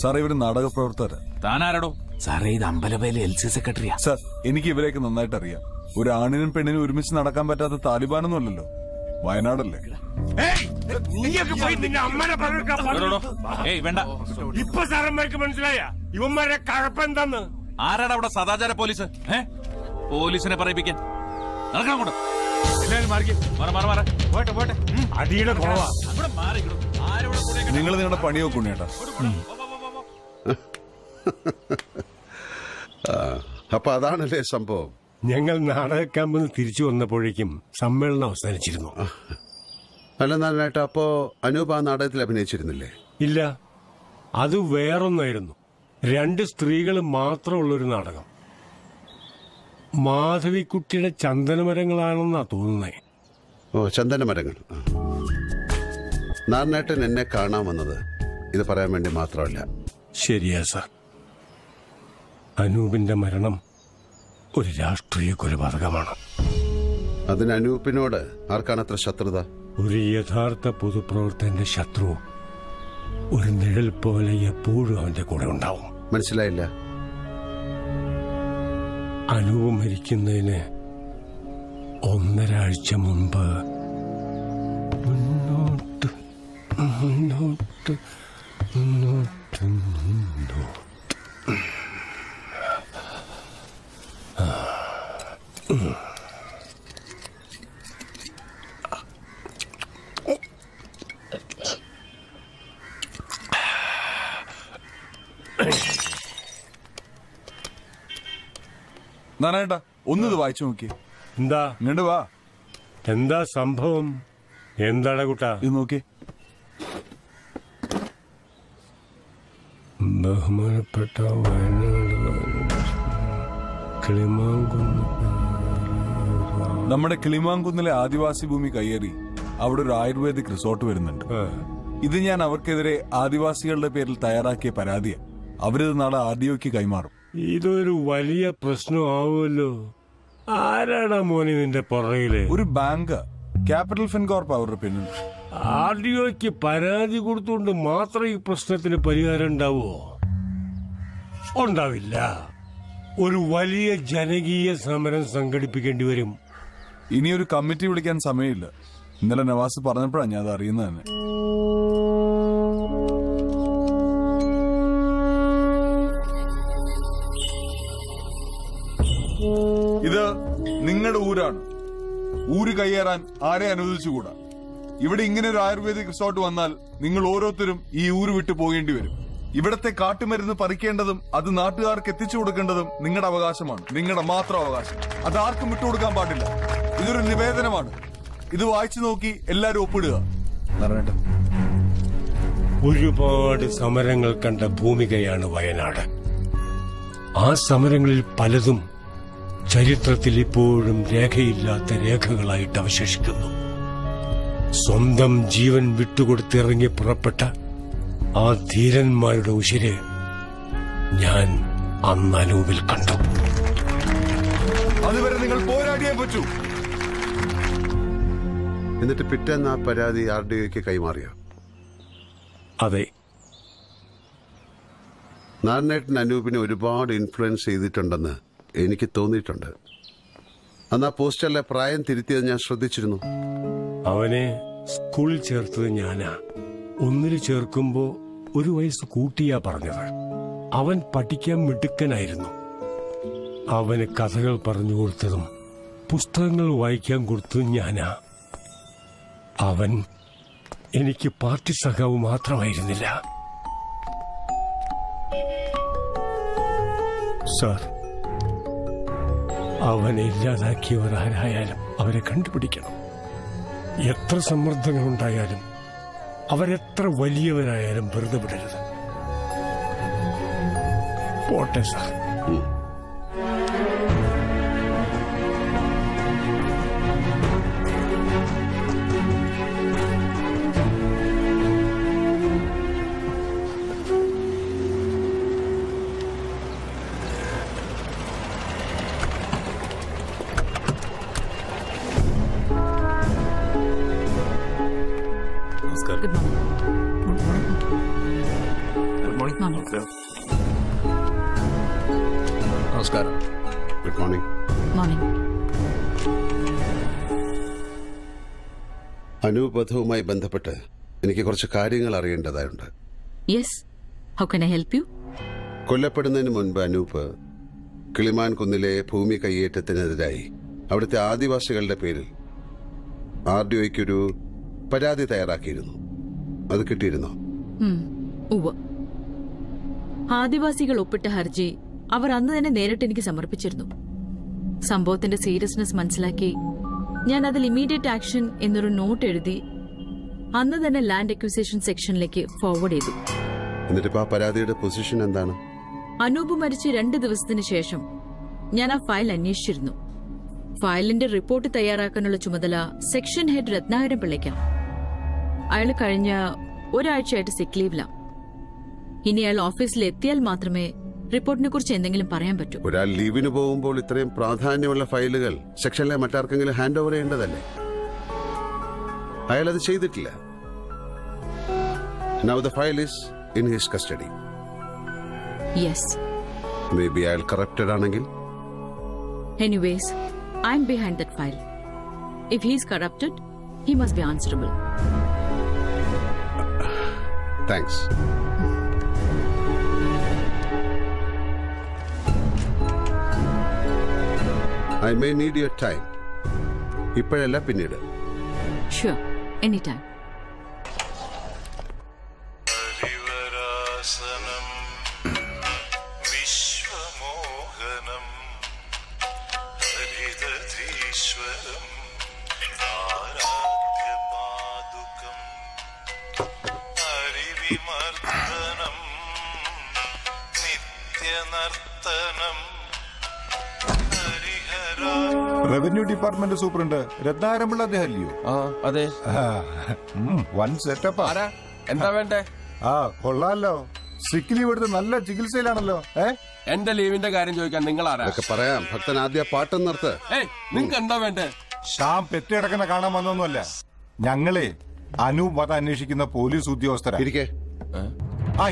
സാറേ, ഇവര് നാടക പ്രവർത്തകരാ. താനാരാടോ? സാറേ, ഇത് അമ്പലവേല LC സെക്രട്ടറിയാ. സാർ, എനിക്ക് ഇവരെയൊക്കെ നന്നായിട്ട് അറിയാം. ഒരു ആണിനും പെണ്ണിനും ഒരുമിച്ച് നടക്കാൻ പറ്റാത്ത താലിബാനൊന്നും അല്ലല്ലോ, വയനാടല്ലേ. ഇപ്പൊ സാറന്മാർക്ക് മനസ്സിലായ ഇവന്മാരുടെ കഴപ്പെന്താന്ന്? ആരാടാ അവിടെ സദാചാര പോലീസ്? പോലീസിനെ പറയിപ്പിക്കാൻ നടക്കണം കൂടെ. നിങ്ങൾ നിങ്ങളുടെ പണിയൊക്കെ ഉണ്ണിയേട്ടാ. അപ്പൊ അതാണല്ലേ സംഭവം. ഞങ്ങൾ നാടക ക്യാമ്പിൽ നിന്ന് തിരിച്ചു വന്നപ്പോഴേക്കും സമ്മേളനം അവസാനിച്ചിരുന്നു. അല്ല നാരായണേട്ടാ, അപ്പോ അനൂപ് ആ നാടകത്തിൽ അഭിനയിച്ചിരുന്നില്ലേ? ഇല്ല, അത് വേറൊന്നായിരുന്നു. 2 സ്ത്രീകൾ മാത്രമുള്ളൊരു നാടകം. മാധവിക്കുട്ടിയുടെ ചന്ദനമരങ്ങളാണെന്നാ തോന്നുന്നേ. ഓ, ചന്ദനമരങ്ങൾ. നാരായണേട്ടൻ എന്നെ കാണാൻ വന്നത് ഇത് പറയാൻ വേണ്ടി മാത്രമല്ല. ശരിയാ സാർ, അനൂപിന്റെ മരണം ഒരു രാഷ്ട്രീയ കൊലപാതകമാണ്. അതിന് അനൂപിനോട് ആർക്കാണത്ര ശത്രുത? ഒരു യഥാർത്ഥ പൊതുപ്രവർത്തകന്റെ ശത്രു ഒരു നിഴൽ പോലെ എപ്പോഴും അവന്റെ കൂടെ ഉണ്ടാവും. മനസ്സിലായില്ല? അനൂപ് മരിക്കുന്നതിന് 1.5 ആഴ്ച മുമ്പ് മുന്നോട്ട് മുന്നോട്ട് മുന്നോട്ട് മുന്നോട്ട് നാരായണേട്ടാ, ഒന്നിത് വായിച്ചു നോക്കി. എന്താ ഇങ്ങോട്ട് വാ. എന്താ സംഭവം? എന്താണ് കുട്ടാ ഇത് നോക്കി? ബഹുമാനപ്പെട്ട നമ്മുടെ കിളിമാങ്കുന്നിലെ ആദിവാസി ഭൂമി കയ്യേറി അവിടെ ഒരു ആയുർവേദിക് റിസോർട്ട് വരുന്നുണ്ട്. ഇത് ഞാൻ അവർക്കെതിരെ ആദിവാസികളുടെ പേരിൽ തയ്യാറാക്കിയ പരാതിയാണ്. അവരിത് നാളെ RDOക്ക് കൈമാറും. ഇതൊരു വലിയ പ്രശ്നമാവുമല്ലോ. ആരാടാ മോനി നിന്റെ പുറകില്? ഒരു ബാങ്ക്, ക്യാപിറ്റൽ ഫിൻകോർപ്പ്. അവരുടെ പിന്നിൽ RDOക്ക് പരാതി കൊടുത്തുകൊണ്ട് മാത്രം ഈ പ്രശ്നത്തിന് പരിഹാരം ഉണ്ടാവുമോ? ഉണ്ടാവില്ല. ഒരു വലിയ ജനകീയ സമരം സംഘടിപ്പിക്കേണ്ടി വരും. ഇനിയൊരു കമ്മിറ്റി വിളിക്കാൻ സമയമില്ല. ഇന്നലെ നവാസ് പറഞ്ഞപ്പോഴാണ് ഞാൻ അത് അറിയുന്നത് തന്നെ. ഇത് നിങ്ങളുടെ ഊരാണ്. ഊര് കയ്യേറാൻ ആരെ അനുവദിച്ചുകൂടാ. ഇവിടെ ഇങ്ങനെ ഒരു ആയുർവേദിക് റിസോർട്ട് വന്നാൽ നിങ്ങൾ ഓരോരുത്തരും ഈ ഊര് വിട്ടു പോകേണ്ടി വരും. ഇവിടത്തെ കാട്ടുമരുന്ന് പറിക്കേണ്ടതും അത് നാട്ടുകാർക്ക് എത്തിച്ചു കൊടുക്കേണ്ടതും നിങ്ങളുടെ അവകാശമാണ്, നിങ്ങളുടെ മാത്രം അവകാശം. അതാർക്കും വിട്ടുകൊടുക്കാൻ പാടില്ല. ഇതൊരു നിവേദനമാണ്. ഇത് വായിച്ചു നോക്കി എല്ലാരും ഒപ്പിടുക. ഒരുപാട് സമരങ്ങൾ കണ്ട ഭൂമികയാണ് വയനാട്. ആ സമരങ്ങളിൽ പലതും ചരിത്രത്തിൽ ഇപ്പോഴും രേഖയില്ലാത്ത രേഖകളായിട്ട് അവശേഷിക്കുന്നു. സ്വന്തം ജീവൻ വിട്ടുകൊടുത്തിറങ്ങി പുറപ്പെട്ട ആ ധീരന്മാരുടെ ഉശിര് ഞാൻ അന്ന് അനൂപിൽ കണ്ടു. അതുവരെ നിങ്ങൾ പോരാടിയേ പറ്റൂ. എന്നിട്ട് പിറ്റേന്ന് ആ പരാതി ആർഡിഒക്ക് കൈമാറിയോ? അതെ. നാരായണേട്ടൻ അനൂപിനെ ഒരുപാട് ഇൻഫ്ലുവൻസ് ചെയ്തിട്ടുണ്ടെന്ന് എനിക്ക് തോന്നിയിട്ടുണ്ട്. അന്ന് ആ പോസ്റ്ററിലെ പ്രായം തിരുത്തിയത് ഞാൻ ശ്രദ്ധിച്ചിരുന്നു. അവനെ സ്കൂളിൽ ചേർത്തത് ഞാനാ. ഒന്നിൽ ചേർക്കുമ്പോ 1 വയസ്സ് കൂട്ടിയാ പറഞ്ഞത്. അവൻ പഠിക്കാൻ മിടുക്കനായിരുന്നു. അവന് കഥകൾ പറഞ്ഞു കൊടുത്തതും പുസ്തകങ്ങൾ വായിക്കാൻ കൊടുത്തതും ഞാനാ. അവൻ എനിക്ക് പാർട്ടി സഖാവ് മാത്രമായിരുന്നില്ല. സാർ, അവനെ ഇല്ലാതാക്കിയവർ ആരായാലും അവരെ കണ്ടുപിടിക്കണം. എത്ര സമ്മർദ്ദങ്ങളുണ്ടായാലും അവരെത്ര വലിയവരായാലും വെറുതെ വിടരുത്. പോട്ടെ സാർ. അനുബന്ധവുമായി ബന്ധപ്പെട്ട് എനിക്ക് കുറച്ച് കാര്യങ്ങൾ അറിയേണ്ടതായുണ്ട്. കൊല്ലപ്പെടുന്നതിന് മുൻപ് അനൂപ് കിളിമാൻ കുന്നിലെ ഭൂമി കയ്യേറ്റത്തിനെതിരായി അവിടുത്തെ ആദിവാസികളുടെ പേരിൽ ആർഡിഒയ്ക്കൊരു പരാതി തയ്യാറാക്കിയിരുന്നു. അത് കിട്ടിയിരുന്നോ? ആദിവാസികൾ ഒപ്പിട്ട ഹർജി അവർ അന്ന് തന്നെ നേരിട്ട് എനിക്ക് സമർപ്പിച്ചിരുന്നു. സംഭവത്തിന്റെ സീരിയസ്നെസ് മനസ്സിലാക്കി ഞാൻ അതിൽ ഇമ്മീഡിയറ്റ് ആക്ഷൻ എന്നൊരു നോട്ട് എഴുതി അന്ന് തന്നെ ലാൻഡ് അക്വിസിഷൻ സെക്ഷനിലേക്ക് ഫോർവേഡ് ചെയ്തു. അനൂപ് മരിച്ച് 2 ദിവസത്തിന് ശേഷം ഞാൻ ആ ഫയൽ അന്വേഷിച്ചിരുന്നു. ഫയലിന്റെ റിപ്പോർട്ട് തയ്യാറാക്കാനുള്ള ചുമതല സെക്ഷൻ ഹെഡ് രത്നാകരൻ പിള്ളയ്ക്കാണ്. അയാൾ കഴിഞ്ഞ ഒരാഴ്ചയായിട്ട് സിക്ക് ലീവിലാണ്. ഇനി അയാൾ ഓഫീസിൽ എത്തിയാൽ മാത്രമേ റിപ്പോർട്ടിനെ കുറിച്ച് എന്തെങ്കിലും പറയാൻ പറ്റൂ. ഒരാൾ ലീവിന് പോകുമ്പോൾ ഇത്രയും പ്രാധാന്യമുള്ള ഫയലുകൾ സെക്ഷനിലെ മറ്റാർക്കെങ്കിലും ഹാൻഡ് ഓവർ ചെയ്യേണ്ടതല്ലേ? അയാൾ അത് ചെയ്തിട്ടില്ല. Now the file is in his custody. Yes. Maybe അയാൾ corrupted ആണെങ്കിൽ. Anyways, I'm behind that file. If he is corrupted, he must be answerable. Thanks. I may need your time. ഇപ്പോഴല്ല, പിന്നീട്. Sure, anytime. Revenue department superintendent രത്നാകരമുള്ള അദ്ദേഹമല്ലയോ? അതെ. One setup. എന്താ വേണ്ടേ? കൊള്ളാലോ. സിക്ക് ലീവ് എടുത്ത് നല്ല ചികിത്സയിലാണല്ലോ. എന്റെ ലീവിന്റെ കാര്യം ചോദിക്കാൻ നിങ്ങൾ ആരാ? പറയാം. ഭക്തൻ ആദ്യ പാട്ട് നിർത്ത്. നിങ്ങൾക്ക് എന്താ വേണ്ടേ? ഷാം പെറ്റിടക്കുന്ന കാണാൻ വന്നൊന്നുമല്ല. ഞങ്ങളെ അനൂപ് വധ അന്വേഷിക്കുന്ന പോലീസ് ഉദ്യോഗസ്ഥരാ.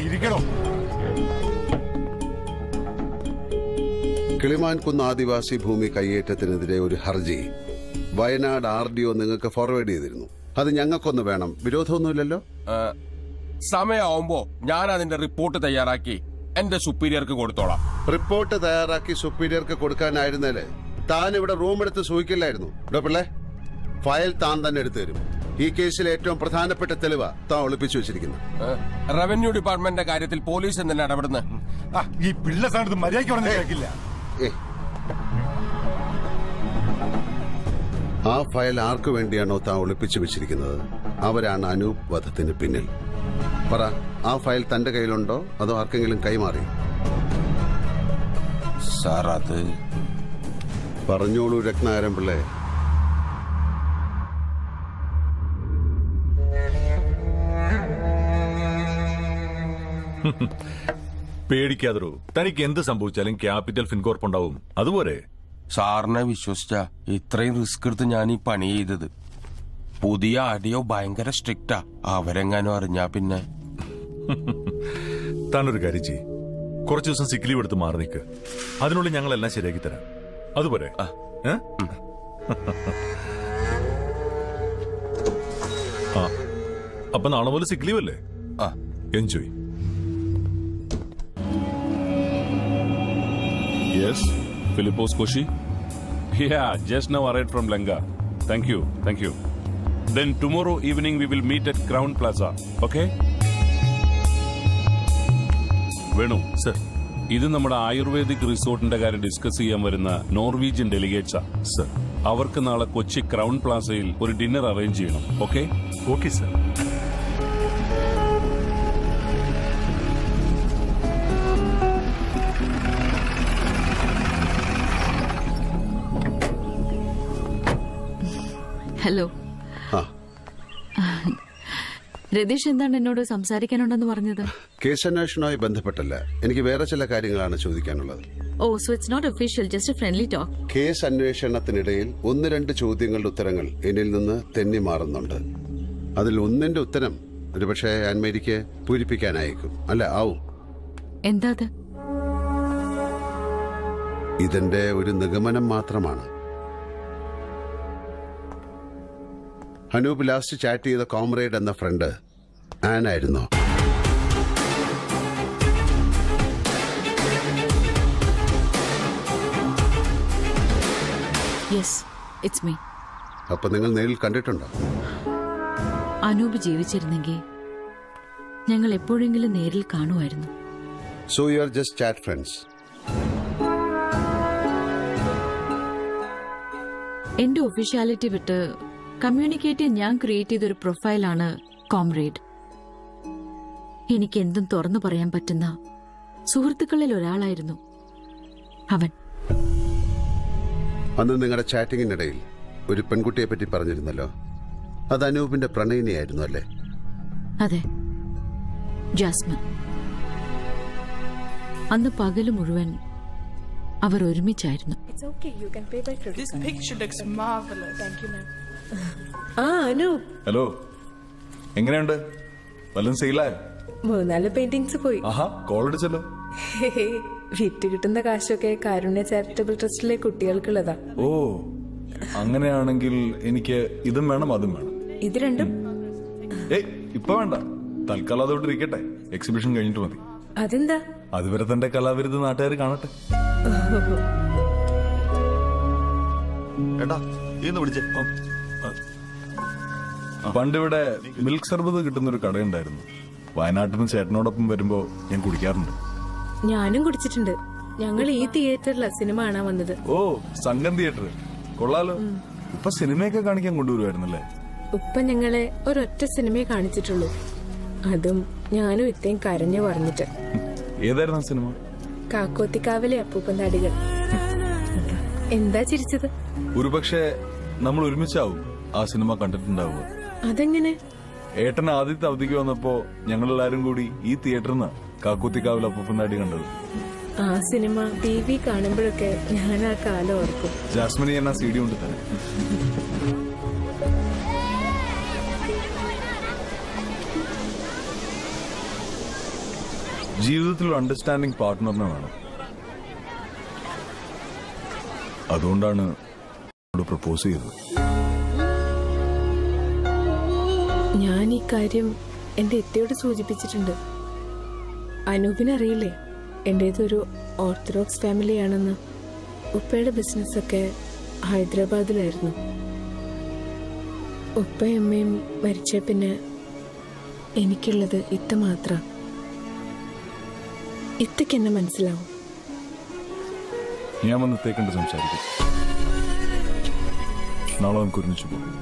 ഇരിക്കണോ? കിളിമാൻകുന്ന് ആദിവാസി ഭൂമി കയ്യേറ്റത്തിനെതിരെ ഒരു ഹർജി വയനാട് ആർഡിഒ നിങ്ങൾക്ക് ഫോർവേഡ് ചെയ്തിരുന്നു. അത് ഞങ്ങൾക്കൊന്ന് വേണം. വിരോധമൊന്നുമില്ലല്ലോ. സമയമാവുമ്പോ ഞാൻ അതിന്റെ റിപ്പോർട്ട് തയ്യാറാക്കി എന്റെ സുപ്പീരിയർക്ക് കൊടുത്തോളാം. റിപ്പോർട്ട് തയ്യാറാക്കി സുപ്പീരിയർക്ക് കൊടുക്കാനായിരുന്നല്ലേ താൻ ഇവിടെ റൂം എടുത്ത് സൂഹിക്കില്ലായിരുന്നു. ഇവിടെ പിള്ളേ, ഫയൽ താൻ തന്നെ എടുത്തു തരും. ഈ കേസിൽ ഏറ്റവും പ്രധാനപ്പെട്ട തെളിവ് താൻ ഒളിപ്പിച്ചു വെച്ചിരിക്കുന്നു. റവന്യൂ ഡിപ്പാർട്ട്മെന്റിന്റെ കാര്യത്തിൽ പോലീസ് എന്തിനാണ് ഇടപെടുന്നത്? ഈ പിള്ള സാധനത്ത് മര്യാദയ്ക്ക് പറഞ്ഞാൽ കേൾക്കില്ല. ആ ഫയൽ ആർക്കു വേണ്ടിയാണോ താൻ ഒളിപ്പിച്ചു വെച്ചിരിക്കുന്നത് അവരാണ് അനൂപ് വധത്തിന് പിന്നിൽ. പറ, ആ ഫയൽ തന്റെ കയ്യിലുണ്ടോ അതോ ആർക്കെങ്കിലും കൈമാറി? സാറാത്ത് പറഞ്ഞോളൂ രത്നാകരൻ പിള്ളേ. പേടിക്കാതൊരു, തനിക്ക് എന്ത് സംഭവിച്ചാലും ക്യാപിറ്റൽ ഫിൻകോർപ്പ് ഉണ്ടാവും. അതുപോലെ സാറിനെ വിശ്വസിച്ച ഇത്രയും റിസ്ക് എടുത്ത് ഞാൻ ഈ പണി ചെയ്തത്. പുതിയ ആഡിയോ ഭയങ്കര സ്ട്രിക്റ്റാ, അവരെങ്ങാനും അറിഞ്ഞാ പിന്നെ. താനൊരു കാര്യം ചെയ്യ്, കുറച്ചു ദിവസം സിക്ക് ലീവ് എടുത്ത് മാറി നിൽക്ക്. അതിനുള്ളിൽ ഞങ്ങളെല്ലാം ശരിയാക്കി തരാം. അതുപോലെ അപ്പൊ നാളെ പോലെ സിക്ക് ലീവ് അല്ലേ? Enjoy. Yes, Philippos Koshi. Yeah, just now arrived from Langa. Thank you, thank you. Then tomorrow evening we will meet at Crown Plaza, okay? Venu, sir. ഇത് നമ്മുടെ ആയുർവേദിക് റിസോർട്ടിന്റെ കാര്യം ഡിസ്കസ് ചെയ്യാൻ വരുന്ന നോർവീജിയൻ ഡെലിഗേറ്റ്സാ സർ. അവർക്ക് നാളെ Kochi crown പ്ലാസയിൽ ഒരു dinner arrange ചെയ്യണം. Okay? Okay sir. Hello Ratheesh, എന്താണ് എന്നോട് സംസാരിക്കാനുണ്ടെന്ന് പറഞ്ഞത്? കേസന്വേഷണവുമായി ബന്ധപ്പെട്ടല്ല, എനിക്ക് വേറെ ചില കാര്യങ്ങളാണ് ചോദിക്കാനുള്ളത്. Oh, so it's not official, just a friendly talk. Case അന്വേഷണത്തിനിടയിൽ ഒന്ന് രണ്ട് ചോദ്യങ്ങളുടെ ഉത്തരങ്ങൾ എന്നിൽ നിന്ന് തെന്നി മാറുന്നുണ്ട്. അതിൽ ഒന്നിന്റെ ഉത്തരം ഒരുപക്ഷെ ആൻമേരിക്ക് പൂരിപ്പിക്കാനായിരിക്കും. അല്ല, ആവും. എന്താ അത്? ഇതിന്റെ ഒരു നിഗമനം മാത്രമാണ്. അനൂപ് ലാസ്റ്റ് ചാറ്റ് ചെയ്ത കോംറേഡ് എന്ന ഫ്രണ്ട് ആനായിരുന്നു. അപ്പൊ നിങ്ങൾ നേരിൽ കണ്ടിട്ടുണ്ടോ? അനൂപ് ജീവിച്ചിരുന്നെങ്കിൽ ഞങ്ങൾ എപ്പോഴെങ്കിലും നേരിൽ കാണുമായിരുന്നു. So you are just chat friends. എന്റെ ഒഫീഷ്യാലിറ്റി വിട്ട് കമ്മ്യൂണിക്കേറ്റ് ഞാൻ ക്രിയേറ്റ് ചെയ്തൊരു പ്രൊഫൈലാണ് കോംറേഡ്. എനിക്ക് എന്തും തുറന്നു പറയാൻ പറ്റുന്ന സുഹൃത്തുക്കളിൽ ഒരാളായിരുന്നു അവൻ. അന്ന് നിങ്ങളുടെ ചാറ്റിങ്ങിനിടയിൽ ഒരു പെൺകുട്ടിയെ പറ്റി പറഞ്ഞിരുന്നല്ലോ, അത് അനൂപിന്റെ പ്രണയിനിയായിരുന്നു അല്ലേ? അതെ, ജാസ്മിൻ. അന്ന് പകല് മുഴുവൻ അവർ ഒരുമിച്ചായിരുന്നു. ഹലോ, എങ്ങനെയുണ്ട്? വല്ലതും സെയിലായോ? 3-4 പെയിന്റിംഗ്സ് പോയി. കോളടിച്ചല്ലോ. വിറ്റ് കിട്ടുന്ന കാശൊക്കെ കാരുണ്യ ചാരിറ്റബിൾ ട്രസ്റ്റിലെ കുട്ടികൾക്കുള്ളതാ. ഓ, അങ്ങനെയാണെങ്കിൽ എനിക്ക് ഇതും വേണം അതും വേണം. ഇത് രണ്ടും ഇപ്പൊ വേണ്ട, തൽക്കാലം അതോട്ടിരിക്കട്ടെ. എക്സിബിഷൻ കഴിഞ്ഞിട്ട് മതി. അതെന്താ? അതുവരെ തന്റെ കലാവിരുത് നാട്ടുകാർ കാണട്ടെ. പണ്ടിവിടെ മിൽക്ക് സർബത്ത് കിട്ടുന്നൊരു കടയുണ്ടായിരുന്നു. വയനാട്ടിൽ നിന്ന് ചേട്ടനോടൊപ്പം വരുമ്പോ ഞാൻ കുടിക്കാറുണ്ട്. ഞാനും കുടിച്ചിട്ടുണ്ട്. ഞങ്ങൾ ഈ തിയേറ്ററിലാ സിനിമ കാണാൻ വന്നത്. ഓ, സംഗം തിയേറ്റർ കൊള്ളാലോ. ഉപ്പ സിനിമയൊക്കെ കാണിക്കാൻ കൊണ്ടുവരുമായിരുന്നല്ലേ? ഉപ്പ ഞങ്ങളെ ഒരൊറ്റ സിനിമയെ കാണിച്ചിട്ടുള്ളൂ, അതും ഞാനും ഇത്രയും കരഞ്ഞു പറഞ്ഞിട്ട്. ഏതായിരുന്നു സിനിമ? കാക്കോത്തിക്കാവിലെ അപ്പൂപ്പന്താടികൾ. എന്താ ചിരിച്ചത്? ഒരുപക്ഷെ നമ്മൾ ഒരുമിച്ചാവും ആ സിനിമ കണ്ടിട്ടുണ്ടാവുക. അതെങ്ങനെ? ഏട്ടൻ ആദ്യത്തെ അവധിക്ക് വന്നപ്പോ ഞങ്ങളെല്ലാരും കൂടി ഈ തിയേറ്ററിൽ നിന്ന് കാക്കൂത്തിക്കാവിൽ അപ്പൂപ്പനാടി കണ്ടത്. ആ സിനിമ ടി വി കാണുമ്പോഴൊക്കെ ഞാൻ ആ കാലം ഓർക്കും. ജാസ്മിനി എന്ന സി ഡി കൊണ്ട് തന്നെ. ജീവിതത്തിൽ ഒരു അണ്ടർസ്റ്റാൻഡിങ് പാർട്ട്ണറിനെ വേണം. അതുകൊണ്ടാണ് പ്രപ്പോസ് ചെയ്തത്. ഞാൻ ഈ കാര്യം എന്റെ ഇത്തയോട് സൂചിപ്പിച്ചിട്ടുണ്ട്. അനൂപിനറിയില്ലേ എന്റേതൊരു ഓർത്തഡോക്സ് ഫാമിലിയാണെന്ന്? ഉപ്പയുടെ ബിസിനസ് ഒക്കെ ഹൈദരാബാദിലായിരുന്നു. ഉപ്പയും അമ്മയും മരിച്ച പിന്നെ എനിക്കുള്ളത് ഇത്ത മാത്രം. ഇത്തക്ക് എന്നെ മനസ്സിലാവും. ഞാൻ വന്നത്തെ കണ്ട് സംസാരിക്കും. നാളെ നമുക്ക് ഒരുമിച്ച് പോകും.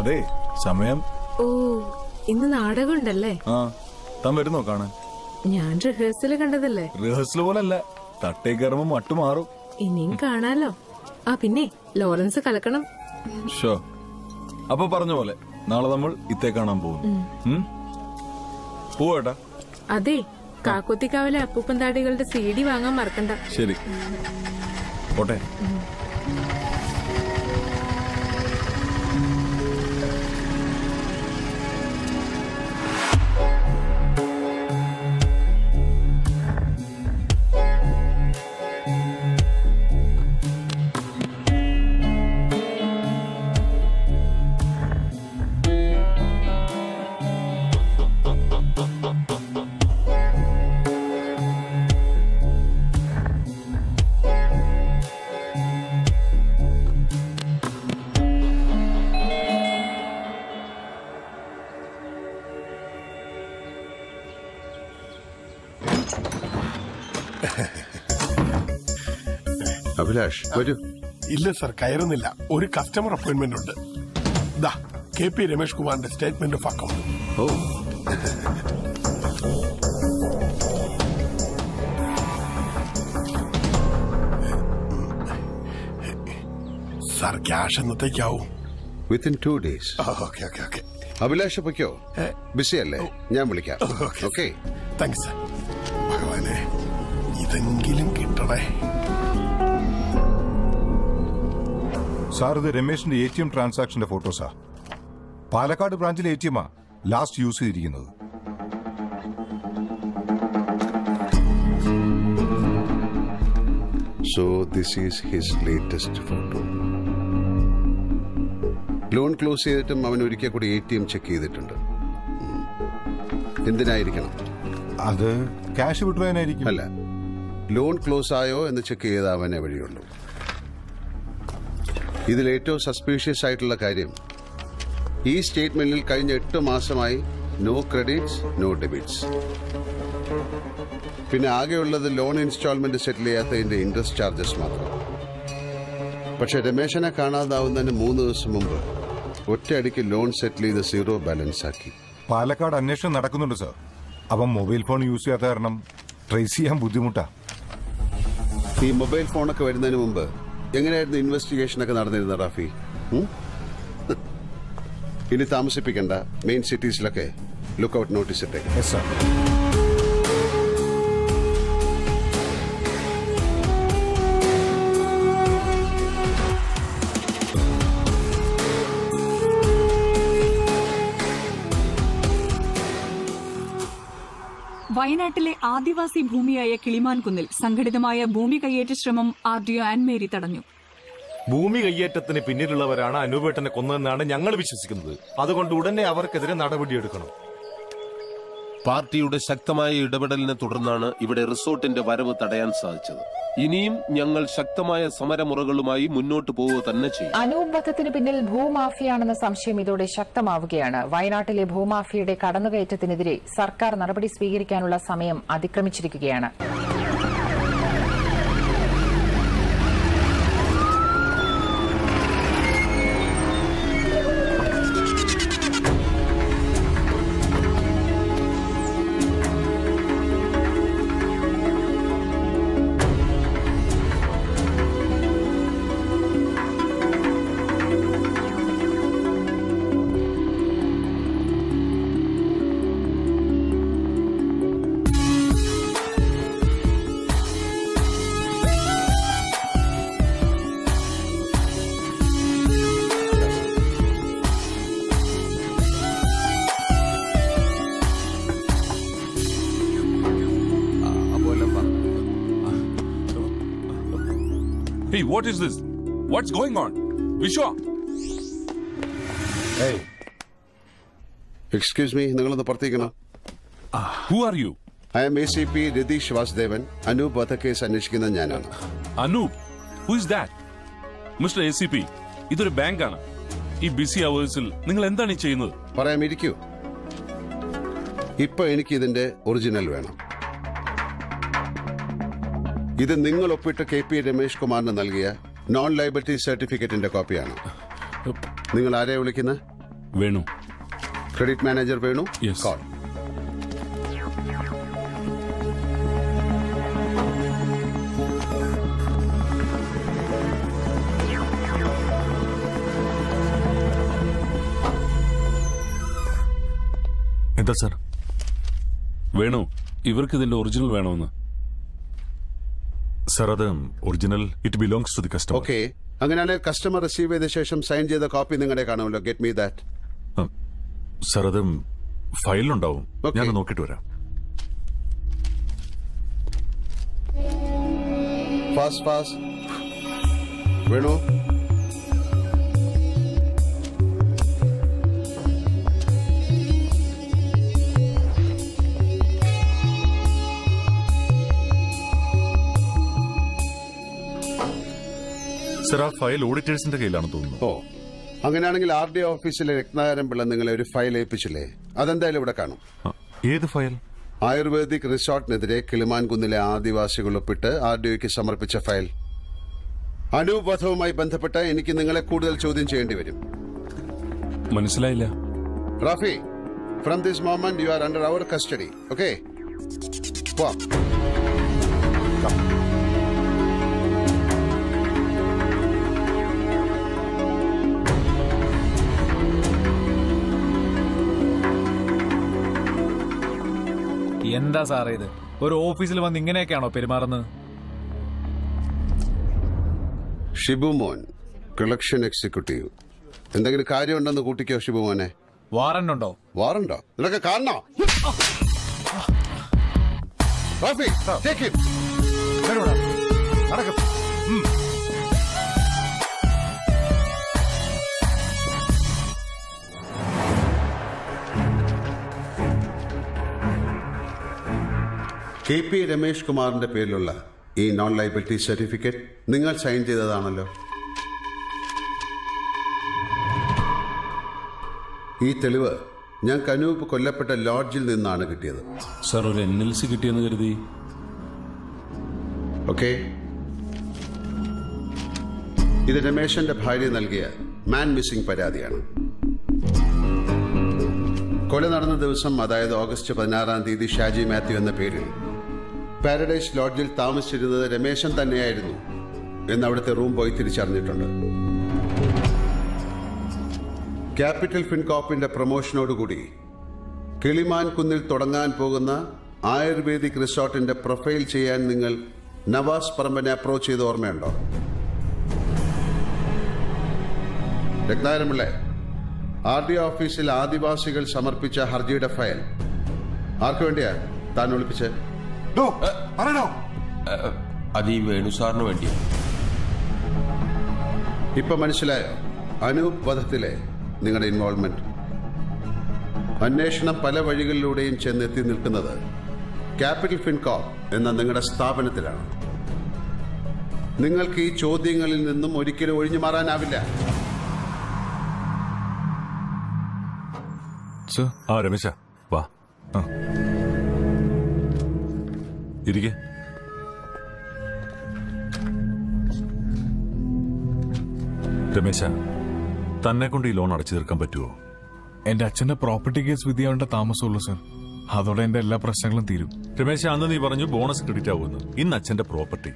അതെ സമയം. ഓ ഇന്ന് നാടകം ഉണ്ടല്ലേ? ആ താൻ വരുന്നോ കാണാൻ? ഞാൻ റിഹേഴ്സൽ കണ്ടതല്ലേ. റിഹേഴ്സൽ പോലല്ല, തട്ടേ കയറുമ്പോ മട്ടു മാറും. ഇനിയും കാണാലോ. ആ പിന്നെ ലോറൻസ് കലക്കണം. അപ്പൊ പറഞ്ഞ പോലെ നാളെ നമ്മൾ ഇത്തേ കാണാൻ പോകും. പോവാട്ടാ. അതെ കാക്കോത്തിക്കാവിലെ അപ്പൂപ്പന്താടികളുടെ CD വാങ്ങാൻ മറക്കണ്ട. ശരി പോട്ടെ. അഭിലാഷ് വരൂ. ഇല്ല സർ, കയറുന്നില്ല. ഒരു കസ്റ്റമർ അപ്പോയിന്റ്മെന്റ് ഉണ്ട്. ദാ KP രമേഷ് കുമാറിന്റെ statement of account. Oh sir, cash എന്നത്തേക്കാവും? Within 2 days. Okay okay okay. Abhilash പൊയ്ക്കോ, ബിസിയല്ലേ, ഞാൻ വിളിക്കാം. Okay thanks sir. ഭഗവാനെ ഇതെങ്കിലും കിട്ടണേ. സാർ, ഇത് രമേശിന്റെ ATM ട്രാൻസാക്ഷന്റെ ഫോട്ടോസാ. പാലക്കാട് ബ്രാഞ്ചിലെ ATMാ ലാസ്റ്റ് യൂസ് ചെയ്തിരിക്കുന്നത്. So this is his latest photo. Loan close ചെയ്തിട്ടും അവൻ ഒരിക്കൽ കൂടി ATM ചെക്ക് ചെയ്തിട്ടുണ്ട്. എന്തിനായിരിക്കണം അത്? ക്യാഷ് വിട്ടുപോയാനായിരിക്കും. അല്ല, ലോൺ ക്ലോസ് ആയോ എന്ന് ചെക്ക് ചെയ്ത അവനെ വഴിയുള്ളൂ. ഇതിലേറ്റവും സസ്പീഷ്യസ് ആയിട്ടുള്ള കാര്യം ഈ സ്റ്റേറ്റ്മെന്റിൽ കഴിഞ്ഞ 8 മാസമായി നോ ക്രെഡിറ്റ്സ് നോ ഡെബിറ്റ്സ്. പിന്നെ ആകെയുള്ളത് ലോൺ ഇൻസ്റ്റാൾമെന്റ് സെറ്റിൽ ചെയ്യാത്തതിന്റെ ഇൻട്രസ്റ്റ് ചാർജസ് മാത്രം. പക്ഷെ രമേശനെ കാണാതാവുന്നതിന് 3 ദിവസം മുമ്പ് ഒറ്റയടിക്ക് ലോൺ സെറ്റിൽ ചെയ്ത് 0 ബാലൻസ് ആക്കി. പാലക്കാട് അന്വേഷണം നടക്കുന്നുണ്ട് സർ. അപ്പം മൊബൈൽ ഫോൺ യൂസ് ചെയ്യാത്ത കാരണം ട്രേസ് ചെയ്യാൻ ബുദ്ധിമുട്ടാ. ഈ മൊബൈൽ ഫോണൊക്കെ വരുന്നതിന് മുമ്പ് എങ്ങനെയായിരുന്നു ഇൻവെസ്റ്റിഗേഷനൊക്കെ നടന്നിരുന്ന റാഫി? ഇനി താമസിപ്പിക്കേണ്ട, മെയിൻ സിറ്റീസിലൊക്കെ ലുക്കൌട്ട് നോട്ടീസ് ഇട്ടേക്കാം. Yes sir. വയനാട്ടിലെ ആദിവാസി ഭൂമിയായ കിളിമാൻകുന്നിൽ സംഘടിതമായ ഭൂമി കയ്യേറ്റ ശ്രമം RDO ആൻഡ് മേരി തടഞ്ഞു. ഭൂമി കയ്യേറ്റത്തിന് പിന്നിലുള്ളവരാണ് അനൂപേട്ടനെ കൊന്നതെന്നാണ് ഞങ്ങൾ വിശ്വസിക്കുന്നത്. അതുകൊണ്ട് ഉടനെ അവർക്കെതിരെ നടപടിയെടുക്കണം. പാർട്ടിയുടെ ശക്തമായ ഇടപെടലിനെ തുടർന്നാണ് ഇവിടെ റിസോർട്ടിന്റെ വരവ് തടയാൻ സാധിച്ചത്. ഇനിയും ഞങ്ങൾ ശക്തമായ സമരമുറകളുമായി മുന്നോട്ട് പോവുക തന്നെ ചെയ്യും. അനൂപ് വധത്തിന് പിന്നിൽ ഭൂമാഫിയാണെന്ന സംശയം ഇതോടെ ശക്തമാവുകയാണ്. വയനാട്ടിലെ ഭൂമാഫിയുടെ കടന്നുകയറ്റത്തിനെതിരെ സർക്കാർ നടപടി സ്വീകരിക്കാനുള്ള സമയം അതിക്രമിച്ചിരിക്കുകയാണ്. What is this? What's going on? Vishwa! Hey. Excuse me, ningaladu parthigana. Who are you? I am ACP Ridish Vasudevan. Anoop Vathakes annishikkunna njanana. Anoop? Who is that? Mr. ACP, idu oru bank aanu. Ee busy hours il ningal endhaanu cheyyunnathu? Parayam irikku. ഇപ്പൊ എനിക്ക് ഇതിന്റെ original വേണം. ഇത് നിങ്ങൾ ഒപ്പിട്ട KP Ramesh കുമാറിന് നൽകിയ non liability സർട്ടിഫിക്കറ്റിന്റെ കോപ്പിയാണ്. നിങ്ങൾ ആരെയാണ് വിളിക്കുന്നത്? Venu. Credit manager Venu. Call. എന്താ സർ? വേണോ ഇവർക്ക് ഇതിന്റെ ഒറിജിനൽ വേണമെന്ന്? സർ അത് original it belongs to the customer. Okay, അങ്ങനെയാണെ കസ്റ്റമർ റിസീവ് ചെയ്ത ശേഷം സൈൻ ചെയ്ത കോപ്പി നിങ്ങളുടെ കാണുമല്ലോ. Get me that. സർ അത് ഫയലിലുണ്ടാവും, ഞാൻ നോക്കിട്ട് വരാം. ഫാസ്റ്റ് ഫാസ്റ്റ് വേണോ. സർ ആ ഫയൽ ഓഡിറ്റേഴ്സിന്റെ കയ്യിലാണെന്ന് തോന്നുന്നു. ഓ, അങ്ങനെയാണെങ്കിൽ RDO ഓഫീസിലെ രത്നാകരൻ പിള്ള നിങ്ങളെ ഒരു ഫയൽ ഏൽപ്പിച്ചില്ലേ? അതെന്തായാലും ഇവിടെ കാണും. ഏത് ഫയൽ? ആയുർവേദിക് റിസോർട്ടിനെതിരെ കിളിമാൻകുന്നിലെ ആദിവാസികൾ ഒപ്പിട്ട് RDOയ്ക്ക് സമർപ്പിച്ച ഫയൽ. അനുവധവുമായി ബന്ധപ്പെട്ട എനിക്ക് നിങ്ങളെ കൂടുതൽ ചോദ്യം ചെയ്യേണ്ടി വരും. മനസ്സിലായില്ല Rafi? From this moment you are under our custody. Okay. എന്താ സാറേ ഇത്? ഒരു ഓഫീസിൽ വന്ന് ഇങ്ങനെയൊക്കെയാണോ പെരുമാറുന്നത്? ഷിബു മോൻ, കളക്ഷൻ എക്സിക്യൂട്ടീവ്. എന്തെങ്കിലും കാര്യമുണ്ടെന്ന് കൂട്ടിക്കോ ഷിബു മോനെ. വാറന്റ് ഉണ്ടോ? വാറന്റോ? ഇതൊക്കെ കാണണോ? KP രമേഷ് കുമാറിന്റെ പേരിലുള്ള ഈ നോൺ ലയബിലിറ്റി സർട്ടിഫിക്കറ്റ് നിങ്ങൾ സൈൻ ചെയ്തതാണല്ലോ. ഈ തെളിവ് ഞാൻ കനൂപ് കൊല്ലപ്പെട്ട ലോഡ്ജിൽ നിന്നാണ് കിട്ടിയത്. സർ ഒരു NLC കിട്ടിയെന്ന് കരുതി. ഓക്കെ, ഇത് രമേശന്റെ ഭാര്യ നൽകിയ മാൻ മിസ്സിംഗ് പരാതിയാണ്. കൊല നടന്ന ദിവസം, അതായത് August 16 ഷാജി മാത്യു എന്ന പേരിൽ പാരഡൈസ് ലോഡ്ജിൽ താമസിച്ചിരുന്നത് രമേശൻ തന്നെയായിരുന്നു എന്ന് അവിടുത്തെ റൂം ബോയ് തിരിച്ചറിഞ്ഞിട്ടുണ്ട്. ക്യാപിറ്റൽ ഫിൻകോപ്പിന്റെ പ്രൊമോഷനോടുകൂടി കിളിമാൻ കുന്നിൽ തുടങ്ങാൻ പോകുന്ന ആയുർവേദിക് റിസോർട്ടിന്റെ പ്രൊഫൈൽ ചെയ്യാൻ നിങ്ങൾ നവാസ് പറമ്പനെ അപ്രോച്ച് ചെയ്ത് ഓർമ്മയുണ്ടോ? രത്നാകരമില്ലേ, RDO ഓഫീസിൽ ആദിവാസികൾ സമർപ്പിച്ച ഹർജിയുടെ ഫയൽ ആർക്കു വേണ്ടിയാ താൻ വിളിപ്പിച്ചത്? അതീ വേണു സാറിന് വേണ്ടി. ഇപ്പൊ മനസ്സിലായോ അനൂപ് വധത്തിലെ നിങ്ങളുടെ ഇൻവോൾവ്മെന്റ്? അന്വേഷണം പല വഴികളിലൂടെയും ചെന്നെത്തി നിൽക്കുന്നത് ക്യാപിറ്റൽ ഫിൻകോപ്പ് എന്ന നിങ്ങളുടെ സ്ഥാപനത്തിലാണ്. നിങ്ങൾക്ക് ഈ ചോദ്യങ്ങളിൽ നിന്നും ഒരിക്കലും ഒഴിഞ്ഞു മാറാനാവില്ല. രമേശ വാ ഇരിക്കെ. രമേശ, തന്നെ കൊണ്ട് ഈ ലോൺ അടച്ചു തീർക്കാൻ പറ്റുമോ? എന്റെ അച്ഛന്റെ പ്രോപ്പർട്ടി കേസ് വിധിയാവേണ്ട താമസമുള്ളൂ സർ. അതോടെ എന്റെ എല്ലാ പ്രശ്നങ്ങളും തീരും. രമേശ, അന്ന് നീ പറഞ്ഞു ബോണസ് ക്രെഡിറ്റ് ആവുമെന്ന്. ഇന്ന് അച്ഛന്റെ പ്രോപ്പർട്ടി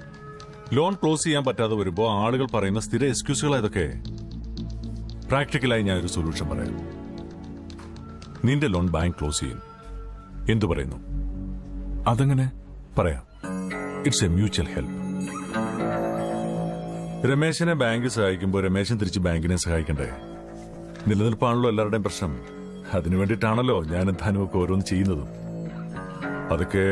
ലോൺ ക്ലോസ് ചെയ്യാൻ പറ്റാതെ വരുമ്പോ ആളുകൾ പറയുന്ന സ്ഥിര എക്സ്ക്യൂസുകളായതൊക്കെ പ്രാക്ടിക്കലായി ഞാൻ ഒരു സൊല്യൂഷൻ പറയാം. നിന്റെ ലോൺ ബാങ്ക് ക്ലോസ് ചെയ്യും. എന്തു പറയുന്നു? അതങ്ങനെ പറയാം. It's a mutual help. രമേശിനെ ബാങ്ക് സഹായിക്കുമ്പോൾ രമേശൻ തിരിച്ച് ബാങ്കിനെ സഹായിക്കണ്ടേ? നിലനിൽപ്പാണല്ലോ എല്ലാവരുടെയും പ്രശ്നം. അതിനു വേണ്ടിയിട്ടാണല്ലോ ഞാനും താനുമൊക്കെ ഓരോന്ന് ചെയ്യുന്നതും. അതൊക്കെ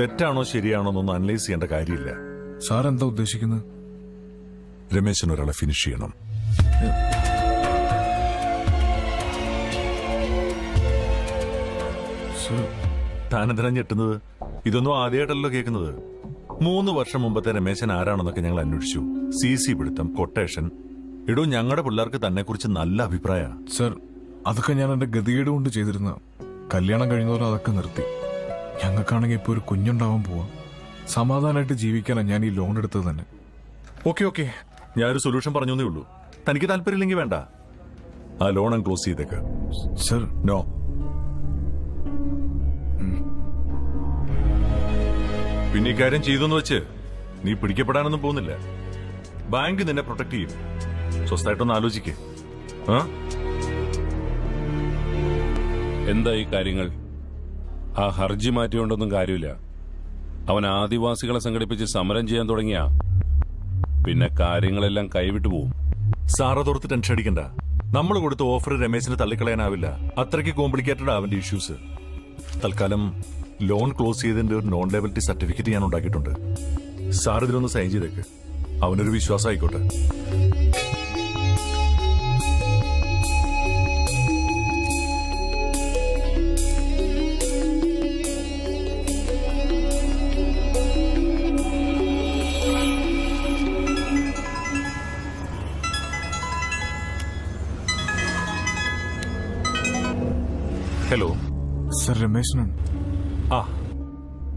തെറ്റാണോ ശരിയാണോ എന്നൊന്നും അനലൈസ് ചെയ്യേണ്ട കാര്യമില്ല. സാർ എന്താ ഉദ്ദേശിക്കുന്നത്? രമേശൻ ഒരാളെ ഫിനിഷ് ചെയ്യണം. താനെന്തിനാണ് ഞെട്ടുന്നത്? ഇതൊന്നും ആദ്യമായിട്ടല്ലോ കേൾക്കുന്നത്. 3 വർഷം മുമ്പത്തെ രമേശൻ ആരാണെന്നൊക്കെ ഞങ്ങൾ അന്വേഷിച്ചു. CC പിടുത്തം, കൊട്ടേഷൻ. ഇടൂ, ഞങ്ങളുടെ പിള്ളേർക്ക് തന്നെ കുറിച്ച് നല്ല അഭിപ്രായ. സർ, അതൊക്കെ ഞാൻ എന്റെ ഗതികേട് കൊണ്ട് ചെയ്തിരുന്ന. കല്യാണം കഴിഞ്ഞതോടെ അതൊക്കെ നിർത്തി. ഞങ്ങൾക്കാണെങ്കിൽ ഇപ്പൊ ഒരു കുഞ്ഞുണ്ടാവാൻ പോവാ. സമാധാനമായിട്ട് ജീവിക്കാനാണ് ഞാൻ ഈ ലോൺ എടുത്തത് തന്നെ. ഓക്കെ, ഞാനൊരു സൊല്യൂഷൻ പറഞ്ഞേ ഉള്ളൂ. തനിക്ക് താല്പര്യമില്ലെങ്കിൽ വേണ്ട, ആ ലോൺ ക്ലോസ് ചെയ്തേക്ക്. Sir, no. പിന്നെ ഇക്കാര്യം ചെയ്തെന്ന് വെച്ച് നീ പിടിക്കപ്പെടാനൊന്നും പോകുന്നില്ല. ബാങ്ക് നിന്നെ പ്രൊട്ടക്ട് ചെയ്യും. സ്വസ്ഥമായിട്ടൊന്ന് ആലോചിക്കേ. എന്താ ഈ കാര്യങ്ങൾ? ആ ഹർജി മാറ്റിയോണ്ടൊന്നും കാര്യമില്ല. അവൻ ആദിവാസികളെ സംഘടിപ്പിച്ച് സമരം ചെയ്യാൻ തുടങ്ങിയ പിന്നെ കാര്യങ്ങളെല്ലാം കൈവിട്ടു പോവും. സാറതോർത്ത് ടെൻഷൻ അടിക്കണ്ട. നമ്മൾ കൊടുത്ത ഓഫർ രമേശിന് തള്ളിക്കളയാനാവില്ല. അത്രയ്ക്ക് കോംപ്ലിക്കേറ്റഡ് ആവന്റെ ഇഷ്യൂസ്. തൽക്കാലം ലോൺ ക്ലോസ് ചെയ്തതിന്റെ ഒരു നോൺ ലയബിലിറ്റി സർട്ടിഫിക്കറ്റ് ഞാൻ ഉണ്ടാക്കിയിട്ടുണ്ട്. സാർ ഇതിലൊന്ന് സൈൻ ചെയ്തേക്ക്. അവനൊരു വിശ്വാസം ആയിക്കോട്ടെ. ഹലോ സർ, രമേശനാണ്.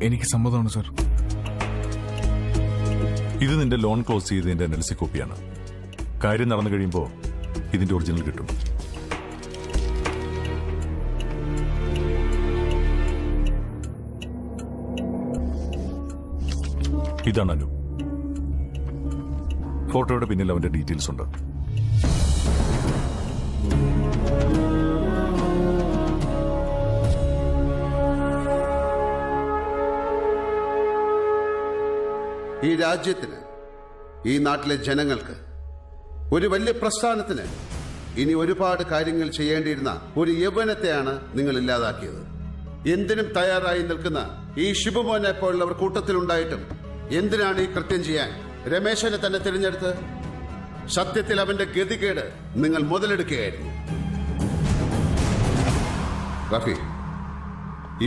എനിക്ക് സമ്മതമാണ് സർ. ഇത് നിന്റെ ലോൺ ക്ലോസ് ചെയ്തതിന്റെ എൻഎൽസി കോപ്പിയാണ്. കാര്യം നടന്നു കഴിയുമ്പോ ഇതിന്റെ ഒറിജിനൽ കിട്ടും. ഇതാണ് അനു. ഫോട്ടോയുടെ പിന്നിൽ അവന്റെ ഡീറ്റെയിൽസ് ഉണ്ട്. ഈ രാജ്യത്തിന്, ഈ നാട്ടിലെ ജനങ്ങൾക്ക്, ഒരു വലിയ പ്രസ്ഥാനത്തിന് ഇനി ഒരുപാട് കാര്യങ്ങൾ ചെയ്യേണ്ടിയിരുന്ന ഒരു യൗവനത്തെയാണ് നിങ്ങൾ ഇല്ലാതാക്കിയത്. എന്തിനും തയ്യാറായി നിൽക്കുന്ന ഈ ശിബുമോനെ പോലുള്ളവർ കൂട്ടത്തിലുണ്ടായിട്ടും എന്തിനാണ് ഈ കൃത്യം ചെയ്യാൻ രമേശനെ തന്നെ തിരഞ്ഞെടുത്ത്? സത്യത്തിൽ അവന്റെ ഗതികേട് നിങ്ങൾ മുതലെടുക്കുകയായിരുന്നു. റഫി,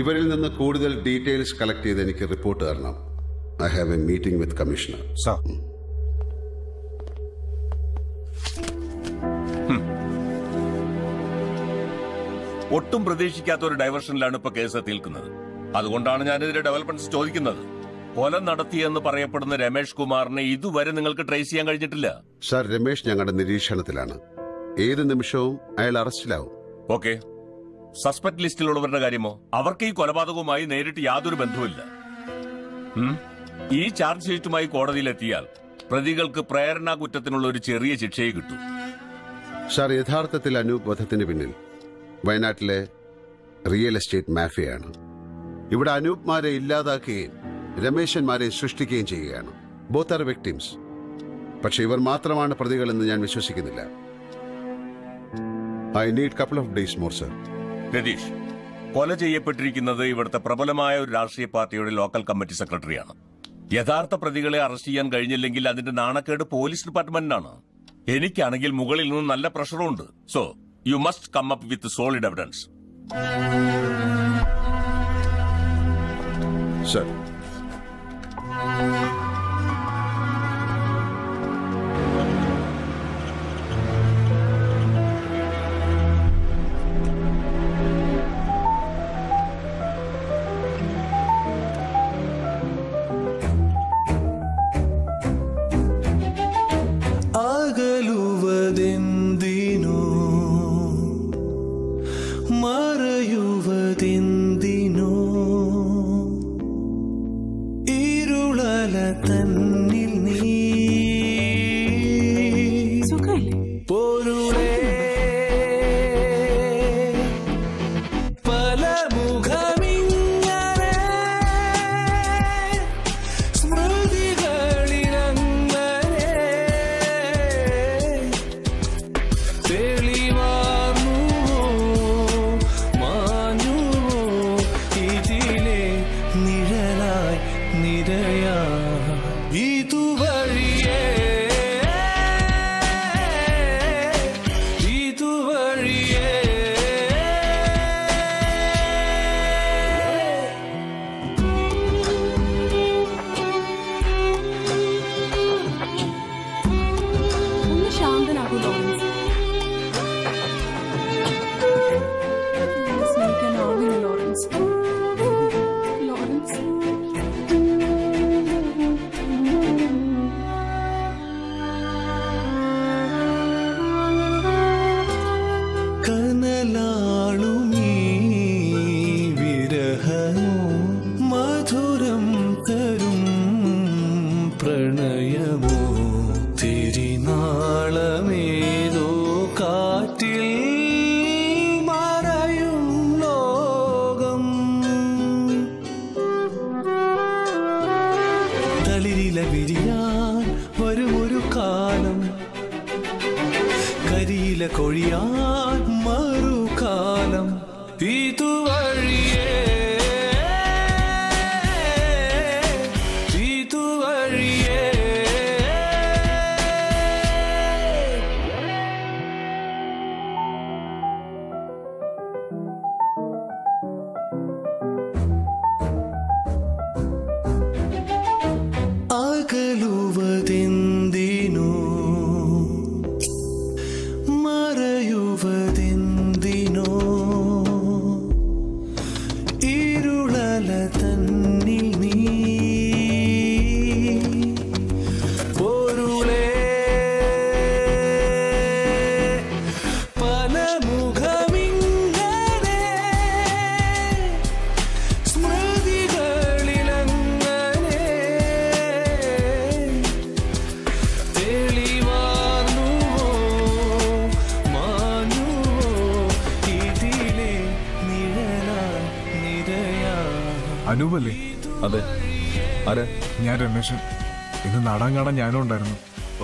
ഇവരിൽ നിന്ന് കൂടുതൽ ഡീറ്റെയിൽസ് കളക്ട് ചെയ്ത് എനിക്ക് റിപ്പോർട്ട് തരണം. I have a meeting with Commissioner. Sir. ഒട്ടും പ്രതീക്ഷിക്കാത്ത ഒരു ഡൈവേർഷനിലാണ് ഇപ്പൊ കേസ് തീർക്കുന്നത്. അതുകൊണ്ടാണ് ഞാനിതിന്റെ ഡെവലപ്മെന്റ്സ് ചോദിക്കുന്നത്. കൊല നടത്തിയെന്ന് പറയപ്പെടുന്ന രമേഷ് കുമാറിനെ ഇതുവരെ നിങ്ങൾക്ക് ട്രേസ് ചെയ്യാൻ കഴിഞ്ഞിട്ടില്ല. സർ, രമേഷ് ഞങ്ങളുടെ നിരീക്ഷണത്തിലാണ്. ഏത് നിമിഷവും അയാൾ അറസ്റ്റിലാവും. ഓക്കെ. സസ്പെക്ട് ലിസ്റ്റിലുള്ളവരുടെ കാര്യമോ? അവർക്ക് ഈ കൊലപാതകവുമായി നേരിട്ട് യാതൊരു ബന്ധവുമില്ല. ഈ ചാർജ് ഷീറ്റുമായി കോടതിയിലെത്തിയാൽ പ്രതികൾക്ക് പ്രേരണാ കുറ്റത്തിനുള്ള ഒരു ചെറിയ ശിക്ഷയെ കിട്ടൂ. സാർ, യഥാർത്ഥത്തിൽ അനൂപ് പിന്നിൽ വയനാട്ടിലെ റിയൽ എസ്റ്റേറ്റ് മാഫിയാണ്. ഇവിടെ അനൂപ്മാരെ ഇല്ലാതാക്കുകയും രമേശന്മാരെ സൃഷ്ടിക്കുകയും ചെയ്യുകയാണ്. Both are victims. പക്ഷെ ഇവർ മാത്രമാണ് പ്രതികളെന്ന് ഞാൻ വിശ്വസിക്കുന്നില്ല. I need couple of days more. Sir Ratheesh, കൊല ചെയ്യപ്പെട്ടിരിക്കുന്നത് ഇവിടുത്തെ പ്രബലമായ ഒരു രാഷ്ട്രീയ പാർട്ടിയുടെ ലോക്കൽ കമ്മിറ്റി സെക്രട്ടറിയാണ്. യഥാർത്ഥ പ്രതികളെ അറസ്റ്റ് ചെയ്യാൻ കഴിഞ്ഞില്ലെങ്കിൽ അതിന്റെ നാണക്കേട് പോലീസ് ഡിപ്പാർട്ട്മെന്റിനാണ്. എനിക്കാണെങ്കിൽ മുകളിൽ നിന്നും നല്ല പ്രഷറുണ്ട്. So you must come up with solid evidence.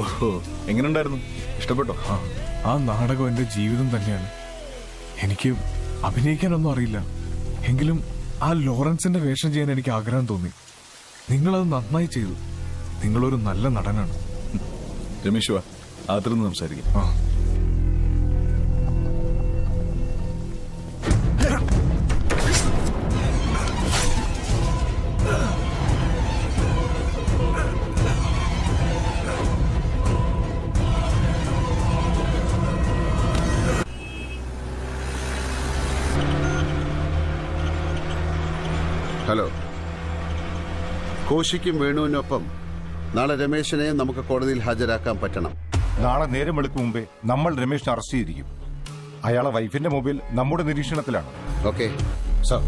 ഓഹോ, എങ്ങനെയുണ്ടായിരുന്നു? ഇഷ്ടപ്പെട്ടോ? ആ നാടകം എൻ്റെ ജീവിതം തന്നെയാണ്. എനിക്ക് അഭിനയിക്കാനൊന്നും അറിയില്ല, എങ്കിലും ആ ലോറൻസിന്റെ വേഷം ചെയ്യാൻ എനിക്ക് ആഗ്രഹം തോന്നി. നിങ്ങളത് നന്നായി ചെയ്തു. നിങ്ങളൊരു നല്ല നടനാണ്. രമേശ് അതിർന്ന് സംസാരിക്കും. കോശിക്കും വേണുവിനൊപ്പം നാളെ രമേശിനെ നമുക്ക് കോടതിയിൽ ഹാജരാക്കാൻ പറ്റണം. നാളെ നേരം വെളുക്കും മുമ്പേ നമ്മൾ രമേശിനെ അറസ്റ്റ് ചെയ്തിരിക്കും. അയാളെ വൈഫിന്റെ മൊബൈൽ നമ്മുടെ നിരീക്ഷണത്തിലാണ്. Okay sir.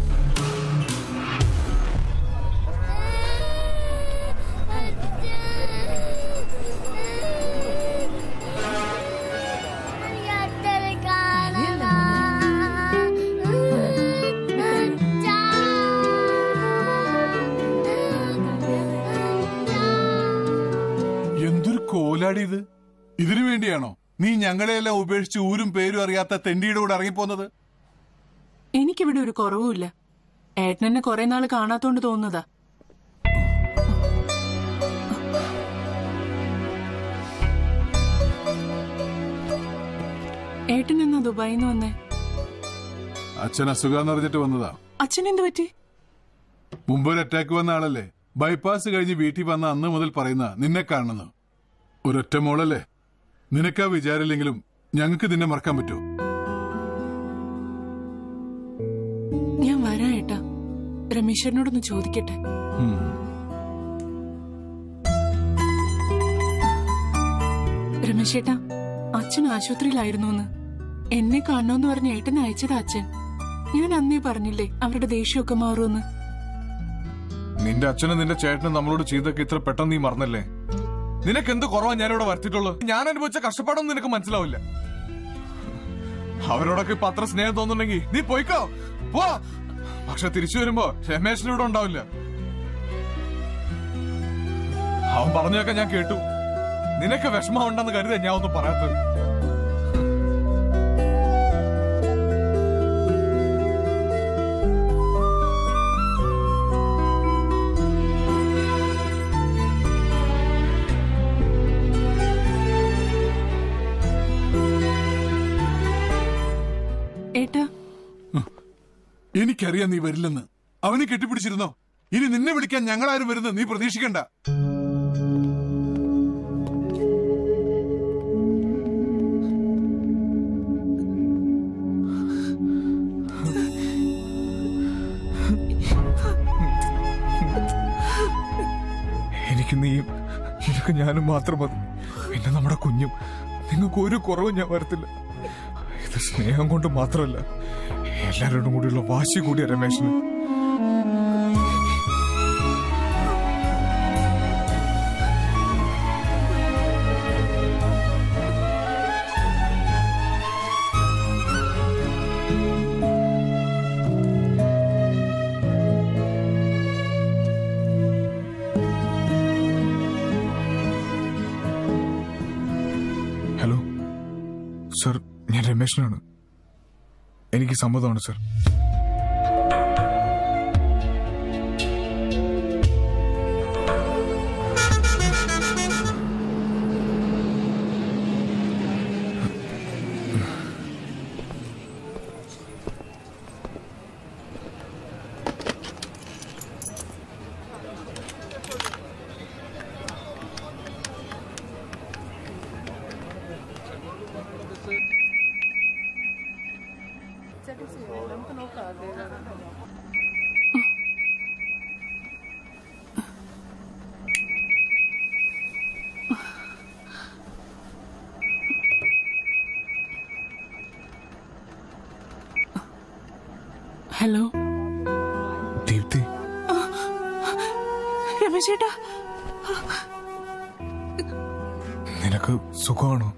ഇതിനു വേണ്ടിയാണോ നീ ഞങ്ങളെയെല്ലാം ഉപേക്ഷിച്ച് ഊരും പേരും അറിയാത്ത തെണ്ടിയുടെ കൂടെ ഇറങ്ങിപ്പോന്നത്? എനിക്കിവിടെ ഒരു കുറവുമില്ല. ഏട്ടനെന്നെ കുറെ നാൾ കാണാത്തോണ്ട് തോന്നുന്നതാ. ഏട്ടനെന്നാ ദുബായിന്ന് വന്നേ? അച്ഛൻ അസുഖം അറിഞ്ഞിട്ട് വന്നതാ. അച്ഛൻ എന്ത് പറ്റി? മുമ്പൊരു അറ്റാക്ക് വന്ന ആളല്ലേ? ബൈപ്പാസ് കഴിഞ്ഞ് വീട്ടിൽ വന്ന അന്ന് മുതൽ പറയുന്ന നിന്നെ കാണുന്നു. ഒരൊറ്റ മോളല്ലേ? നിനക്കാ വിചാരില്ലെങ്കിലും ഞങ്ങൾക്ക് നിന്നെ മറക്കാൻ പറ്റുമോ? ഞാൻ വരാം ഏട്ടാ. രമേശനോടൊന്ന് ചോദിക്കട്ടെ. രമേശേട്ടാ, അച്ഛൻ ആശുപത്രിയിലായിരുന്നോന്ന് എന്നെ കാണണോന്ന് പറഞ്ഞ ഏട്ടനെ അയച്ചതാ അച്ഛൻ. ഞാൻ അന്നേ പറഞ്ഞില്ലേ അവരുടെ ദേഷ്യമൊക്കെ മാറുമെന്ന്. നിന്റെ അച്ഛനും നിന്റെ ചേട്ടനും നമ്മളോട് ചെയ്തൊക്കെ ഇത്ര പെട്ടെന്ന് നീ മറന്നല്ലേ? നിനക്കെന്ത് കുറവാ ഞാനിവിടെ വരുത്തിയിട്ടുള്ളൂ? ഞാൻ അനുഭവിച്ച കഷ്ടപ്പാടൊന്നും നിനക്ക് മനസ്സിലാവില്ല. അവരോടൊക്കെ ഇപ്പൊ അത്ര സ്നേഹം തോന്നുന്നുണ്ടെങ്കിൽ നീ പോയിക്കോ, പോ. പക്ഷെ തിരിച്ചു വരുമ്പോ രമേശിന് ഇവിടെ ഉണ്ടാവില്ല. അവൻ പറഞ്ഞൊക്കെ ഞാൻ കേട്ടു. നിനക്ക് വിഷമം ഉണ്ടെന്ന് കരുതാ ഞാൻ ഒന്നും പറയാത്തത്. എനിക്കറിയാം നീ വരില്ലെന്ന്. അവനെ കെട്ടിപ്പിടിച്ചിരുന്നോ? ഇനി നിന്നെ വിളിക്കാൻ ഞങ്ങളാരും വരുന്നത് നീ പ്രതീക്ഷിക്കണ്ട. ഞാനും മാത്രം മതി. പിന്നെ നമ്മുടെ കുഞ്ഞും. നിങ്ങൾക്ക് ഒരു കുറവും ഞാൻ വരത്തില്ല. ഇത് സ്നേഹം കൊണ്ട് മാത്രമല്ല, എല്ലാവരോടും കൂടിയുള്ള വാശി കൂടിയ രമേശന്. സർ, ഞാൻ രമേശനാണ്. എനിക്ക് സമ്മതമാണ് സർ. ഹലോ ദീപ്തി. രമേശേട്ടാ, നിനക്ക് സുഖമാണോ?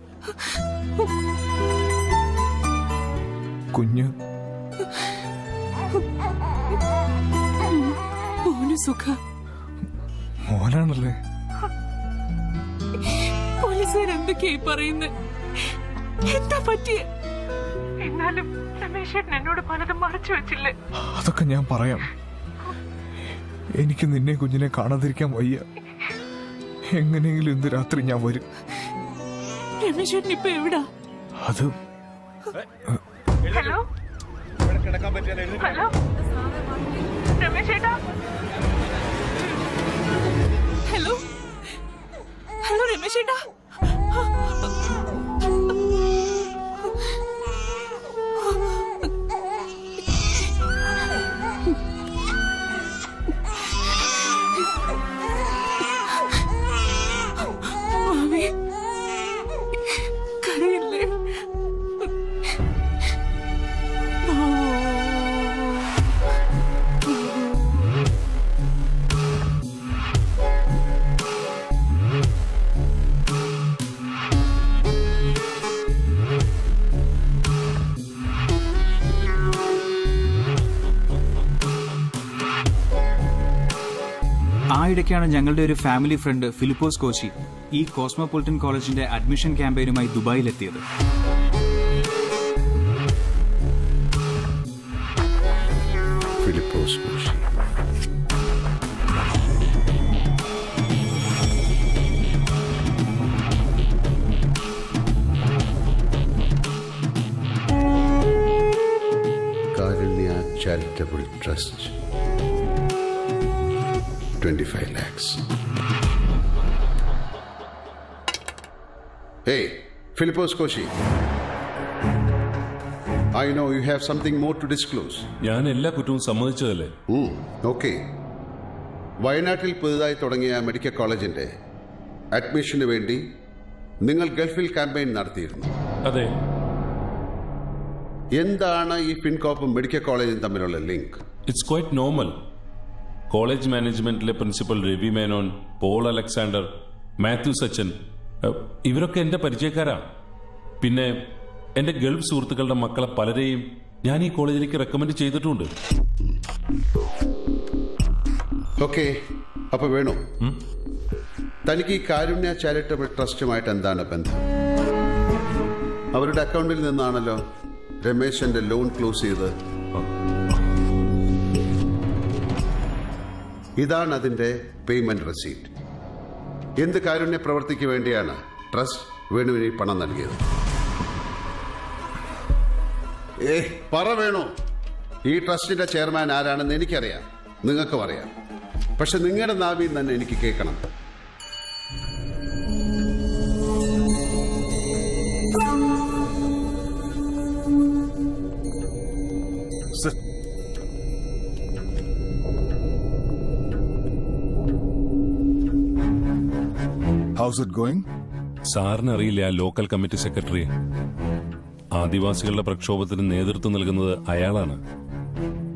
കുഞ്ഞ് മോനാണല്ലേ? പോലീസുകാരെന്തൊക്കെയായി പറയുന്നത്? എന്താ പറ്റിയ? എന്നാലും രമേശേട്ടൻ എന്നോട് പലതും മറച്ചു വെച്ചില്ലേ? അതൊക്കെ ഞാൻ പറയാം. എനിക്ക് നിന്നെ കുഞ്ഞിനെ കാണാതിരിക്കാൻ വയ്യ. എങ്ങനെയെങ്കിലും ഇന്ന് രാത്രി ഞാൻ വരും. രമേശേട്ടൻ ഇപ്പൊ എവിടാ? അത് ഹലോ ഹലോ രമേശേട്ടാ, ഹലോ ഹലോ രമേശേട്ടാ. ഇടയ്ക്കാണ് ഞങ്ങളുടെ ഒരു ഫാമിലി ഫ്രണ്ട് ഫിലിപ്പോസ് കോശി ഈ കോസ്മോപൊളിറ്റൻ കോളേജിന്റെ അഡ്മിഷൻ ക്യാമ്പയിനുമായി ദുബായിലെത്തിയത്. Philipose Koshy Karunya charitable trust 25 lakhs. Hey, Philippos Koshi. I know you have something more to disclose. ഞാൻ എല്ലാ കുറ്റവും സമ്മതിച്ചതല്ലേ? ഓക്കെ. വയനാട്ടിൽ പുതുതായി തുടങ്ങിയ മെഡിക്കൽ കോളേജിന്റെ അഡ്മിഷന് വേണ്ടി നിങ്ങൾ ഗൾഫിൽ ക്യാമ്പയിൻ നടത്തിയിരുന്നു. അതെ. എന്താണ് ഈ ഫിൻകോപ്പും മെഡിക്കൽ കോളേജും തമ്മിലുള്ള link? It's quite normal. College മാനേജ്മെന്റിലെ principal Ravi Menon, Paul Alexander, Mathew Sachan ഇവരൊക്കെ എൻ്റെ പരിചയക്കാരാണ്. പിന്നെ എൻ്റെ ഗൾഫ് സുഹൃത്തുക്കളുടെ മക്കളെ പലരെയും ഞാൻ ഈ കോളേജിലേക്ക് റെക്കമെൻഡ് ചെയ്തിട്ടുണ്ട്. ഓക്കെ. അപ്പൊ വേണു, തനിക്ക് ഈ കാരുണ്യ ചാരിറ്റബിൾ ട്രസ്റ്റുമായിട്ട് എന്താണ് ബന്ധം? അവരുടെ അക്കൗണ്ടിൽ നിന്നാണല്ലോ രമേശ് എൻ്റെ ലോൺ ക്ലോസ് ചെയ്തത്. ഇതാണ് അതിന്റെ പേയ്മെന്റ് റെസീപ്റ്റ്. എന്ത് കാരുണ്യ പ്രവൃത്തിക്ക് വേണ്ടിയാണ് ട്രസ്റ്റ് വേണുവിന് പണം നൽകിയത്? പറ വേണു. ഈ ട്രസ്റ്റിന്റെ ചെയർമാൻ ആരാണെന്ന് എനിക്കറിയാം, നിങ്ങൾക്കും അറിയാം. പക്ഷെ നിങ്ങളുടെ നാവിൽ തന്നെ എനിക്ക് കേൾക്കണം. How's it going? സാറിന് അറിയില്ല, ലോക്കൽ കമ്മിറ്റി സെക്രട്ടറി ആദിവാസികളുടെ പ്രക്ഷോഭത്തിന് നേതൃത്വം നൽകുന്നത് അയാളാണ്.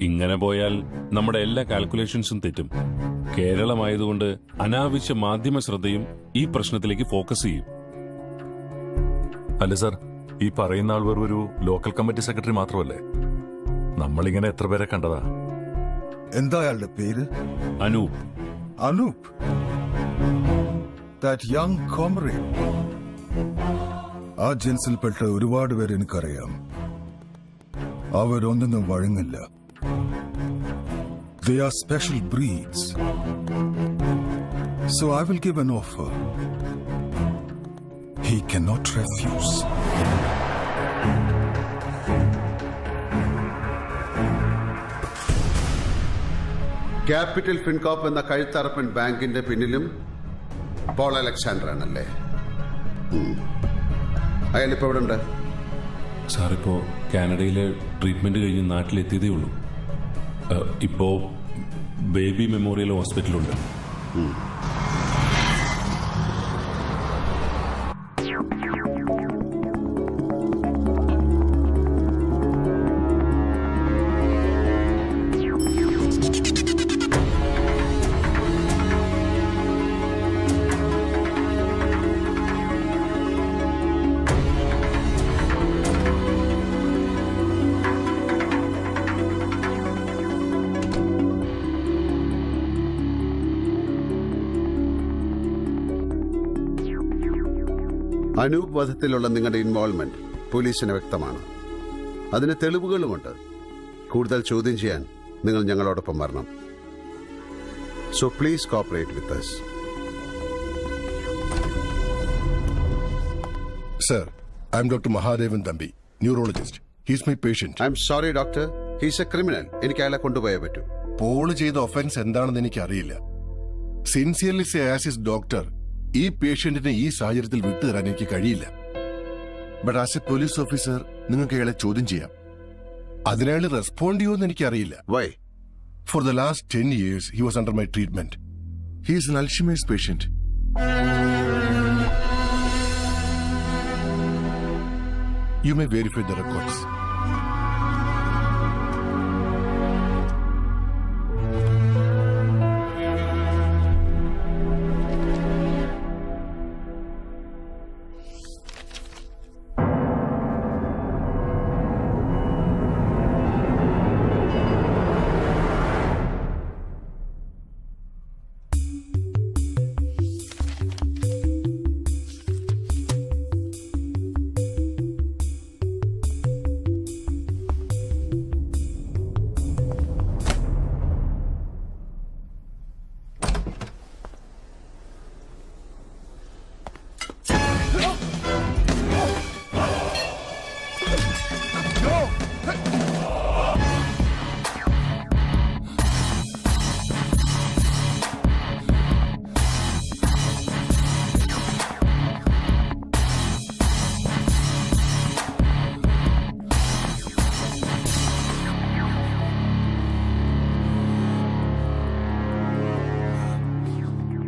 ഇങ്ങനെ പോയാൽ നമ്മുടെ എല്ലാ കാൽക്കുലേഷൻസും തെറ്റും. കേരളമായതുകൊണ്ട് അനാവശ്യ മാധ്യമ ശ്രദ്ധയും ഈ പ്രശ്നത്തിലേക്ക് ഫോക്കസ് ചെയ്യും. അല്ല സാർ, ഈ പറയുന്ന ആൾ വെറും ഒരു ലോക്കൽ കമ്മിറ്റി സെക്രട്ടറി മാത്രമല്ലേ? നമ്മളിങ്ങനെ എത്ര പേരെ കണ്ടതാ. എന്താ അയാളുടെ പേര്? Anoop. Anoop, that young comrade. ആ ജെൻസിൽപ്പെട്ട ഒരുപാട് പേര് എനിക്കറിയാം. അവരൊന്നും വഴങ്ങില്ല. They are special breeds. So I will give an offer. He cannot refuse. Capital Fincorp എന്ന കഴുത്തറപ്പൻ ബാങ്കിന്റെ പിന്നിലും പോൾ അലക്സാണ്ടർ ആണല്ലേ? അയാളിപ്പോ ഇവിടെ ഉണ്ട് സാറിപ്പോ കാനഡയിലെ ട്രീറ്റ്മെന്റ് കഴിഞ്ഞ് നാട്ടിലെത്തിയതേ ഉള്ളൂ. ഇപ്പോ ബേബി മെമ്മോറിയൽ ഹോസ്പിറ്റലുണ്ട്. അനൂപ് വധത്തിലുള്ള നിങ്ങളുടെ ഇൻവോൾവ്മെന്റ് പോലീസിന് വ്യക്തമാണ്. അതിന് തെളിവുകളുമുണ്ട്. കൂടുതൽ ചോദ്യം ചെയ്യാൻ നിങ്ങൾ ഞങ്ങളോടൊപ്പം വരണം. So please cooperate with us. Sir, I'm doctor Mahadevan Thampi, neurologist. He's my patient. I'm sorry doctor, he's a criminal. എനിക്ക് അയാളെ കൊണ്ടുപോയേ പറ്റൂ. പോൾ ചെയ്ത ഒഫൻസ് എന്താണെന്ന് എനിക്ക് അറിയില്ല. Sincerely say as his doctor, ഈ പേഷ്യന്റിനെ ഈ സാഹചര്യത്തിൽ വിട്ടുതരാൻ എനിക്ക് കഴിയില്ല. But as a police officer നിങ്ങൾക്ക് അയാളെ ചോദ്യം ചെയ്യാം. അതിനയാൾ റെസ്പോണ്ട് ചെയ്യുമെന്ന് എനിക്കറിയില്ല. Why? For the last 10 years he was under my treatment. He is an Alzheimer's patient. You may verify the records.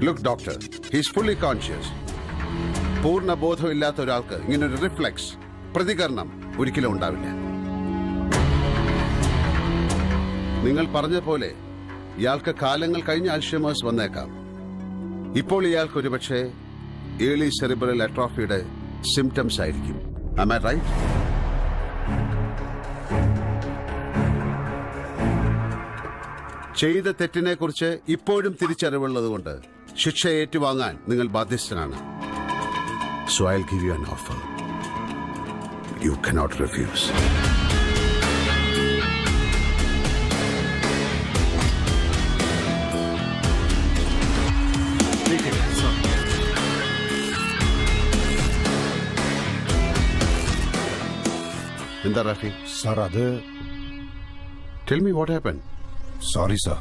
Look, doctor, he's fully conscious. പൂർണ്ണ ബോധമില്ലാത്ത ഒരാൾക്ക് ഇങ്ങനൊരു റിഫ്ലെക്സ് പ്രതികരണം ഒരിക്കലും ഉണ്ടാവില്ല. നിങ്ങൾ പറഞ്ഞ പോലെ ഇയാൾക്ക് കാലങ്ങൾ കഴിഞ്ഞ അൽഷിമേഴ്സ് വന്നേക്കാം. ഇപ്പോൾ ഇയാൾക്ക് ഒരുപക്ഷെ ഏർലി സെറിബ്രൽ അട്രോഫിയുടെ സിംറ്റംസ് ആയിരിക്കും. Am I right? ചെയ്ത തെറ്റിനെ കുറിച്ച് ഇപ്പോഴും തിരിച്ചറിവുള്ളതുകൊണ്ട് ശിക്ഷ ഏറ്റുവാങ്ങാൻ നിങ്ങൾ ബാധ്യസ്ഥനാണ്. So I'll give you an offer. You cannot refuse. എന്താ റാഫി? സാർ അത് Tell me what happened. Sorry, sir.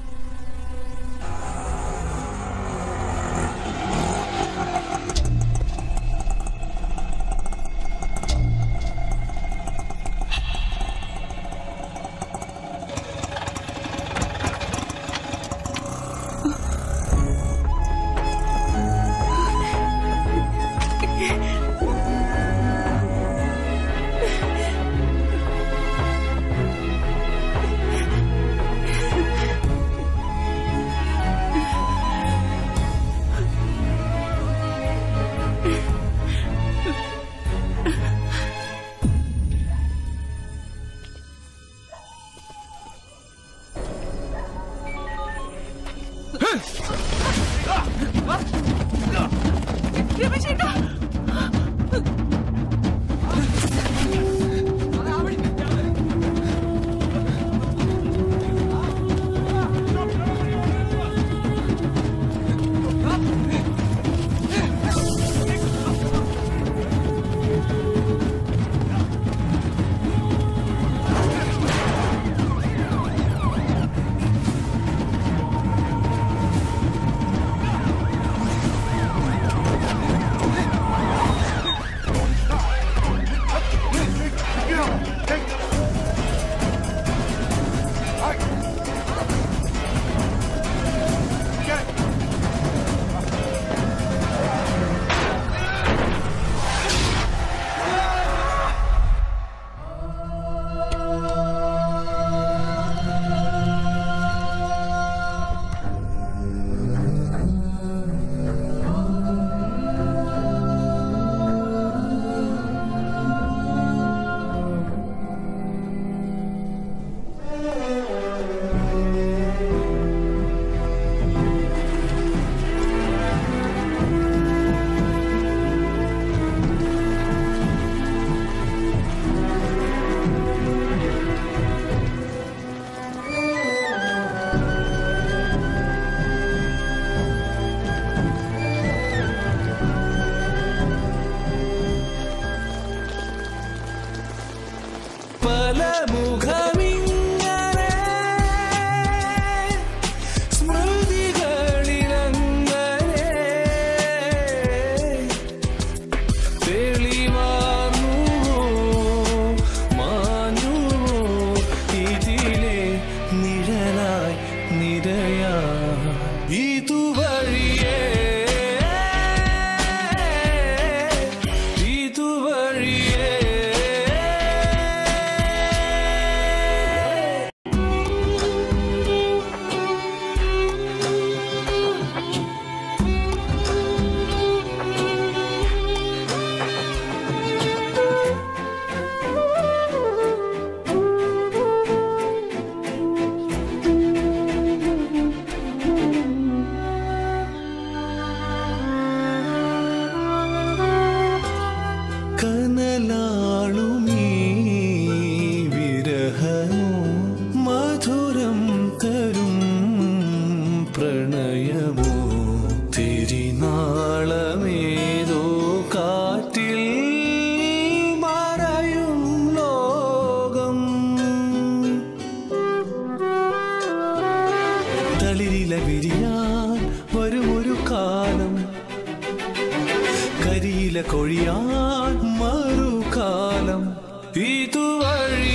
കരിയില കൊഴിയാൻ മറുകാലം ഇതുവഴി